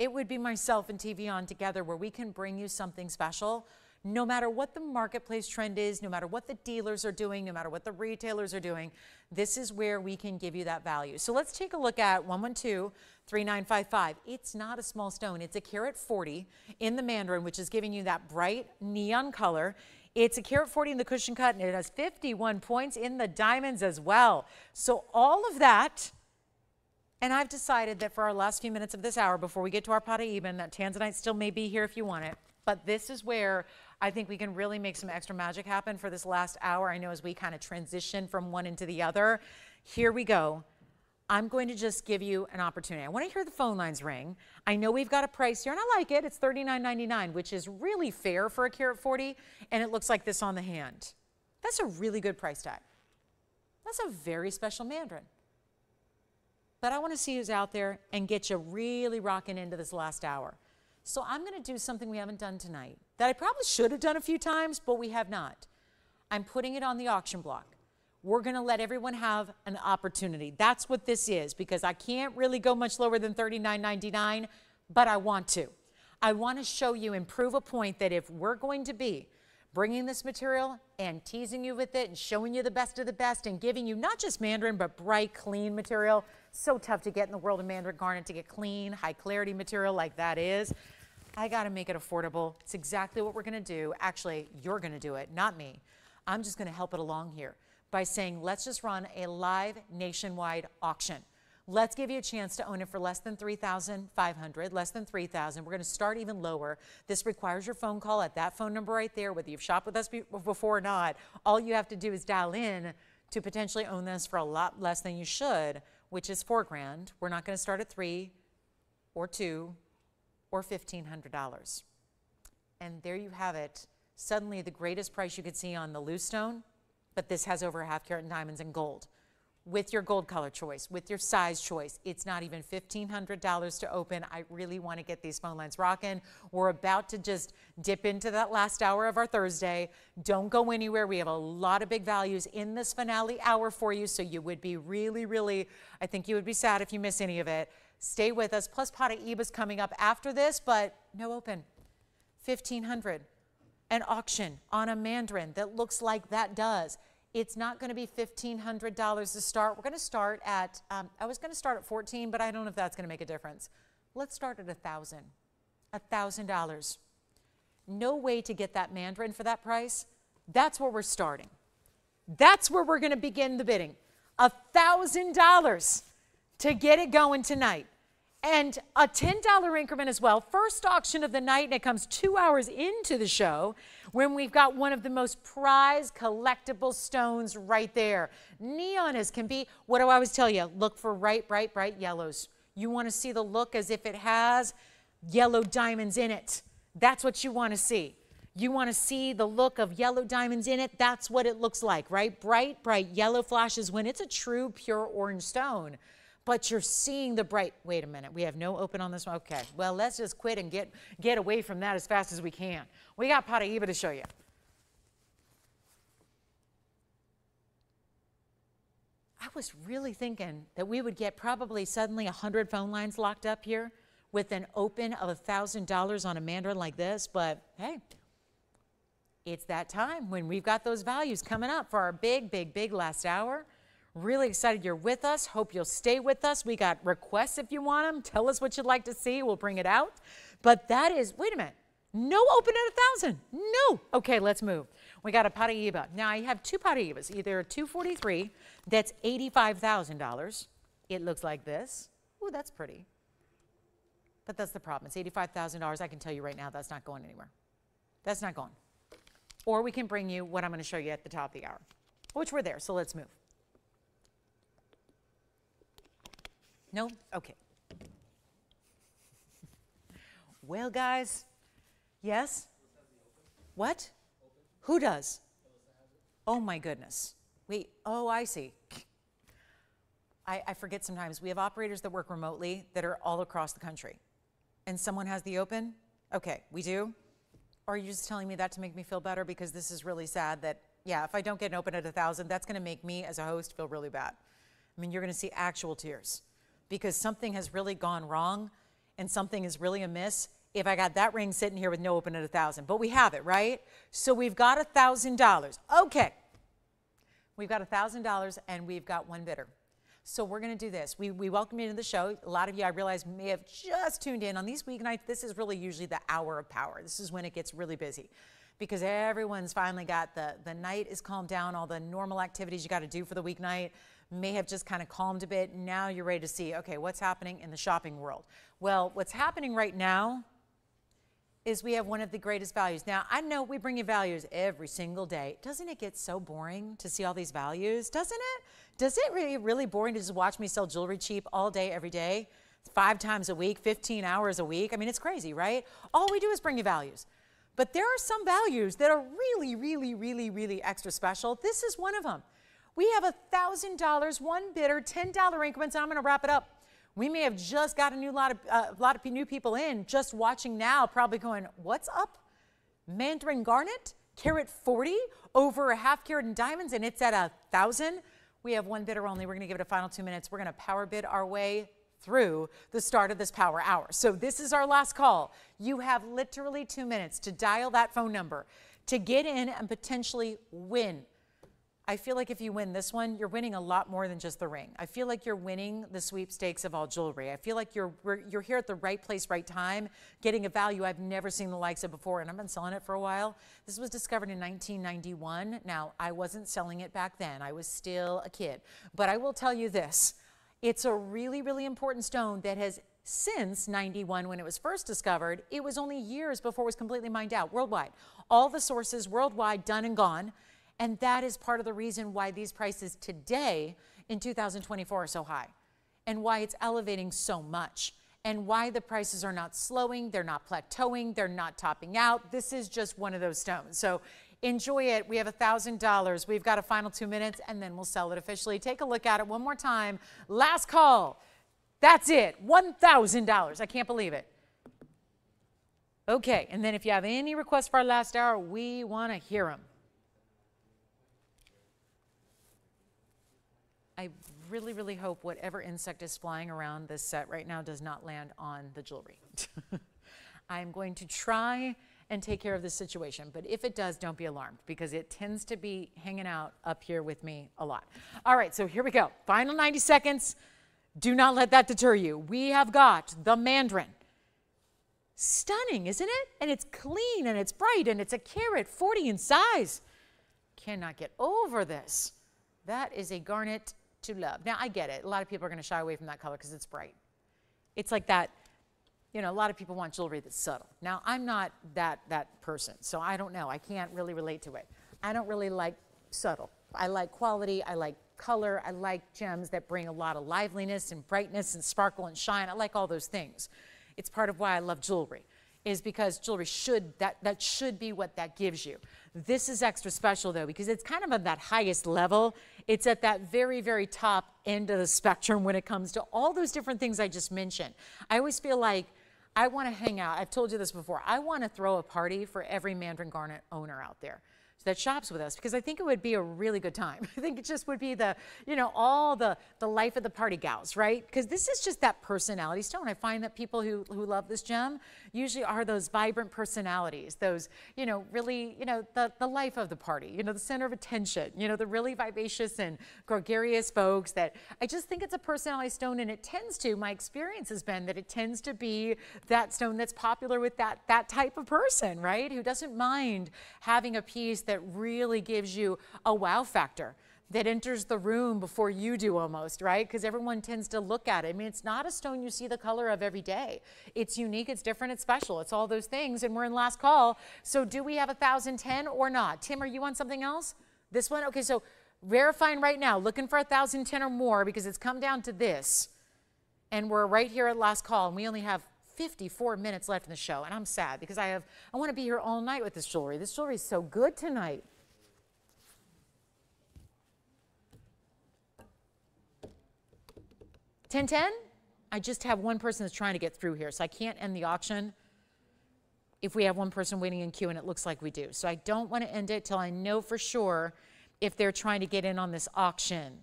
It would be myself and TVON together where we can bring you something special, no matter what the marketplace trend is, no matter what the dealers are doing, no matter what the retailers are doing, this is where we can give you that value. So let's take a look at 1123955. It's not a small stone, it's a carat 40 in the Mandarin, which is giving you that bright neon color. It's a carat 40 in the cushion cut, and it has 51 points in the diamonds as well. So all of that, and I've decided that for our last few minutes of this hour, before we get to our Paraíba, that Tanzanite still may be here if you want it, but this is where I think we can really make some extra magic happen for this last hour. I know as we kind of transition from one into the other, here we go. I'm going to just give you an opportunity. I want to hear the phone lines ring. I know we've got a price here, and I like it. It's $39.99, which is really fair for a carat 40, and it looks like this on the hand. That's a really good price tag. That's a very special Mandarin. But I want to see who's out there and get you really rocking into this last hour. So I'm going to do something we haven't done tonight that I probably should have done a few times, but we have not. I'm putting it on the auction block. We're going to let everyone have an opportunity. That's what this is, because I can't really go much lower than $39.99, but I want to. I want to show you and prove a point that if we're going to be bringing this material and teasing you with it and showing you the best of the best and giving you not just Mandarin, but bright, clean material, so tough to get in the world of Mandarin Garnet, to get clean, high clarity material like that is, I got to make it affordable. It's exactly what we're going to do. Actually, you're going to do it, not me. I'm just going to help it along here by saying, let's just run a live nationwide auction. Let's give you a chance to own it for less than $3,500, less than $3,000. We're going to start even lower. This requires your phone call at that phone number right there, whether you've shopped with us before or not. All you have to do is dial in to potentially own this for a lot less than you should, which is $4,000. We're not going to start at $3,000 or $2,000 or $1,500. And there you have it. Suddenly the greatest price you could see on the loose stone, but this has over a half carat in diamonds and gold. With your gold color choice, with your size choice, it's not even $1,500 to open. I really want to get these phone lines rocking. We're about to just dip into that last hour of our Thursday. Don't go anywhere. We have a lot of big values in this finale hour for you, so you would be really, really, I think you would be sad if you miss any of it. Stay with us. Plus, Paraiba's coming up after this, but no open. $1,500. An auction on a Mandarin that looks like that does. It's not going to be $1,500 to start. We're going to start at, I was going to start at $1,400, but I don't know if that's going to make a difference. Let's start at $1,000, $1,000. No way to get that Mandarin for that price. That's where we're starting. That's where we're going to begin the bidding. $1,000 to get it going tonight. And a $10 increment as well. First auction of the night, and it comes 2 hours into the show when we've got one of the most prized collectible stones right there. Neon as can be. What do I always tell you? Look for bright yellows. You want to see the look as if it has yellow diamonds in it. That's what you want to see. You want to see the look of yellow diamonds in it. That's what it looks like, right? Bright yellow flashes when it's a true pure orange stone. But you're seeing the bright, wait a minute, we have no open on this one. Okay, well, let's just quit and get away from that as fast as we can. We got Paraíba to show you. I was really thinking that we would get probably suddenly 100 phone lines locked up here with an open of $1,000 on a Mandarin like this, but hey, it's that time when we've got those values coming up for our big last hour. Really excited you're with us. Hope you'll stay with us. We got requests if you want them. Tell us what you'd like to see. We'll bring it out. But that is, wait a minute, No open at 1,000. No. Okay, let's move. We got a Paraíba. Now I have two Paraíbas, either a 243, that's $85,000. It looks like this. Ooh, that's pretty. But that's the problem. It's $85,000. I can tell you right now that's not going anywhere. That's not going. Or we can bring you what I'm going to show you at the top of the hour, which we're there. So let's move. No? Okay. Well, guys, yes? What? Who does? Oh, my goodness. Wait. Oh, I see. I forget sometimes. We have operators that work remotely that are all across the country. And someone has the open? Okay, we do? Or are you just telling me that to make me feel better? Because this is really sad that, yeah, if I don't get an open at 1,000, that's going to make me as a host feel really bad. I mean, you're going to see actual tears because something has really gone wrong and something is really amiss if I got that ring sitting here with no open at 1,000. But we have it, right? So we've got $1,000. Okay. We've got $1,000 and we've got one bidder. So we're going to do this. We welcome you to the show. A lot of you, I realize, may have just tuned in. On these weeknights, this is really usually the hour of power. This is when it gets really busy because everyone's finally got the night is calmed down. All the normal activities you got to do for the weeknight may have just kind of calmed a bit. Now you're ready to see, okay, what's happening in the shopping world? Well, what's happening right now is we have one of the greatest values. Now, I know we bring you values every single day. Doesn't it get so boring to see all these values? Doesn't it? Does it really, really boring to just watch me sell jewelry cheap all day, every day, 5 times a week, 15 hours a week? I mean, it's crazy, right? All we do is bring you values. But there are some values that are really, really, really, really extra special. This is one of them. We have $1,000, one bidder, $10 increments, and I'm going to wrap it up. We may have just got a lot of new people in just watching now, probably going, what's up? Mandarin Garnet, carat 40, over a half carat in diamonds, and it's at 1,000. We have one bidder only. We're going to give it a final 2 minutes. We're going to power bid our way through the start of this power hour. So this is our last call. You have literally 2 minutes to dial that phone number to get in and potentially win. I feel like if you win this one, you're winning a lot more than just the ring. I feel like you're winning the sweepstakes of all jewelry. I feel like you're here at the right place, right time, getting a value I've never seen the likes of before, and I've been selling it for a while. This was discovered in 1991. Now, I wasn't selling it back then. I was still a kid. But I will tell you this. It's a really, really important stone that has, since 91, when it was first discovered, it was only years before it was completely mined out worldwide. All the sources worldwide done and gone. And that is part of the reason why these prices today in 2024 are so high and why it's elevating so much and why the prices are not slowing. They're not plateauing. They're not topping out. This is just one of those stones. So enjoy it. We have $1,000. We've got a final 2 minutes and then we'll sell it officially. Take a look at it one more time. Last call. That's it. $1,000. I can't believe it. Okay. And then if you have any requests for our last hour, we want to hear them. I really, really hope whatever insect is flying around this set right now does not land on the jewelry. I'm going to try and take care of this situation, but if it does, don't be alarmed because it tends to be hanging out up here with me a lot. All right, so here we go. Final 90 seconds. Do not let that deter you. We have got the Mandarin. Stunning, isn't it? And it's clean and it's bright and it's a carat 40 in size. Cannot get over this. That is a garnet to love. Now, I get it. A lot of people are going to shy away from that color because it's bright. It's like that, you know, a lot of people want jewelry that's subtle. Now, I'm not that person, so I don't know. I can't really relate to it. I don't really like subtle. I like quality. I like color. I like gems that bring a lot of liveliness and brightness and sparkle and shine. I like all those things. It's part of why I love jewelry, is because jewelry should, that should be what that gives you. This is extra special though, because it's kind of at that highest level. It's at that very, very top end of the spectrum when it comes to all those different things I just mentioned. I always feel like I want to hang out. I've told you this before. I want to throw a party for every Mandarin Garnet owner out there. that shops with us, because I think it would be a really good time. I think it just would be the, you know, all the life of the party gals, right? Because this is just that personality stone. I find that people who love this gem usually are those vibrant personalities, those, you know, really, you know, the life of the party, you know, the center of attention, you know, the really vivacious and gregarious folks that I just think it's a personality stone, and it tends to, my experience has been that it tends to be that stone that's popular with that type of person, right? Who doesn't mind having a piece that really gives you a wow factor, that enters the room before you do almost, right? Because everyone tends to look at it. I mean, it's not a stone you see the color of every day. It's unique, it's different, it's special, it's all those things, and we're in last call. So do we have 1,010 or not? Tim, are you on something else? This one? Okay, so verifying right now, looking for 1,010 or more, because it's come down to this. And we're right here at last call, and we only have 54 minutes left in the show, and I'm sad because I want to be here all night with this jewelry. This jewelry is so good tonight. $10.10? I just have one person that's trying to get through here, so I can't end the auction if we have one person waiting in queue, and it looks like we do. So I don't want to end it till I know for sure if they're trying to get in on this auction.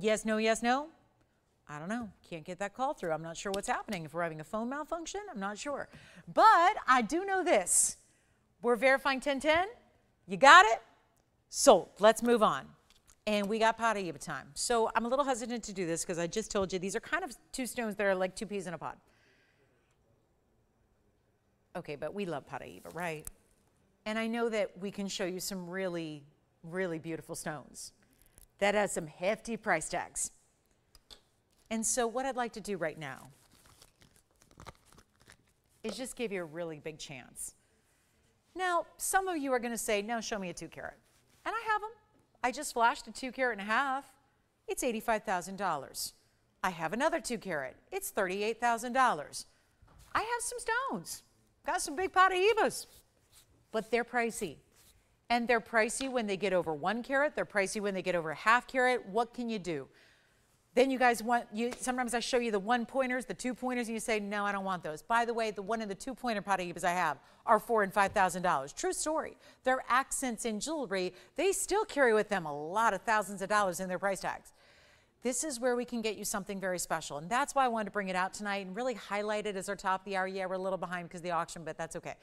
Yes, no, yes, no? I don't know, can't get that call through. I'm not sure what's happening. If we're having a phone malfunction, I'm not sure. But I do know this. We're verifying 1010. You got it? Sold. Let's move on. And we got Paraíba time. So I'm a little hesitant to do this because I just told you these are kind of two stones that are like two peas in a pod. Okay, but we love Paraíba, right? And I know that we can show you some really, really beautiful stones that has some hefty price tags. And so what I'd like to do right now is just give you a really big chance. Now, some of you are going to say, no, show me a 2-carat. And I have them. I just flashed a 2.5 carat. It's $85,000. I have another 2-carat. It's $38,000. I have some stones. Got some big Paraíbas. But they're pricey. And they're pricey when they get over 1 carat. They're pricey when they get over 0.5 carat. What can you do? Then you guys want, sometimes I show you the 1-pointers, the 2-pointers, and you say, no, I don't want those. By the way, the 1 and the 2-pointer Paraíbas I have are $4,000 and $5,000. True story. Their accents in jewelry, they still carry with them a lot of thousands of dollars in their price tags. This is where we can get you something very special, and that's why I wanted to bring it out tonight and really highlight it as our top of the hour. Yeah, we're a little behind because of the auction, but that's okay.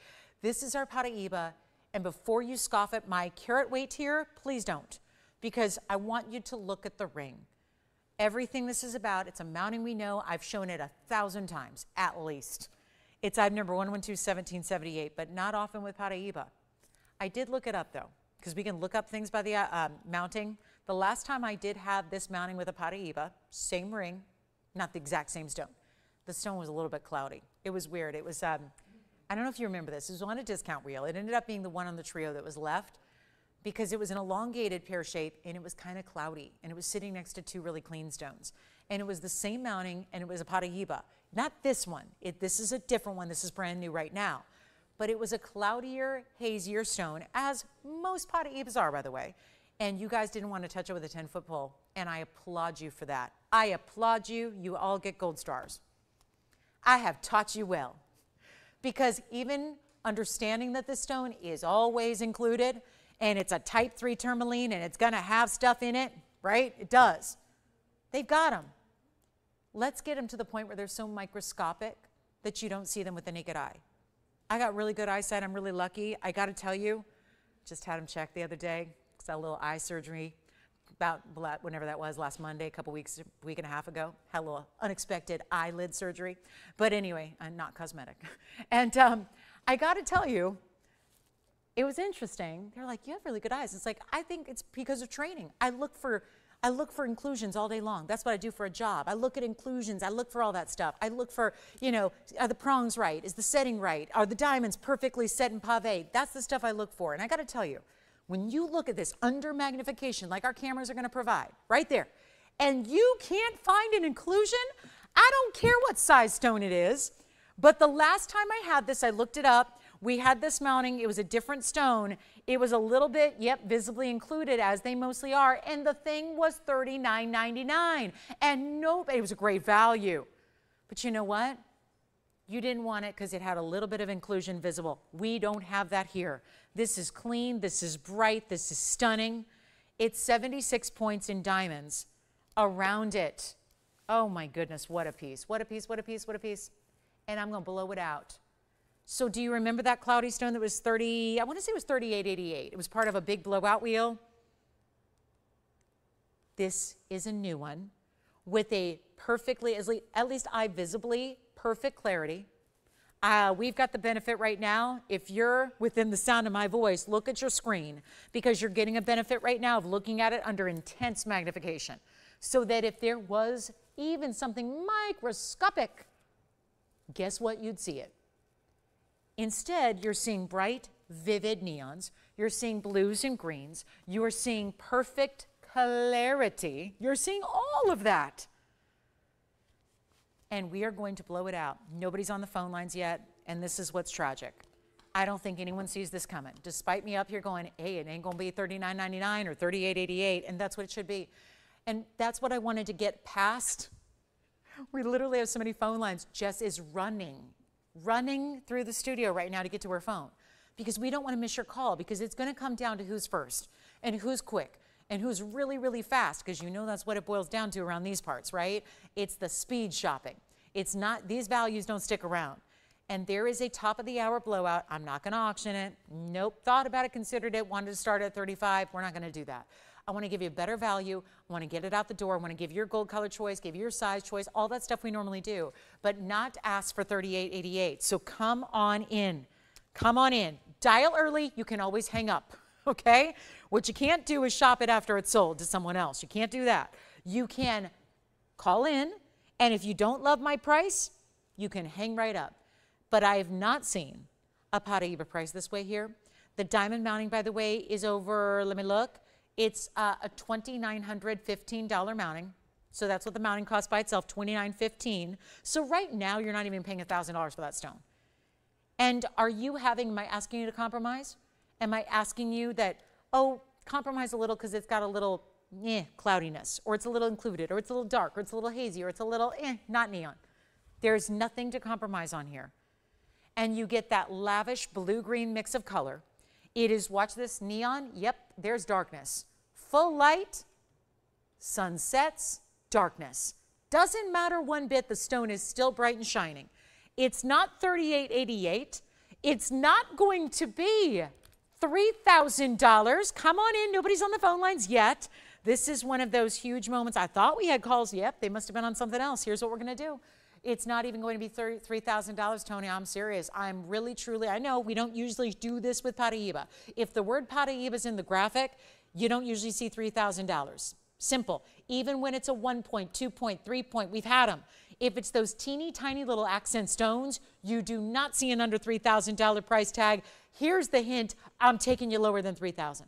This is our Paraíba, and before you scoff at my carat weight here, please don't, because I want you to look at the ring. Everything this is about, it's a mounting we know. I've shown it 1,000 times, at least. It's item number 112-1778, but not often with Paraíba. I did look it up, though, because we can look up things by the mounting. The last time I did have this mounting with a Paraíba, same ring, not the exact same stone. The stone was a little bit cloudy. It was weird. It was, I don't know if you remember this. It was on a discount reel. It ended up being the one on the trio that was left, because it was an elongated pear shape and it was kind of cloudy, and it was sitting next to two really clean stones, and it was the same mounting, and it was a Paraíba, not this one. This is a different one. This is brand new right now, but it was a cloudier, hazier stone, as most Paraíbas are, by the way, and you guys didn't want to touch it with a 10-foot pole, and I applaud you for that. I applaud you. You all get gold stars. I have taught you well, because even understanding that this stone is always included, and it's a type 3 tourmaline, and it's going to have stuff in it, right? It does. They've got them. Let's get them to the point where they're so microscopic that you don't see them with the naked eye. I got really good eyesight. I'm really lucky. I got to tell you, just had them checked the other day, because I had a little eye surgery about whenever that was, last Monday, a couple weeks, week and a half ago. Had a little unexpected eyelid surgery. But anyway, I'm not cosmetic. And I got to tell you, it was interesting. They're like, you have really good eyes. It's like, I think it's because of training. I look for inclusions all day long. That's what I do for a job. I look at inclusions. I look for all that stuff. I look for, you know, are the prongs right? Is the setting right? Are the diamonds perfectly set and pavé? That's the stuff I look for. And I got to tell you, when you look at this under magnification, like our cameras are going to provide right there, and you can't find an inclusion, I don't care what size stone it is. But the last time I had this, I looked it up. We had this mounting, it was a different stone. It was a little bit, yep, visibly included, as they mostly are, and the thing was $39.99. And nope, it was a great value. But you know what? You didn't want it because it had a little bit of inclusion visible. We don't have that here. This is clean, this is bright, this is stunning. It's 76 points in diamonds around it. Oh my goodness, what a piece, what a piece, what a piece, what a piece. And I'm gonna blow it out. So do you remember that cloudy stone that was 30, I want to say it was 3888. It was part of a big blowout wheel. This is a new one with a perfectly, at least I visibly, perfect clarity. We've got the benefit right now. If you're within the sound of my voice, look at your screen because you're getting a benefit right now of looking at it under intense magnification so that if there was even something microscopic, guess what? You'd see it. Instead, you're seeing bright, vivid neons. You're seeing blues and greens. You're seeing perfect clarity. You're seeing all of that. And we are going to blow it out. Nobody's on the phone lines yet, and this is what's tragic. I don't think anyone sees this coming. Despite me up here going, hey, it ain't gonna be $39.99 or $38.88, and that's what it should be. And that's what I wanted to get past. We literally have so many phone lines. Jess is running through the studio right now to get to her phone because we don't want to miss your call because it's going to come down to who's first and who's quick and who's really, really fast because you know that's what it boils down to around these parts, right? It's the speed shopping. It's not, these values don't stick around. And there is a top of the hour blowout. I'm not going to auction it. Nope. Thought about it, considered it, wanted to start at 35. We're not going to do that. I want to give you a better value. I want to get it out the door. I want to give your gold color choice, give your size choice, all that stuff we normally do, but not ask for $38.88. So come on in. Come on in. Dial early. You can always hang up, okay? What you can't do is shop it after it's sold to someone else. You can't do that. You can call in, and if you don't love my price, you can hang right up. But I have not seen a Paraíba price this way here. The diamond mounting, by the way, is over, let me look. It's a $2,915 mounting. So that's what the mounting cost by itself, $2,915. So right now, you're not even paying $1,000 for that stone. And are you having, am I asking you to compromise? Am I asking you that, oh, compromise a little because it's got a little cloudiness, or it's a little included, or it's a little dark, or it's a little hazy, or it's a little not neon. There's nothing to compromise on here. And you get that lavish blue-green mix of color. It is, watch this, neon, yep, there's darkness. Full light, sunsets, darkness. Doesn't matter one bit, the stone is still bright and shining. It's not $38.88. It's not going to be $3,000. Come on in, nobody's on the phone lines yet. This is one of those huge moments. I thought we had calls, yep, they must have been on something else. Here's what we're gonna do. It's not even going to be $3,000, Tony. I'm serious. I'm really, truly, I know we don't usually do this with Paraíba. If the word Paraíba is in the graphic, you don't usually see $3,000. Simple. Even when it's a 1 point, 2 point, 3 point, we've had them. If it's those teeny tiny little accent stones, you do not see an under $3,000 price tag. Here's the hint. I'm taking you lower than $3,000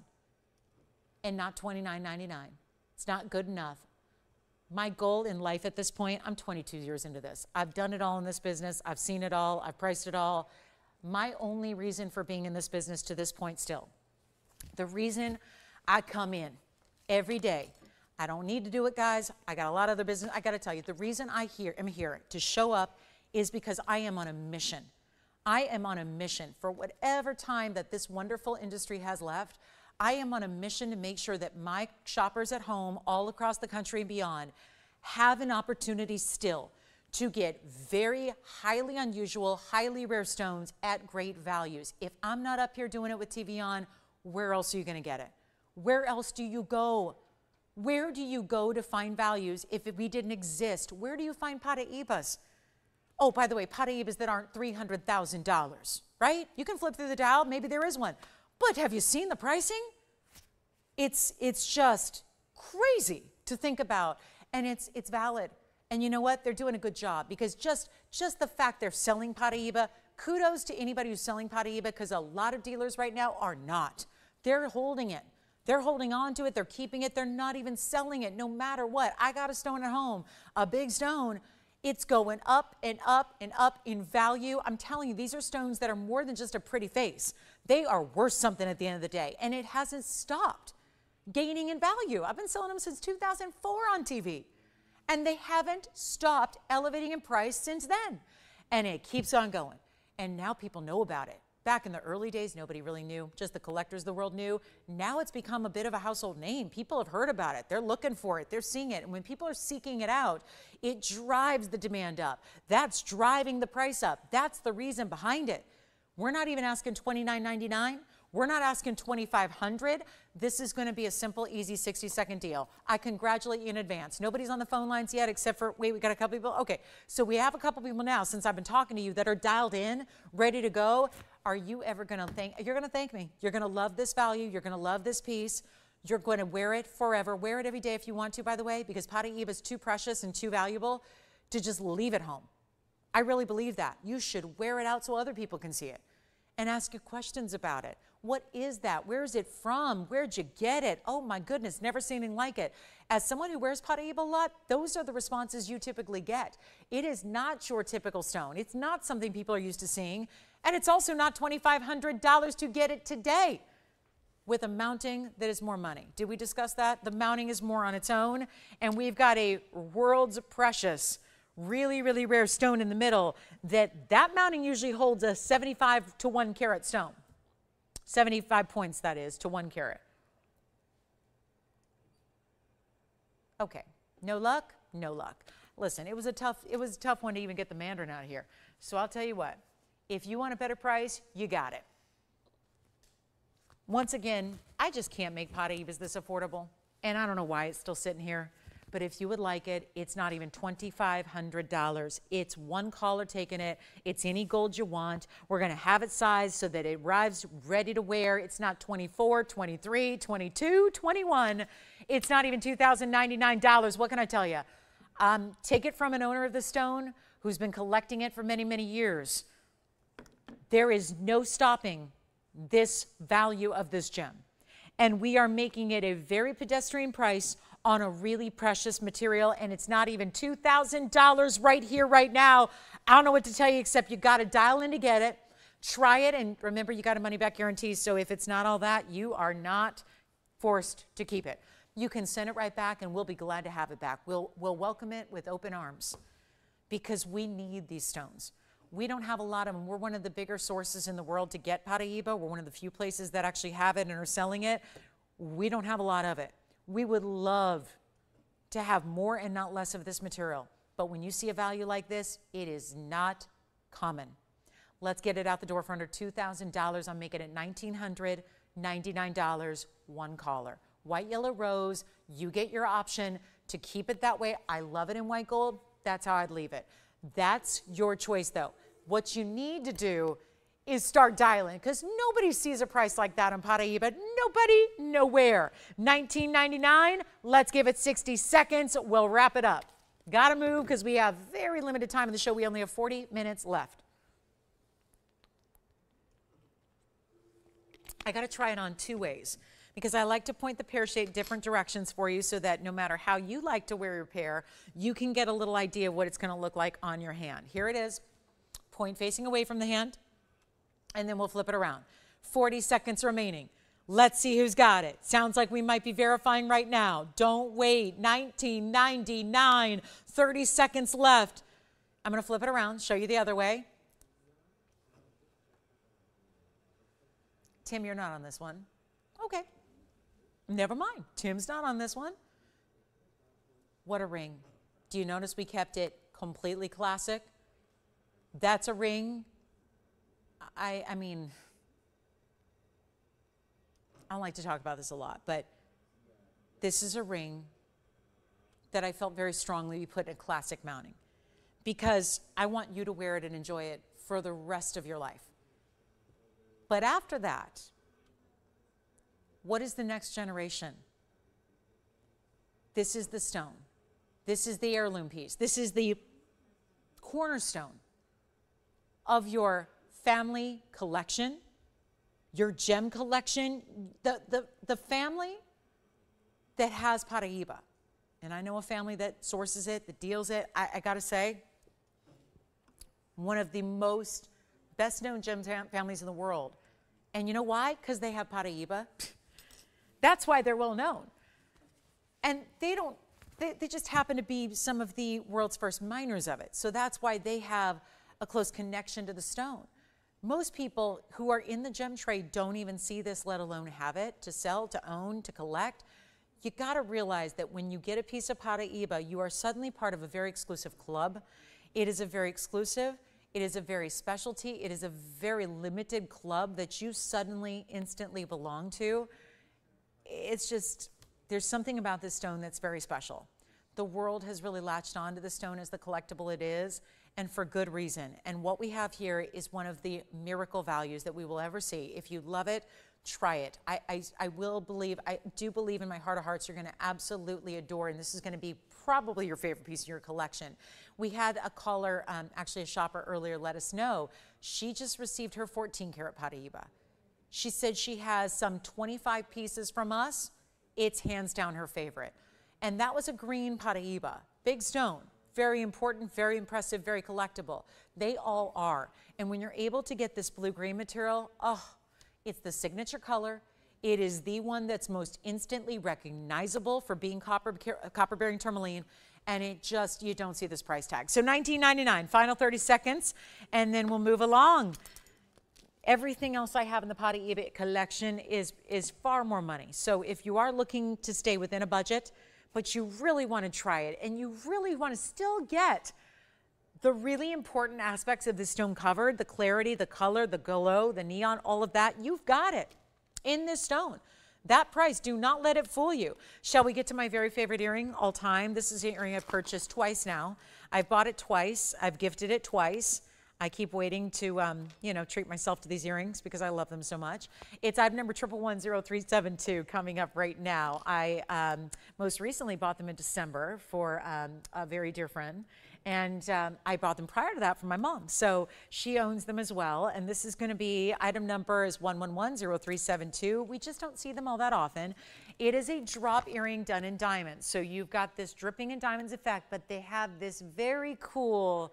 and not $29.99. It's not good enough. My goal in life at this point, I'm 22 years into this. I've done it all in this business. I've seen it all. I've priced it all. My only reason for being in this business to this point still, the reason I come in every day, I don't need to do it, guys. I got a lot of other business. I got to tell you, the reason I'm here to show up is because I am on a mission. I am on a mission for whatever time that this wonderful industry has left. I am on a mission to make sure that my shoppers at home all across the country and beyond have an opportunity still to get very highly unusual, highly rare stones at great values. If I'm not up here doing it with TVON, where else are you going to get it? Where else do you go? Where do you go to find values if we didn't exist? Where do you find Paraíbas? Oh, by the way, Paraíbas that aren't $300,000, right? You can flip through the dial. Maybe there is one. But have you seen the pricing? It's just crazy to think about, and it's valid. And you know what? They're doing a good job because just the fact they're selling Paraíba, kudos to anybody who's selling Paraíba because a lot of dealers right now are not. They're holding it. They're holding on to it. They're keeping it. They're not even selling it no matter what. I got a stone at home, a big stone. It's going up and up and up in value. I'm telling you, these are stones that are more than just a pretty face. They are worth something at the end of the day, and it hasn't stopped gaining in value. I've been selling them since 2004 on TV, and they haven't stopped elevating in price since then. and it keeps on going. And now people know about it. Back in the early days, nobody really knew. Just the collectors of the world knew. Now it's become a bit of a household name. People have heard about it. They're looking for it. They're seeing it. And when people are seeking it out, it drives the demand up. That's driving the price up. That's the reason behind it. We're not even asking $29.99. We're not asking $2,500. This is going to be a simple, easy 60-second deal. I congratulate you in advance. Nobody's on the phone lines yet except for, wait, we got a couple people? Okay, so we have a couple people now since I've been talking to you that are dialed in, ready to go. Are you ever going to thank, you're going to thank me. You're going to love this value. You're going to love this piece. You're going to wear it forever. Wear it every day if you want to, by the way, because Paraíba is too precious and too valuable to just leave it home. I really believe that. You should wear it out so other people can see it and ask you questions about it. What is that? Where is it from? Where'd you get it? Oh my goodness, never seen anything like it. As someone who wears Paraíba a lot, those are the responses you typically get. It is not your typical stone. It's not something people are used to seeing. And it's also not $2,500 to get it today with a mounting that is more money. Did we discuss that? The mounting is more on its own. And we've got a world's precious, really, really rare stone in the middle that mounting usually holds a 75 to 1 carat stone. 75 points, that is, to 1 carat. Okay, no luck, no luck. Listen, it was a tough one to even get the Mandarin out here. So I'll tell you what. If you want a better price, you got it. Once again, I just can't make Paraíba this affordable. And I don't know why it's still sitting here. But if you would like it, it's not even $2,500. It's one caller taking it. It's any gold you want. We're going to have it sized so that it arrives ready to wear. It's not 24, 23, 22, 21. It's not even $2,099. What can I tell you? Take it from an owner of the stone who's been collecting it for many, many years. There is no stopping this value of this gem. And we are making it a very pedestrian price on a really precious material. And it's not even $2,000 right here, right now. I don't know what to tell you, except you got to dial in to get it. Try it. And remember, you got a money back guarantee. So if it's not all that, you are not forced to keep it. You can send it right back and we'll be glad to have it back. We'll welcome it with open arms because we need these stones. We don't have a lot of them. We're one of the bigger sources in the world to get Paraíba. We're one of the few places that actually have it and are selling it. We don't have a lot of it. We would love to have more and not less of this material. But when you see a value like this, it is not common. Let's get it out the door for under $2,000. I'll make it at $1,999, one collar. White, yellow, rose. You get your option to keep it that way. I love it in white gold. That's how I'd leave it. That's your choice, though. What you need to do is start dialing because nobody sees a price like that on Paraíba. Nobody, nowhere. $19.99. Let's give it 60 seconds. We'll wrap it up. Got to move because we have very limited time in the show. We only have 40 minutes left. I got to try it on two ways because I like to point the pear shape different directions for you so that no matter how you like to wear your pear, you can get a little idea of what it's going to look like on your hand. Here it is. Point facing away from the hand. And then we'll flip it around. 40 seconds remaining. Let's see who's got it. Sounds like we might be verifying right now. Don't wait. $19.99. 30 seconds left. I'm going to flip it around, show you the other way. Tim, you're not on this one. Okay. Never mind. Tim's not on this one. What a ring. Do you notice we kept it completely classic? That's a ring. I mean, I don't like to talk about this a lot, but this is a ring that I felt very strongly we put in a classic mounting because I want you to wear it and enjoy it for the rest of your life. But after that, what is the next generation? This is the stone. This is the heirloom piece. This is the cornerstone of your family collection, your gem collection, the family that has Paraíba. And I know a family that sources it, that deals it. I got to say, one of the most best-known gem families in the world. And you know why? Because they have Paraíba. That's why they're well-known. And they just happen to be some of the world's first miners of it. So that's why they have a close connection to the stone. Most people who are in the gem trade don't even see this, let alone have it to sell, to own, to collect. You got to realize that when you get a piece of Paraíba, you are suddenly part of a very exclusive club. It is a very exclusive, it is a very specialty, it is a very limited club that you suddenly, instantly belong to. It's just, there's something about this stone that's very special. The world has really latched onto the stone as the collectible it is, and for good reason. And what we have here is one of the miracle values that we will ever see. If you love it, try it. I do believe in my heart of hearts you're going to absolutely adore, and this is going to be probably your favorite piece in your collection. We had a caller, actually a shopper earlier, let us know she just received her 14-karat Paraíba. She said she has some 25 pieces from us. It's hands down her favorite. And that was a green Paraíba, big stone. Very important, very impressive, very collectible. They all are. And when you're able to get this blue-green material, oh, it's the signature color. It is the one that's most instantly recognizable for being copper-bearing tourmaline. And it just, you don't see this price tag. So $19.99, final 30 seconds, and then we'll move along. Everything else I have in the Paraíba collection is far more money. So if you are looking to stay within a budget, but you really want to try it and you really want to still get the really important aspects of the stone covered, the clarity, the color, the glow, the neon, all of that, you've got it in this stone. That price, do not let it fool you. Shall we get to my very favorite earring all time? This is an earring I've purchased twice now. I've bought it twice, I've gifted it twice. I keep waiting to, you know, treat myself to these earrings because I love them so much. It's item number 1110372 coming up right now. I most recently bought them in December for a very dear friend, and I bought them prior to that for my mom. So she owns them as well, and this is going to be item number is 1110372. We just don't see them all that often. It is a drop earring done in diamonds. So you've got this dripping in diamonds effect, but they have this very cool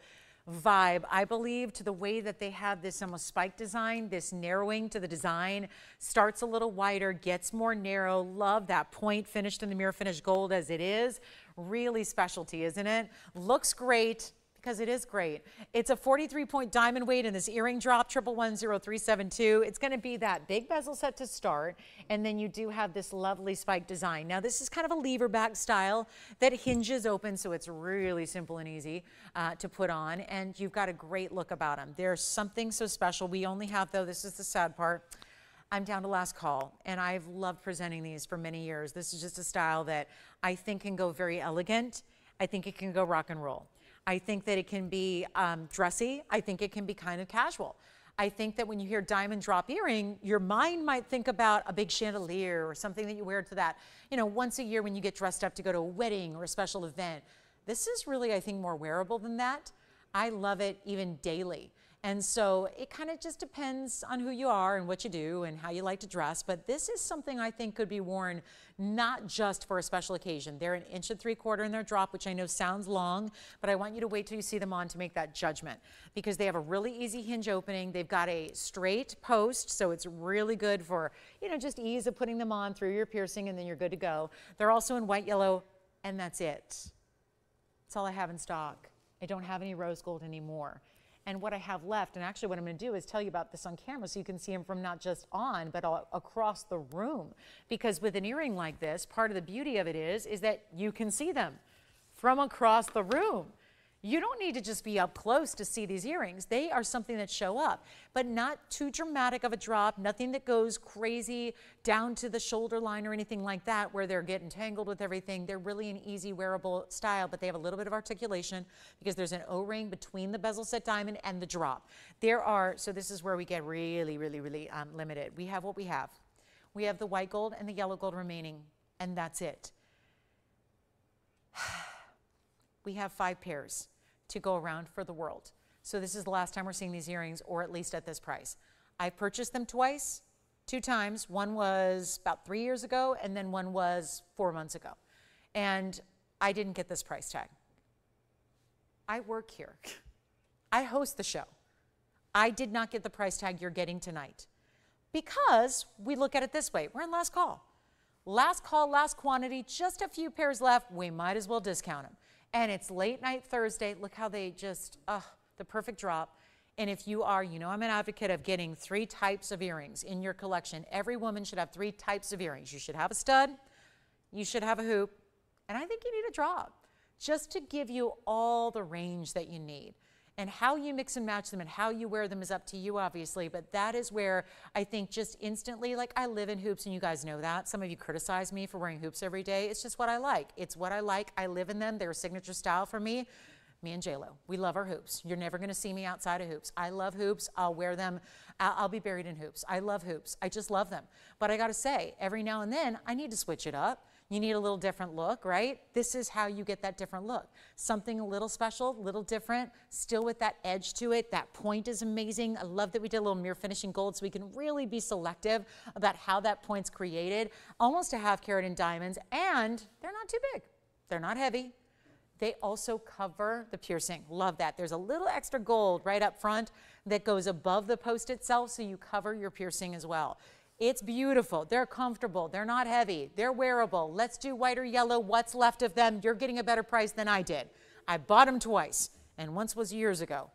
vibe, I believe, to the way that they have this almost spike design, this narrowing to the design. Starts a little wider, gets more narrow. Love that point, finished in the mirror finished gold as it is. Really specialty, isn't it? Looks great because it is great. It's a 43-point diamond weight in this earring drop, 1110372. It's going to be that big bezel set to start, and then you do have this lovely spike design. Now, this is kind of a lever back style that hinges open, so it's really simple and easy to put on, and you've got a great look about them. There's something so special. We only have, though, this is the sad part, I'm down to last call, and I've loved presenting these for many years. This is just a style that I think can go very elegant. I think it can go rock and roll. I think that it can be dressy. I think it can be kind of casual. I think that when you hear diamond drop earring, your mind might think about a big chandelier or something that you wear to that, you know, once a year when you get dressed up to go to a wedding or a special event. This is really, I think, more wearable than that. I love it even daily. And so it kind of just depends on who you are and what you do and how you like to dress. But this is something I think could be worn not just for a special occasion. They're 1 3/4" in their drop, which I know sounds long, but I want you to wait till you see them on to make that judgment, because they have a really easy hinge opening. They've got a straight post, so it's really good for, you know, just ease of putting them on through your piercing, and then you're good to go. They're also in white, yellow, and that's it. That's all I have in stock. I don't have any rose gold anymore. And what I have left, and actually what I'm going to do is tell you about this on camera so you can see them from not just on, but all across the room. Because with an earring like this, part of the beauty of it is that you can see them from across the room. You don't need to just be up close to see these earrings. They are something that show up, but not too dramatic of a drop, nothing that goes crazy down to the shoulder line or anything like that where they're getting tangled with everything. They're really an easy wearable style, but they have a little bit of articulation because there's an O-ring between the bezel set diamond and the drop. There are, so this is where we get really, really, really limited. We have what we have. We have the white gold and the yellow gold remaining, and that's it. We have 5 pairs to go around for the world. So this is the last time we're seeing these earrings, or at least at this price. I purchased them twice, 2 times. One was about 3 years ago, and then one was 4 months ago. And I didn't get this price tag. I work here. I host the show. I did not get the price tag you're getting tonight, because we look at it this way. We're in last call. Last call, last quantity, just a few pairs left. We might as well discount them. And it's late night Thursday. Look how they just, the perfect drop. And if you are, you know, I'm an advocate of getting 3 types of earrings in your collection. Every woman should have 3 types of earrings. You should have a stud, you should have a hoop, and I think you need a drop just to give you all the range that you need. And how you mix and match them and how you wear them is up to you, obviously, but that is where I think just instantly, like, I live in hoops, and you guys know that. Some of you criticize me for wearing hoops every day. It's just what I like. It's what I like. I live in them. They're a signature style for me. Me and JLo, we love our hoops. You're never gonna see me outside of hoops. I love hoops, I'll wear them. I'll be buried in hoops. I love hoops, I just love them. But I gotta say, every now and then, I need to switch it up. You need a little different look, right? This is how you get that different look. Something a little special, a little different, still with that edge to it. That point is amazing. I love that we did a little mirror finish in gold so we can really be selective about how that point's created. Almost a half carat in diamonds, and they're not too big. They're not heavy. They also cover the piercing. Love that. There's a little extra gold right up front that goes above the post itself, so you cover your piercing as well. It's beautiful. They're comfortable. They're not heavy. They're wearable. Let's do white or yellow. What's left of them? You're getting a better price than I did. I bought them twice, and once was years ago.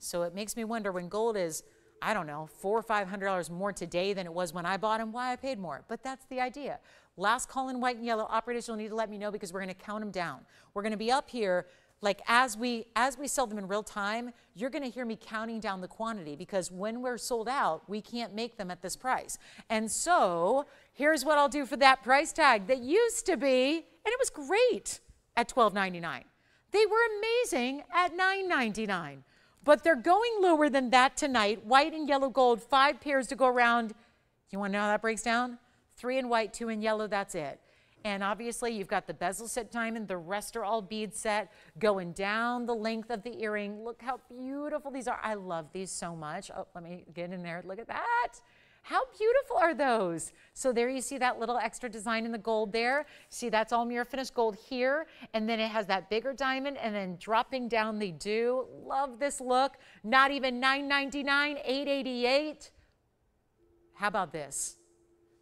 So it makes me wonder, when gold is, I don't know, $400 or $500 more today than it was when I bought them, why I paid more. But that's the idea. Last call in white and yellow. Operators, you'll need to let me know, because we're going to count them down. We're going to be up here, like, as we sell them in real time. You're going to hear me counting down the quantity, because when we're sold out, we can't make them at this price. And so here's what I'll do for that price tag that used to be, and it was great at $12.99. They were amazing at $9.99, but they're going lower than that tonight. White and yellow gold, 5 pairs to go around. You want to know how that breaks down? 3 in white, 2 in yellow, that's it. And obviously, you've got the bezel set diamond, the rest are all bead set, going down the length of the earring. Look how beautiful these are. I love these so much. Oh, let me get in there. Look at that. How beautiful are those? So there you see that little extra design in the gold there. See, that's all mirror finish gold here. And then it has that bigger diamond, and then dropping down the dew. Love this look. Not even $9.99, $8.88. How about this?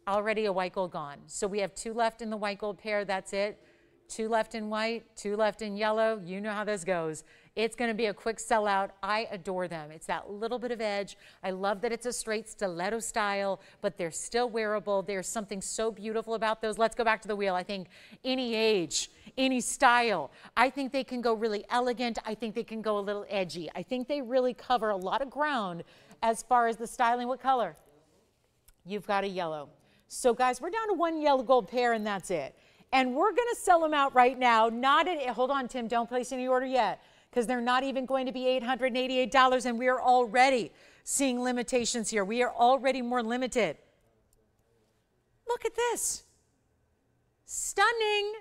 Already a white gold gone. So we have 2 left in the white gold pair. That's it. 2 left in white, 2 left in yellow. You know how this goes. It's going to be a quick sellout. I adore them. It's that little bit of edge. I love that it's a straight stiletto style, but they're still wearable. There's something so beautiful about those. Let's go back to the wheel. I think any age, any style, I think they can go really elegant. I think they can go a little edgy. I think they really cover a lot of ground as far as the styling. What color? You've got a yellow. So guys, we're down to 1 yellow gold pair, and that's it. And we're going to sell them out right now. Not at, hold on, Tim, don't place any order yet, because they're not even going to be $888, and we are already seeing limitations here. We are already more limited. Look at this. Stunning.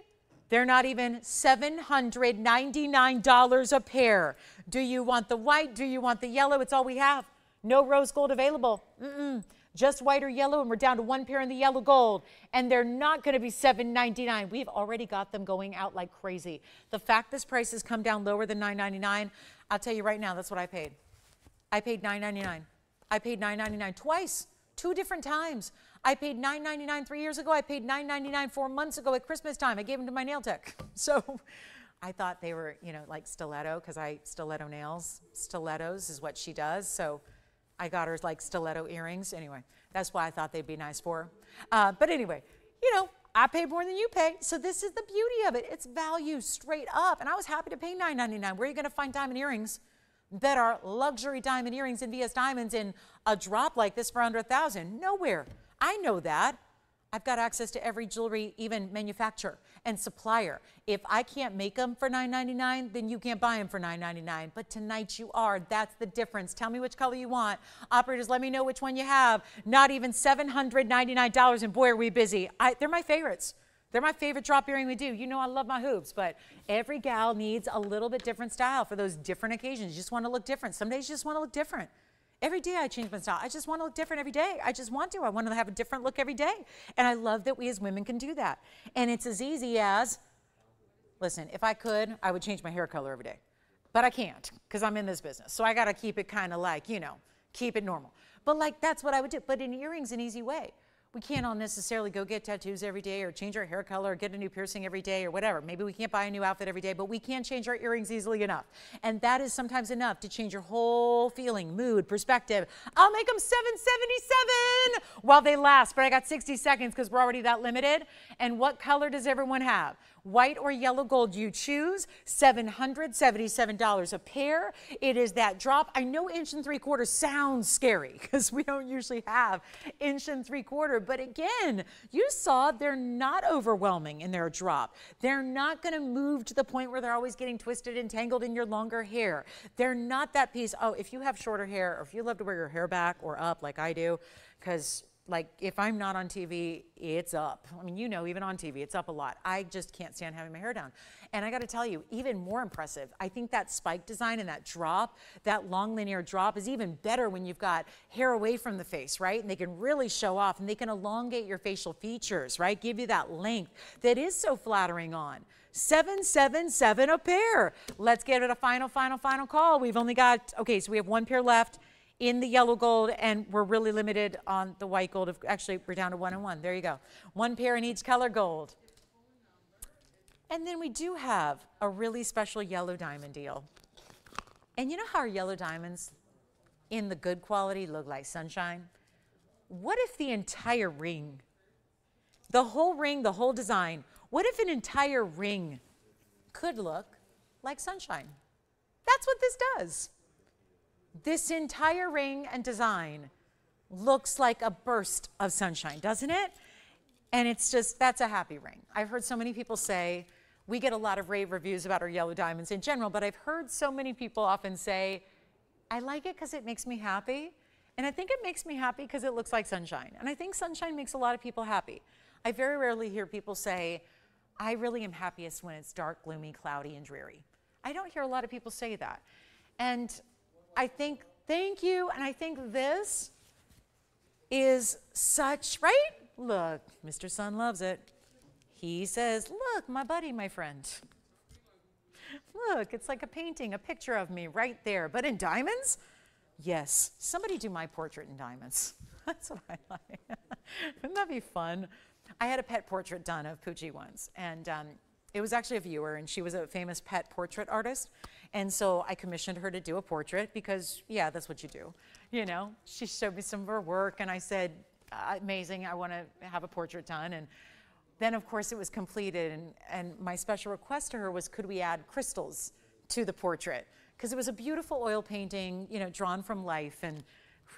They're not even $799 a pair. Do you want the white? Do you want the yellow? It's all we have. No rose gold available. Mm-mm. Just white or yellow, and we're down to 1 pair in the yellow gold, and they're not going to be $7.99. We've already got them going out like crazy. The fact this price has come down lower than $9.99, I'll tell you right now, that's what I paid. I paid $9.99. I paid $9.99 twice, 2 different times. I paid $9.99 3 years ago. I paid $9.99 4 months ago at Christmas time. I gave them to my nail tech. So I thought they were, you know, like stiletto, because I stiletto nails. Stilettos is what she does. So I got her like stiletto earrings. Anyway, that's why I thought they'd be nice for her. But anyway, you know, I pay more than you pay. So this is the beauty of it. It's value straight up. And I was happy to pay $9.99. Where are you going to find diamond earrings that are luxury diamond earrings and VS diamonds in a drop like this for under $1,000? Nowhere. I know that. I've got access to every jewelry, even manufacturer and supplier. If I can't make them for $9.99, then you can't buy them for $9.99. But tonight you are. That's the difference. Tell me which color you want. Operators, let me know which one you have. Not even $799, and boy, are we busy. They're my favorites. They're my favorite drop earring we do. You know I love my hoops, but every gal needs a little bit different style for those different occasions. You just want to look different. Some days you just want to look different. Every day I change my style. I just want to look different every day. I just want to. I want to have a different look every day. And I love that we as women can do that. And it's as easy as, listen, if I could, I would change my hair color every day. But I can't, because I'm in this business. So I got to keep it kind of like, you know, keep it normal. But like, that's what I would do. But in earrings, an easy way. we can't all necessarily go get tattoos every day or change our hair color or get a new piercing every day or whatever. Maybe we can't buy a new outfit every day, but we can change our earrings easily enough. And that is sometimes enough to change your whole feeling, mood, perspective. I'll make them 777 while they last, but I got 60 seconds because we're already that limited. And what color does everyone have? White or yellow gold, you choose. $777 a pair. It is that drop. I know 1 3/4 inch sounds scary because we don't usually have 1 3/4 inch, but again, you saw they're not overwhelming in their drop. They're not going to move to the point where they're always getting twisted and tangled in your longer hair. They're not that piece. Oh, if you have shorter hair or if you love to wear your hair back or up like I do, because like if I'm not on TV, it's up. I mean, you know, even on TV, it's up a lot. I just can't stand having my hair down. And I got to tell you, even more impressive, I think that spike design and that drop, that long linear drop is even better when you've got hair away from the face, right? And they can really show off and they can elongate your facial features, right? Give you that length that is so flattering on. 777 a pair. Let's get it a final call. We've only got, okay, so we have one pair left in the yellow gold, and we're really limited on the white gold. Actually, we're down to 1 and 1. There you go. One pair in each color gold. And then we do have a really special yellow diamond deal. And you know how our yellow diamonds in the good quality look like sunshine? What if the entire ring, the whole design, what if an entire ring could look like sunshine? That's what this does. This entire ring and design looks like a burst of sunshine, doesn't it? And it's just, that's a happy ring. I've heard so many people say, we get a lot of rave reviews about our yellow diamonds in general, but I've heard so many people often say, I like it because it makes me happy. And I think it makes me happy because it looks like sunshine. And I think sunshine makes a lot of people happy. I very rarely hear people say, I really am happiest when it's dark, gloomy, cloudy, and dreary. I don't hear a lot of people say that. And I think, thank you, and I think this is such, right? Look, Mr. Sun loves it. He says, look, my buddy, my friend. Look, it's like a painting, a picture of me right there, but in diamonds? Yes, somebody do my portrait in diamonds. That's what I like. Wouldn't that be fun? I had a pet portrait done of Poochie once, and it was actually a viewer, and she was a famous pet portrait artist. And so I commissioned her to do a portrait because, yeah, that's what you do. You know, she showed me some of her work, and I said, amazing, I want to have a portrait done. And then, of course, it was completed, and my special request to her was, could we add crystals to the portrait? Because it was a beautiful oil painting, you know, drawn from life, and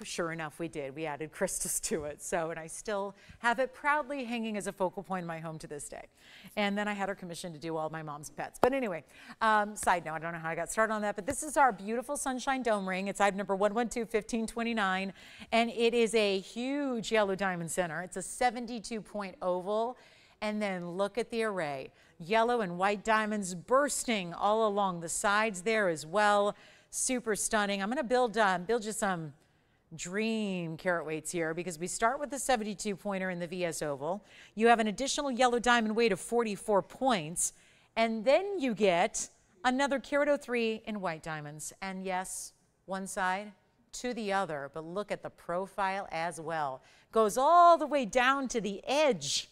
sure enough, we did. We added crystals to it. So, and I still have it proudly hanging as a focal point in my home to this day. And then I had her commissioned to do all my mom's pets. But anyway, side note, I don't know how I got started on that, but this is our beautiful sunshine dome ring. It's item number 1121529, and it is a huge yellow diamond center. It's a 72-point oval, and then look at the array. Yellow and white diamonds bursting all along the sides there as well. Super stunning. I'm going to build you some dream carat weights here because we start with the 72 pointer in the VS oval. You have an additional yellow diamond weight of 44 points, and then you get another carat 03 in white diamonds. And yes, one side to the other, but look at the profile as well. Goes all the way down to the edge,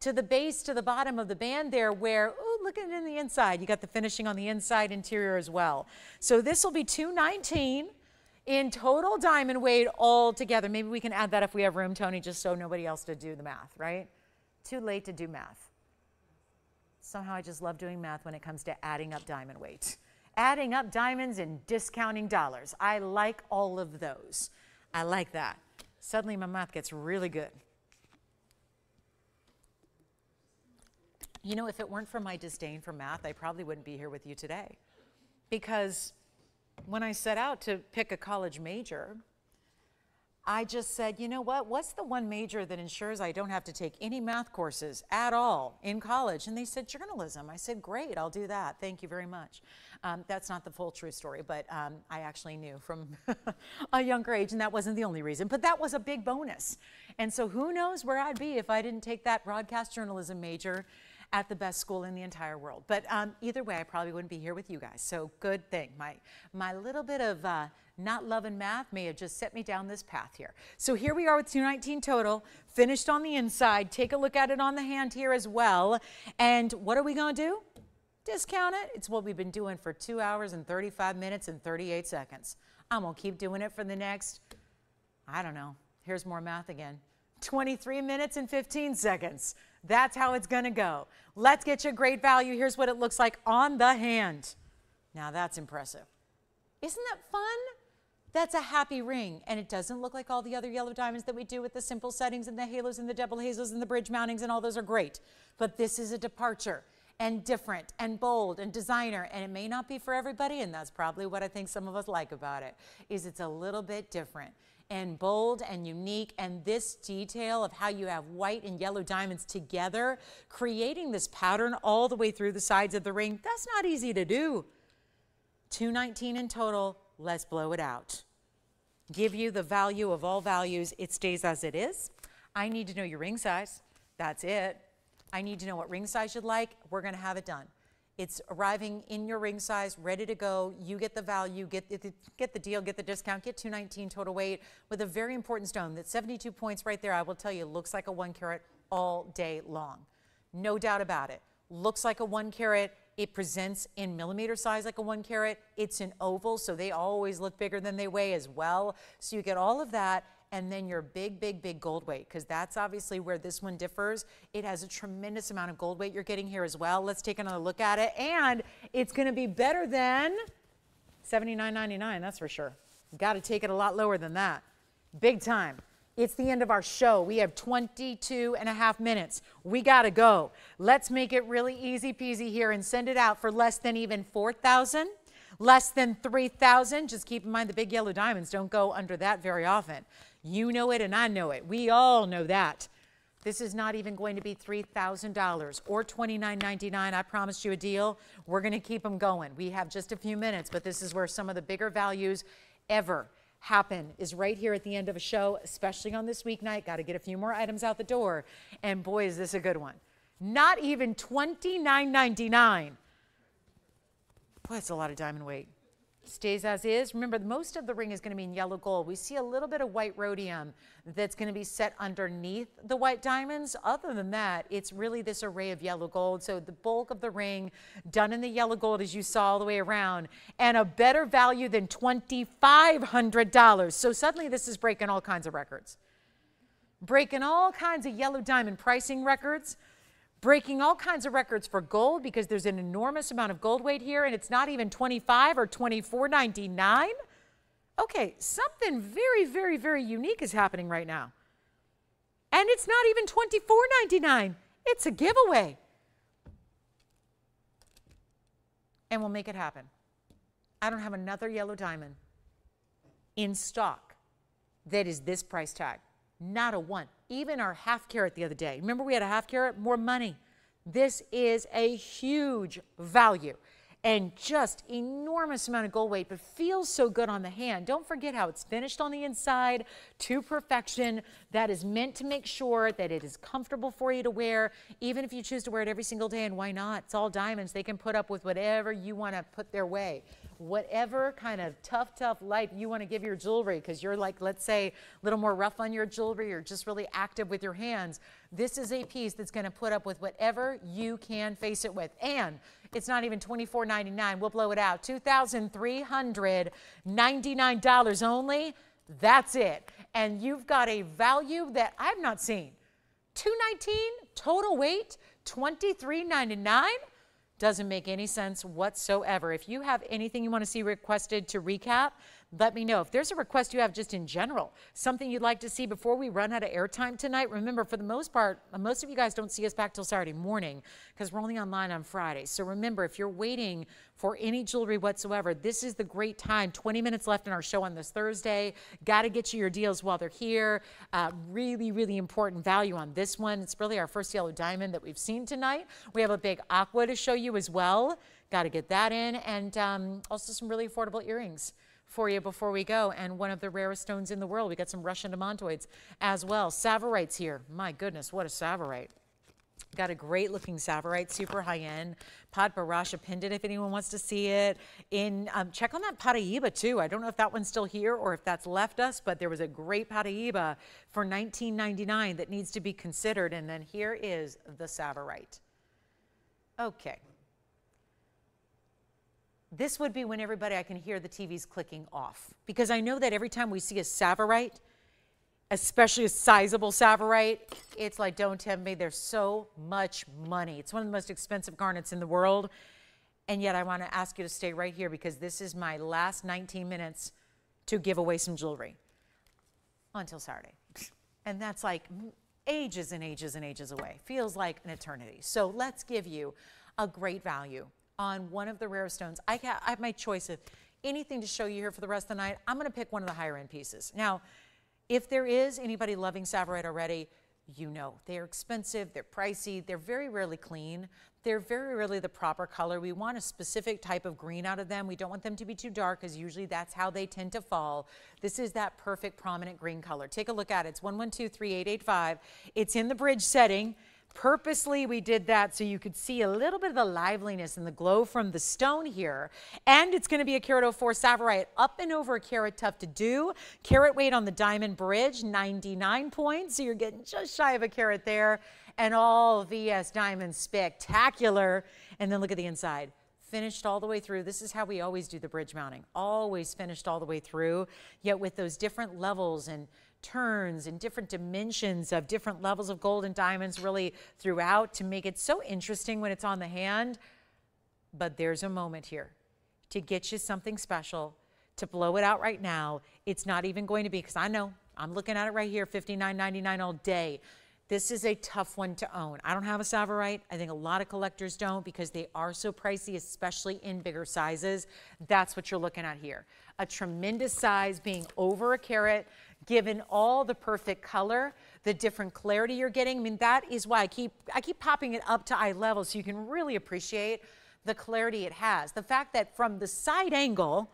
to the base, to the bottom of the band there where, ooh, look at it in the inside. You got the finishing on the inside interior as well. So this will be 219. In total diamond weight all together. Maybe we can add that if we have room, Tony, just so nobody else to do the math, right? Too late to do math. Somehow I just love doing math when it comes to adding up diamond weight. Adding up diamonds and discounting dollars. I like all of those. I like that. Suddenly my math gets really good. You know, if it weren't for my disdain for math, I probably wouldn't be here with you today. Because when I set out to pick a college major, I just said, you know what, what's the one major that ensures I don't have to take any math courses at all in college? And they said journalism. I said, great, I'll do that. Thank you very much. That's not the full true story, but I actually knew from a younger age, and that wasn't the only reason, but that was a big bonus. And so who knows where I'd be if I didn't take that broadcast journalism major at the best school in the entire world. But either way, I probably wouldn't be here with you guys. So good thing. My little bit of not loving math may have just set me down this path here. So here we are with 219 total, finished on the inside. Take a look at it on the hand here as well. And what are we going to do? Discount it. It's what we've been doing for 2 hours and 35 minutes and 38 seconds. I'm going to keep doing it for the next, I don't know, here's more math again, 23 minutes and 15 seconds. That's how it's going to go. Let's get you a great value. Here's what it looks like on the hand. Now that's impressive. Isn't that fun? That's a happy ring, and it doesn't look like all the other yellow diamonds that we do with the simple settings and the halos and the double halos and the bridge mountings, and all those are great. But this is a departure, and different, and bold, and designer, and it may not be for everybody, and that's probably what I think some of us like about it, is it's a little bit different and bold and unique. And this detail of how you have white and yellow diamonds together, creating this pattern all the way through the sides of the ring, that's not easy to do. 219 in total. Let's blow it out. Give you the value of all values. It stays as it is. I need to know your ring size. That's it. I need to know what ring size you'd like. We're going to have it done. It's arriving in your ring size, ready to go. You get the value, get the deal, get the discount, get 219 total weight with a very important stone. That's 72 points right there. I will tell you, looks like a 1 carat all day long. No doubt about it. Looks like a 1 carat. It presents in millimeter size like a 1 carat. It's an oval, so they always look bigger than they weigh as well. So you get all of that. And then your big, big, big gold weight, because that's obviously where this one differs. It has a tremendous amount of gold weight you're getting here as well. Let's take another look at it. And it's going to be better than $79.99, that's for sure. Got to take it a lot lower than that. Big time. It's the end of our show. We have 22 and a half minutes. We got to go. Let's make it really easy peasy here and send it out for less than even $4,000. Less than $3,000. Just keep in mind the big yellow diamonds don't go under that very often. You know it and I know it. We all know that. This is not even going to be $3,000 or $29.99. I promised you a deal. We're going to keep them going. We have just a few minutes, but this is where some of the bigger values ever happen, is right here at the end of a show, especially on this weeknight. Got to get a few more items out the door. And boy, is this a good one. Not even $29.99. Boy, that's a lot of diamond weight. Stays as is. Remember, most of the ring is going to be in yellow gold. We see a little bit of white rhodium that's going to be set underneath the white diamonds. Other than that, it's really this array of yellow gold. So the bulk of the ring done in the yellow gold, as you saw all the way around, and a better value than $2,500. So suddenly this is breaking all kinds of records. Breaking all kinds of yellow diamond pricing records. Breaking all kinds of records for gold, because there's an enormous amount of gold weight here, and it's not even $25 or $24.99. Okay, something very, very, very unique is happening right now. And it's not even $24.99. It's a giveaway. And we'll make it happen. I don't have another yellow diamond in stock that is this price tag. Not a one. Even our half carat the other day. Remember, we had a half carat, more money. This is a huge value and just enormous amount of gold weight, but feels so good on the hand. Don't forget how it's finished on the inside to perfection. That is meant to make sure that it is comfortable for you to wear, even if you choose to wear it every single day. And why not? It's all diamonds. They can put up with whatever you want to put their way. Whatever kind of tough life you want to give your jewelry, because you're like, let's say, a little more rough on your jewelry or just really active with your hands. This is a piece that's going to put up with whatever you can face it with. And it's not even $24.99. We'll blow it out. $2,399 only. That's it. And you've got a value that I've not seen. 219 total weight, $23.99. Doesn't make any sense whatsoever. If you have anything you want to see requested to recap, let me know. If there's a request you have just in general, something you'd like to see before we run out of airtime tonight, remember, for the most part, most of you guys don't see us back till Saturday morning because we're only online on Friday. So remember, if you're waiting for any jewelry whatsoever, this is the great time. 20 minutes left in our show on this Thursday. Got to get you your deals while they're here. Really, really important value on this one. It's really our first yellow diamond that we've seen tonight. We have a big aqua to show you as well. Got to get that in, and also some really affordable earrings for you before we go, and one of the rarest stones in the world. We got some Russian Demantoids as well. Tsavorites here. My goodness, what a Tsavorite. Got a great looking Tsavorite, super high end. Padparadscha pendant, if anyone wants to see it. In check on that Paraíba too. I don't know if that one's still here or if that's left us, but there was a great Paraíba for $19.99 that needs to be considered. And then here is the Tsavorite. Okay. This would be when everybody, I can hear the TVs clicking off, because I know that every time we see a Tsavorite, especially a sizable Tsavorite, it's like, don't tempt me, there's so much money. It's one of the most expensive garnets in the world, and yet I want to ask you to stay right here, because this is my last 19 minutes to give away some jewelry until Saturday, and that's like ages and ages and ages away. Feels like an eternity. So let's give you a great value on one of the rare stones. I have my choice of anything to show you here for the rest of the night. I'm going to pick one of the higher end pieces. Now, if there is anybody loving Tsavorite already, you know, they're expensive, they're pricey, they're very rarely clean, they're very rarely the proper color. We want a specific type of green out of them. We don't want them to be too dark, because usually that's how they tend to fall. This is that perfect prominent green color. Take a look at it. It's 1123885. It's in the bridge setting. Purposely, we did that so you could see a little bit of the liveliness and the glow from the stone here. And it's going to be a carat 04 Tsavorite, up and over a carat, tough to do. Carat weight on the diamond bridge, 99 points. So you're getting just shy of a carat there. And all VS diamonds, spectacular. And then look at the inside. Finished all the way through. This is how we always do the bridge mounting. Always finished all the way through, yet with those different levels and turns and different dimensions of different levels of gold and diamonds really throughout to make it so interesting when it's on the hand. But there's a moment here to get you something special, to blow it out right now. It's not even going to be, because I know I'm looking at it right here, $59.99 all day. This is a tough one to own. I don't have a Tsavorite. I think a lot of collectors don't, because they are so pricey, especially in bigger sizes. That's what you're looking at here. A tremendous size, being over a carat, given all the perfect color, the different clarity you're getting. I mean, that is why I keep popping it up to eye level, so you can really appreciate the clarity it has. The fact that from the side angle,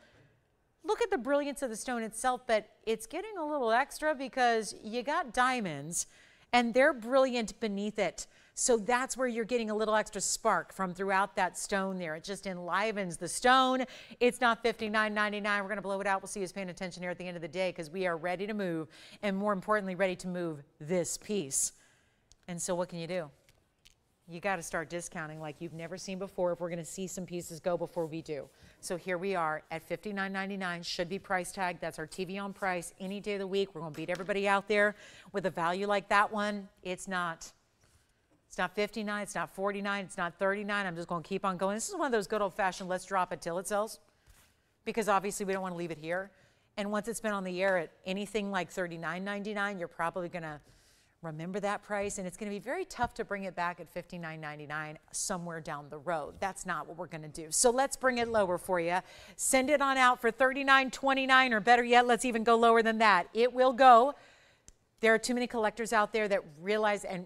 look at the brilliance of the stone itself, but it's getting a little extra because you got diamonds, and they're brilliant beneath it. So that's where you're getting a little extra spark from throughout that stone there. It just enlivens the stone. It's not $59.99. We're going to blow it out. We'll see who's paying attention here at the end of the day, because we are ready to move, and more importantly, ready to move this piece. And so what can you do? You got to start discounting like you've never seen before if we're going to see some pieces go before we do. So here we are at $59.99, should be price tag. That's our TVON price any day of the week. We're going to beat everybody out there with a value like that one. It's not $59, it's not $49, it's not $39. I'm just going to keep on going. This is one of those good old-fashioned let's drop it till it sells, because obviously we don't want to leave it here. And once it's been on the air at anything like $39.99, you're probably going to remember that price, and it's going to be very tough to bring it back at $59.99 somewhere down the road. That's not what we're going to do. So let's bring it lower for you. Send it on out for $39.29, or better yet, let's even go lower than that. It will go. There are too many collectors out there that realize and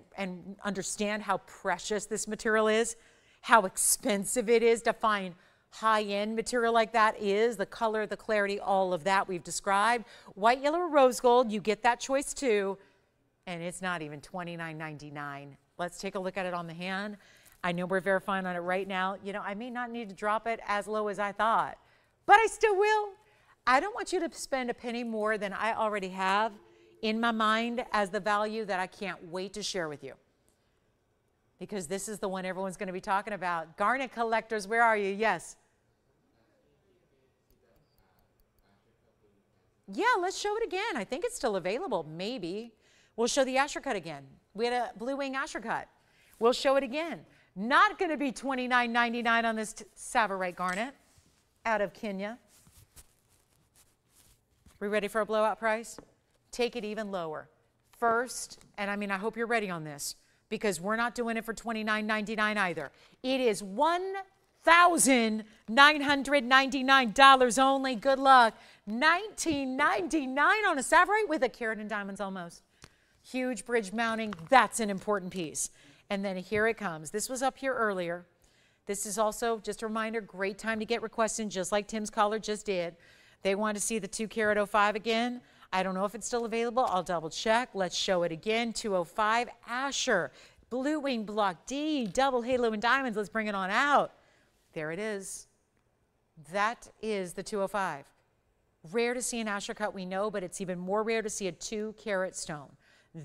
understand how precious this material is, how expensive it is to find high-end material like that is, the color, the clarity, all of that we've described. White, yellow, or rose gold, you get that choice too. And it's not even $29.99. Let's take a look at it on the hand. I know we're verifying on it right now. You know, I may not need to drop it as low as I thought, but I still will. I don't want you to spend a penny more than I already have in my mind as the value that I can't wait to share with you, because this is the one everyone's going to be talking about. Garnet collectors, where are you? Yes. Yeah, let's show it again. I think it's still available, maybe. We'll show the Asher cut again. We had a Blue Wing Asher cut. We'll show it again. Not going to be $29.99 on this Tsavorite garnet out of Kenya. We ready for a blowout price? Take it even lower. First, and I mean, I hope you're ready on this, because we're not doing it for $29.99 either. It is $1,999 only. Good luck. $19.99 on a Tsavorite with a carat and diamonds almost. Huge bridge mounting, that's an important piece. And then here it comes. This was up here earlier. This is also, just a reminder, great time to get requests in, just like Tim's caller just did. They wanted to see the 2 carat 05 again. I don't know if it's still available. I'll double check. Let's show it again. 205 Asher. Blue Wing Block D, double halo and diamonds. Let's bring it on out. There it is. That is the 205. Rare to see an Asher cut, we know, but it's even more rare to see a 2-carat stone.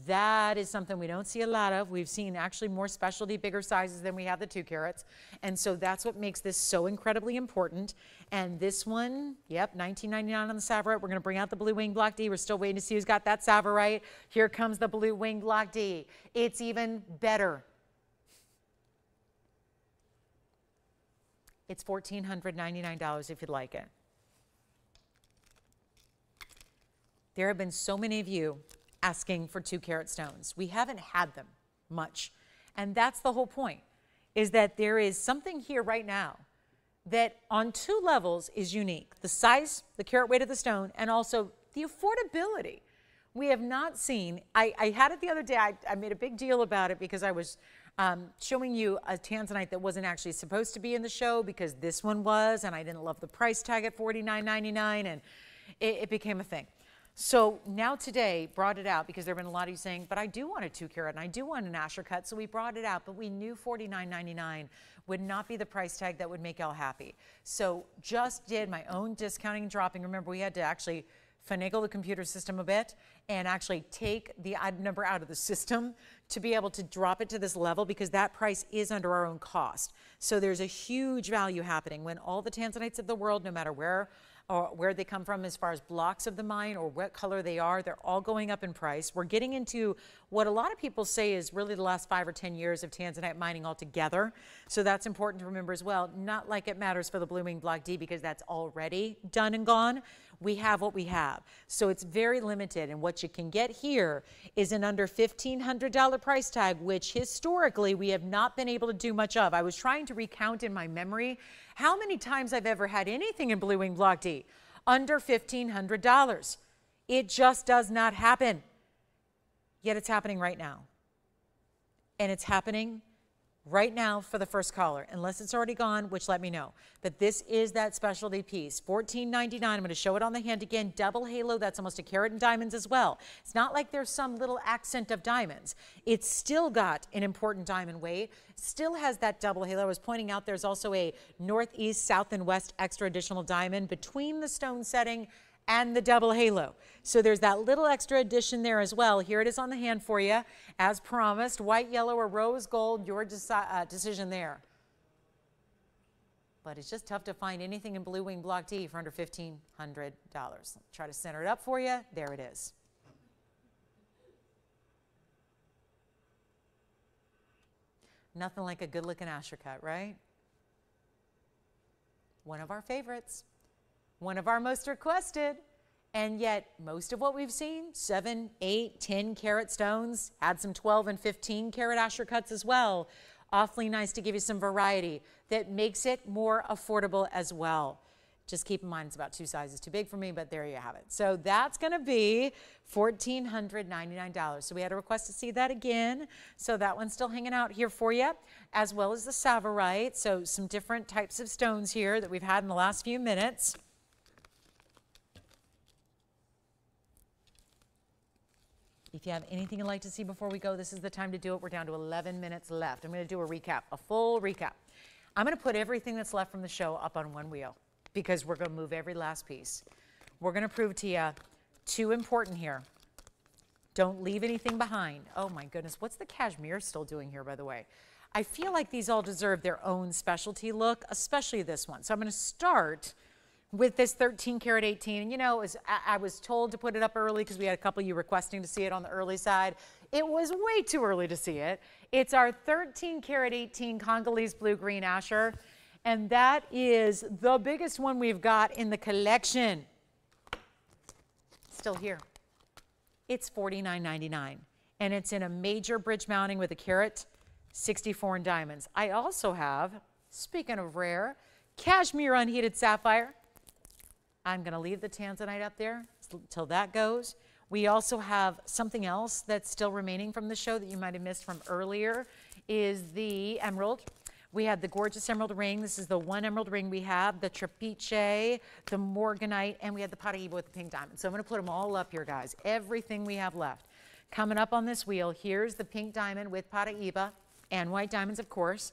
That is something we don't see a lot of. We've seen actually more specialty, bigger sizes than we have the 2 carats. And so that's what makes this so incredibly important. And this one, yep, $19.99 on the Tsavorite. We're going to bring out the Blue Wing Block D. We're still waiting to see who's got that Tsavorite. Here comes the Blue Wing Block D. It's even better. It's $1,499 if you'd like it. There have been so many of you asking for 2-carat stones. We haven't had them much. And that's the whole point, is that there is something here right now that on two levels is unique. The size, the carat weight of the stone, and also the affordability. We have not seen, I had it the other day, I made a big deal about it because I was showing you a Tanzanite that wasn't actually supposed to be in the show because this one was, and I didn't love the price tag at $49.99, and it became a thing. So now today, brought it out because there have been a lot of you saying, but I do want a 2-carat and I do want an Asher cut, so we brought it out, but we knew $49.99 would not be the price tag that would make Elle happy. So just did my own discounting and dropping. Remember, we had to actually finagle the computer system a bit and actually take the odd number out of the system to be able to drop it to this level because that price is under our own cost. So there's a huge value happening when all the Tanzanites of the world, no matter where they come from as far as blocks of the mine or what color they are, they're all going up in price. We're getting into what a lot of people say is really the last 5 or 10 years of Tanzanite mining altogether. So that's important to remember as well. Not like it matters for the Blue Wing Block D because that's already done and gone. We have what we have. So it's very limited. And what you can get here is an under $1,500 price tag, which historically we have not been able to do much of. I was trying to recount in my memory how many times I've ever had anything in Blue Wing Block D under $1,500. It just does not happen. Yet it's happening right now. And it's happening right now for the first caller, unless it's already gone, which let me know. But this is that specialty piece, $14.99. I'm going to show it on the hand again. Double halo, that's almost a carat in diamonds as well. It's not like there's some little accent of diamonds. It's still got an important diamond weight, still has that double halo. I was pointing out there's also a northeast, south, and west extra additional diamond between the stone setting and the double halo. So there's that little extra addition there as well. Here it is on the hand for you, as promised. White, yellow, or rose gold, your decision there. But it's just tough to find anything in Blue Wing Block D for under $1,500. Try to center it up for you. There it is. Nothing like a good-looking Asher cut, right? One of our favorites. One of our most requested, and yet most of what we've seen, 7, 8, 10-carat stones, add some 12 and 15-carat Asher cuts as well. Awfully nice to give you some variety that makes it more affordable as well. Just keep in mind it's about 2 sizes too big for me, but there you have it. So that's going to be $1,499. So we had a request to see that again. So that one's still hanging out here for you, as well as the Tsavorite. So some different types of stones here that we've had in the last few minutes. If you have anything you'd like to see before we go, this is the time to do it. We're down to 11 minutes left. I'm going to do a recap, a full recap. I'm going to put everything that's left from the show up on one wheel because we're going to move every last piece. We're going to prove to you too important here. Don't leave anything behind. Oh, my goodness. What's the cashmere still doing here, by the way? I feel like these all deserve their own specialty look, especially this one. So I'm going to start with this 13-carat 18, and you know, I was told to put it up early because we had a couple of you requesting to see it on the early side. It was way too early to see it. It's our 13-carat 18 Congolese blue-green Asher, and that is the biggest one we've got in the collection. Still here. It's $49.99, and it's in a major bridge mounting with a carat, 64 in diamonds. I also have, speaking of rare, cashmere unheated sapphire. I'm going to leave the Tanzanite up there till that goes. We also have something else that's still remaining from the show that you might have missed from earlier is the emerald. We had the gorgeous emerald ring. This is the one emerald ring we have, the Trapiche, the Morganite, and we had the Paraíba with the pink diamond. So I'm going to put them all up here, guys, everything we have left. Coming up on this wheel, here's the pink diamond with Paraíba and white diamonds, of course.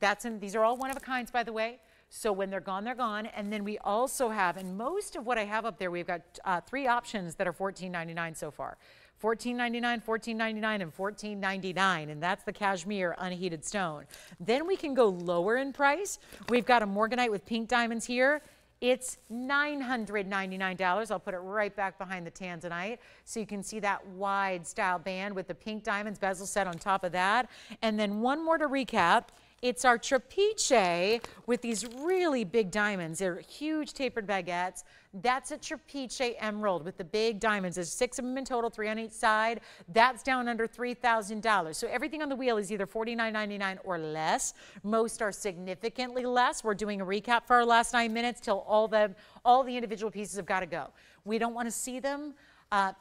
That's in, these are all one-of-a-kinds, by the way. So when they're gone, they're gone. And then we also have, and most of what I have up there, we've got three options that are $14.99 so far. $14.99, $14.99, and $14.99, and that's the cashmere unheated stone. Then we can go lower in price. We've got a Morganite with pink diamonds here. It's $999. I'll put it right back behind the Tanzanite so you can see that wide style band with the pink diamonds bezel set on top of that. And then one more to recap. It's our Trapiche with these really big diamonds. They're huge tapered baguettes. That's a Trapiche emerald with the big diamonds. There's 6 of them in total, 3 on each side. That's down under $3,000. So everything on the wheel is either $49.99 or less. Most are significantly less. We're doing a recap for our last 9 minutes till all the individual pieces have got to go. We don't want to see them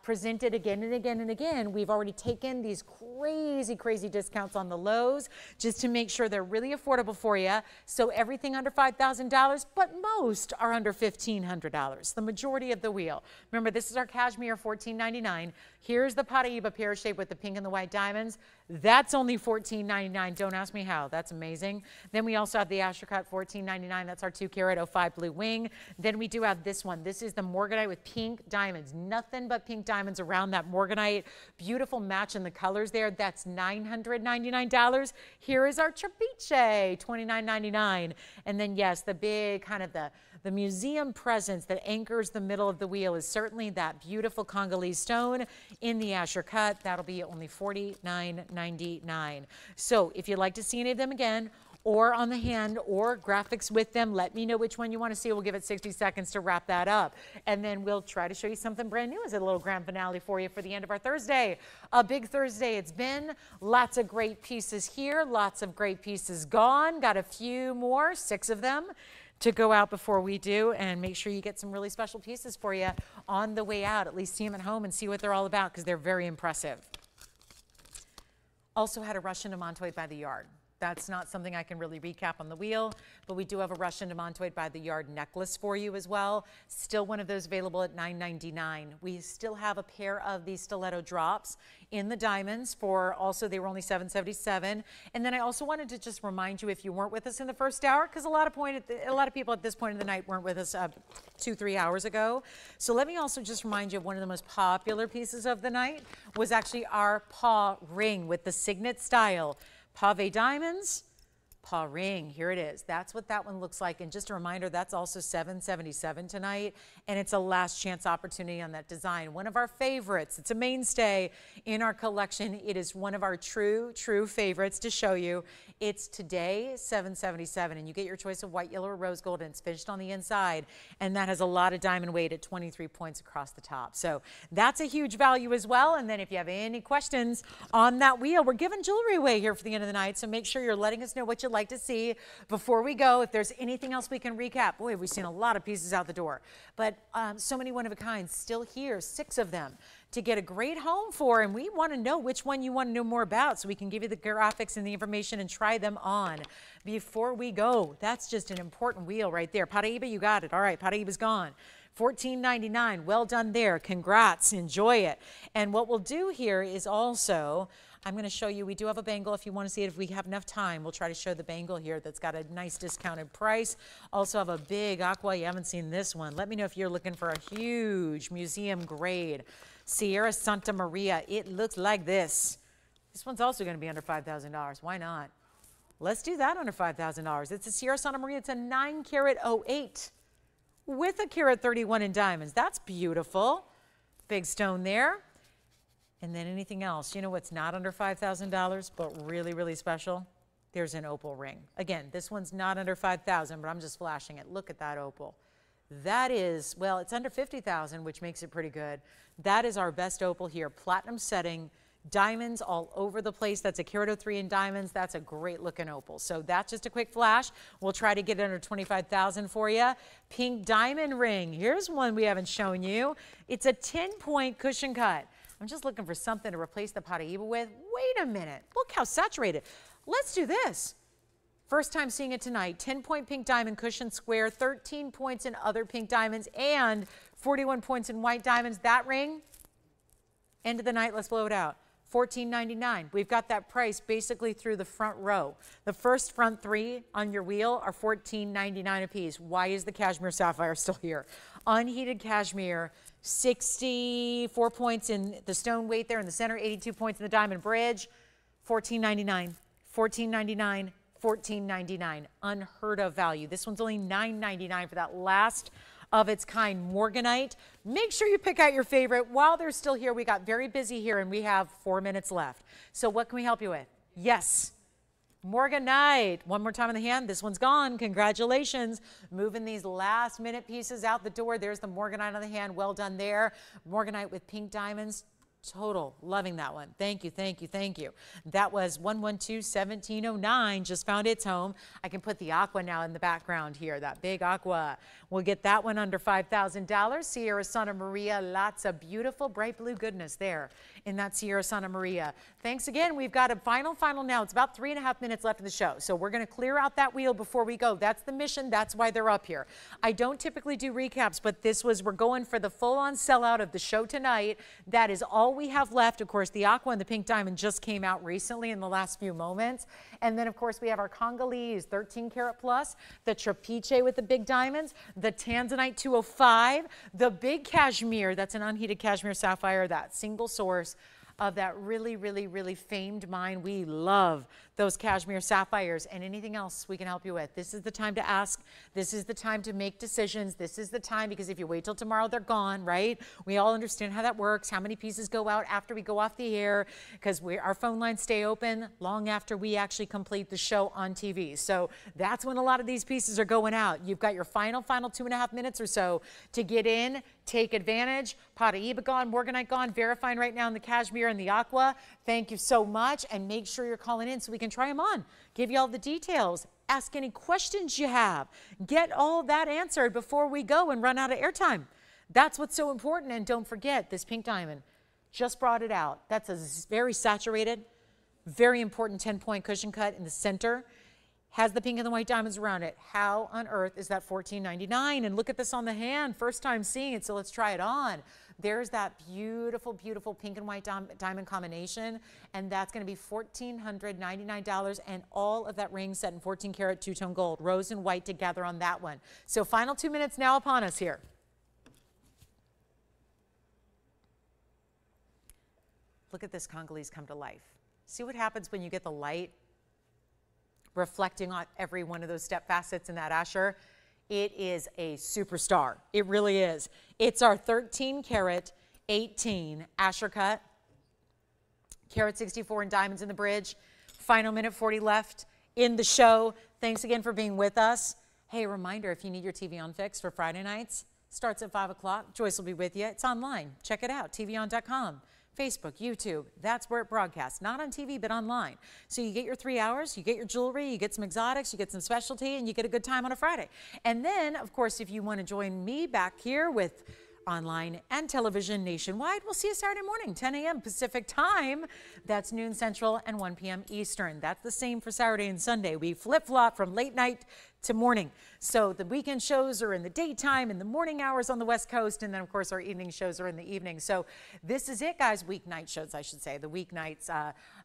presented again and again and again. We've already taken these crazy, crazy discounts on the lows just to make sure they're really affordable for you. So everything under $5,000, but most are under $1,500, the majority of the wheel. Remember, this is our cashmere, $14.99. Here's the Paraíba pear shape with the pink and the white diamonds. That's only $14.99. Don't ask me how. That's amazing. Then we also have the Asher cut, $14.99. That's our 2-carat 05 blue wing. Then we do have this one. This is the Morganite with pink diamonds. Nothing but pink diamonds around that Morganite. Beautiful match in the colors there. That's $999. Here is our Trapiche, $29.99. And then yes, the big kind of the museum presence that anchors the middle of the wheel is certainly that beautiful Congolese stone in the Asher cut. That'll be only $49.99. So if you'd like to see any of them again, or on the hand, or graphics with them, let me know which one you want to see. We'll give it 60 seconds to wrap that up. And then we'll try to show you something brand new as a little grand finale for you for the end of our Thursday. A big Thursday it's been. Lots of great pieces here. Lots of great pieces gone. Got a few more, 6 of them, to go out before we do, and make sure you get some really special pieces for you on the way out. At least see them at home and see what they're all about, because they're very impressive. Also had a Russian Demantoid by the yard. That's not something I can really recap on the wheel, but we do have a Russian Demantoid by the yard necklace for you as well. Still one of those available at $9.99. We still have a pair of these stiletto drops in the diamonds for also, they were only $7.77. And then I also wanted to just remind you, if you weren't with us in the first hour, because a lot of people at this point in the night weren't with us 2-3 hours ago. So let me also just remind you of one of the most popular pieces of the night was actually our paw ring with the signet style. Pave diamonds, paw ring, here it is. That's what that one looks like. And just a reminder, that's also $7.77 tonight, and it's a last chance opportunity on that design. One of our favorites. It's a mainstay in our collection. It is one of our true favorites to show you. It's today $7.77, and you get your choice of white, yellow, or rose gold, and it's finished on the inside, and that has a lot of diamond weight at 23 points across the top. So that's a huge value as well. And then if you have any questions on that wheel, we're giving jewelry away here for the end of the night, so make sure you're letting us know what you like to see before we go. If there's anything else we can recap, boy, we've seen a lot of pieces out the door, but so many one-of-a-kinds still here, 6 of them to get a great home for, and we want to know which one you want to know more about so we can give you the graphics and the information and try them on before we go. That's just an important wheel right there. Paraíba, you got it. All right, Paraíba's gone. $14.99, well done there. Congrats, enjoy it. And what we'll do here is also, I'm going to show you, we do have a bangle if you want to see it. If we have enough time, we'll try to show the bangle here that's got a nice discounted price. Also have a big aqua. You haven't seen this one. Let me know if you're looking for a huge museum grade Sierra Santa Maria. It looks like this. This one's also going to be under $5,000. Why not? Let's do that under $5,000. It's a Sierra Santa Maria. It's a 9-carat 08 with a carat 31 in diamonds. That's beautiful. Big stone there. And then anything else, you know what's not under $5,000, but really, really special? There's an opal ring. Again, this one's not under $5,000, but I'm just flashing it. Look at that opal. That is, well, it's under $50,000, which makes it pretty good. That is our best opal here, platinum setting, diamonds all over the place. That's a carat 03 in diamonds. That's a great looking opal. So that's just a quick flash. We'll try to get it under $25,000 for you. Pink diamond ring. Here's one we haven't shown you. It's a 10-point cushion cut. I'm just looking for something to replace the Paraíba with. Wait a minute, look how saturated. Let's do this. First time seeing it tonight, 10-point pink diamond cushion square, 13 points in other pink diamonds, and 41 points in white diamonds. That ring, End of the night, let's blow it out. $14.99. We've got that price basically through the front row. The first front three on your wheel are $14.99 a piece. Why is the cashmere sapphire still here? Unheated cashmere, 64 points in the stone weight there in the center, 82 points in the diamond bridge, $14.99, $14.99, $14.99. Unheard of value. This one's only $9.99 for that last of its kind, Morganite. Make sure you pick out your favorite while they're still here. We got very busy here and we have 4 minutes left. So what can we help you with? Yes, Morganite. One more time in the hand. This one's gone. Congratulations. Moving these last minute pieces out the door. There's the Morganite on the hand. Well done there. Morganite with pink diamonds. Total. Loving that one. Thank you, thank you, thank you. That was 112-1709. Just found its home. I can put the aqua now in the background here, that big aqua. We'll get that one under $5,000. Sierra Santa Maria, lots of beautiful bright blue goodness there in that Sierra Santa Maria. Thanks again. We've got a final now. It's about 3.5 minutes left in the show. So we're going to clear out that wheel before we go. That's the mission. That's why they're up here. I don't typically do recaps, but this was, we're going for the full-on sellout of the show tonight. That is all we have left. Of course, the aqua and the pink diamond just came out recently in the last few moments. And then, of course, we have our Congolese 13 karat plus, the Trapiche with the big diamonds, the Tanzanite 205, the big cashmere. That's an unheated cashmere sapphire, that single source of that really, really, really famed mine. We love those cashmere sapphires. And anything else we can help you with. This is the time to ask. This is the time to make decisions. This is the time, because if you wait till tomorrow, they're gone, right? We all understand how that works, how many pieces go out after we go off the air, because our phone lines stay open long after we actually complete the show on TV. So that's when a lot of these pieces are going out. You've got your final 2.5 minutes or so to get in, take advantage. Paraíba gone, Morganite gone, verifying right now in the cashmere and the aqua. Thank you so much, and make sure you're calling in so we can try them on, give you all the details, ask any questions you have, get all that answered before we go and run out of airtime. That's what's so important. And don't forget, this pink diamond, just brought it out. That's a very saturated, very important 10-point cushion cut in the center. Has the pink and the white diamonds around it. How on earth is that $14.99? And look at this on the hand, first time seeing it, so let's try it on. There's that beautiful, beautiful pink and white diamond combination, and that's going to be $1,499, and all of that ring set in 14 karat two-tone gold, rose and white together on that one. So final 2 minutes now upon us here. Look at this Congolese come to life. See what happens when you get the light reflecting on every one of those step facets in that Asher. It is a superstar. It really is. It's our 13 karat 18 Asher cut. Karat 64 and diamonds in the bridge. Final minute 40 left in the show. Thanks again for being with us. Hey, reminder, if you need your TVON fix for Friday nights, starts at 5 o'clock. Joyce will be with you. It's online. Check it out. TVON.com. Facebook, YouTube, that's where it broadcasts. Not on TV, but online. So you get your 3 hours, you get your jewelry, you get some exotics, you get some specialty, and you get a good time on a Friday. And then, of course, if you want to join me back here with online and television nationwide, we'll see you Saturday morning, 10 a.m. Pacific time. That's noon Central and 1 p.m. Eastern. That's the same for Saturday and Sunday. We flip-flop from late night to morning. So the weekend shows are in the daytime, in the morning hours on the West Coast, and then of course our evening shows are in the evening. So this is it, guys. Weeknight shows, I should say. The weeknights,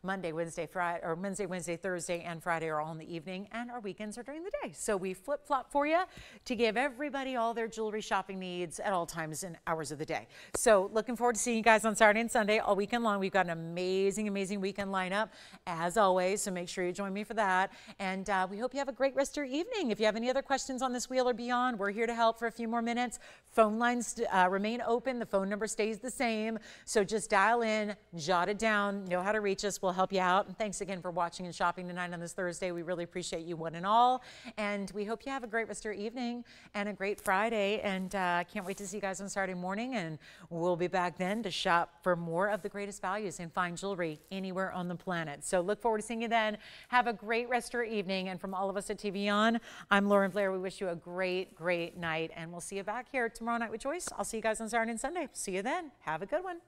Monday, Wednesday, Friday, or Wednesday, Thursday, and Friday are all in the evening, and our weekends are during the day. So we flip-flop for you to give everybody all their jewelry shopping needs at all times and hours of the day. So looking forward to seeing you guys on Saturday and Sunday all weekend long. We've got an amazing, amazing weekend lineup, as always, so make sure you join me for that. And we hope you have a great rest of your evening. If you have any other questions on this wheel or beyond, we're here to help for a few more minutes. Phone lines remain open. The phone number stays the same. So just dial in, jot it down, know how to reach us. We'll help you out. And thanks again for watching and shopping tonight on this Thursday. We really appreciate you one and all. And we hope you have a great rest of your evening and a great Friday. And I can't wait to see you guys on Saturday morning. And we'll be back then to shop for more of the greatest values and fine jewelry anywhere on the planet. So look forward to seeing you then. Have a great rest of your evening. And from all of us at TVON, I'm Lauren Blair. We wish you a great, great night, and we'll see you back here tomorrow night with Joyce. I'll see you guys on Saturday and Sunday. See you then. Have a good one.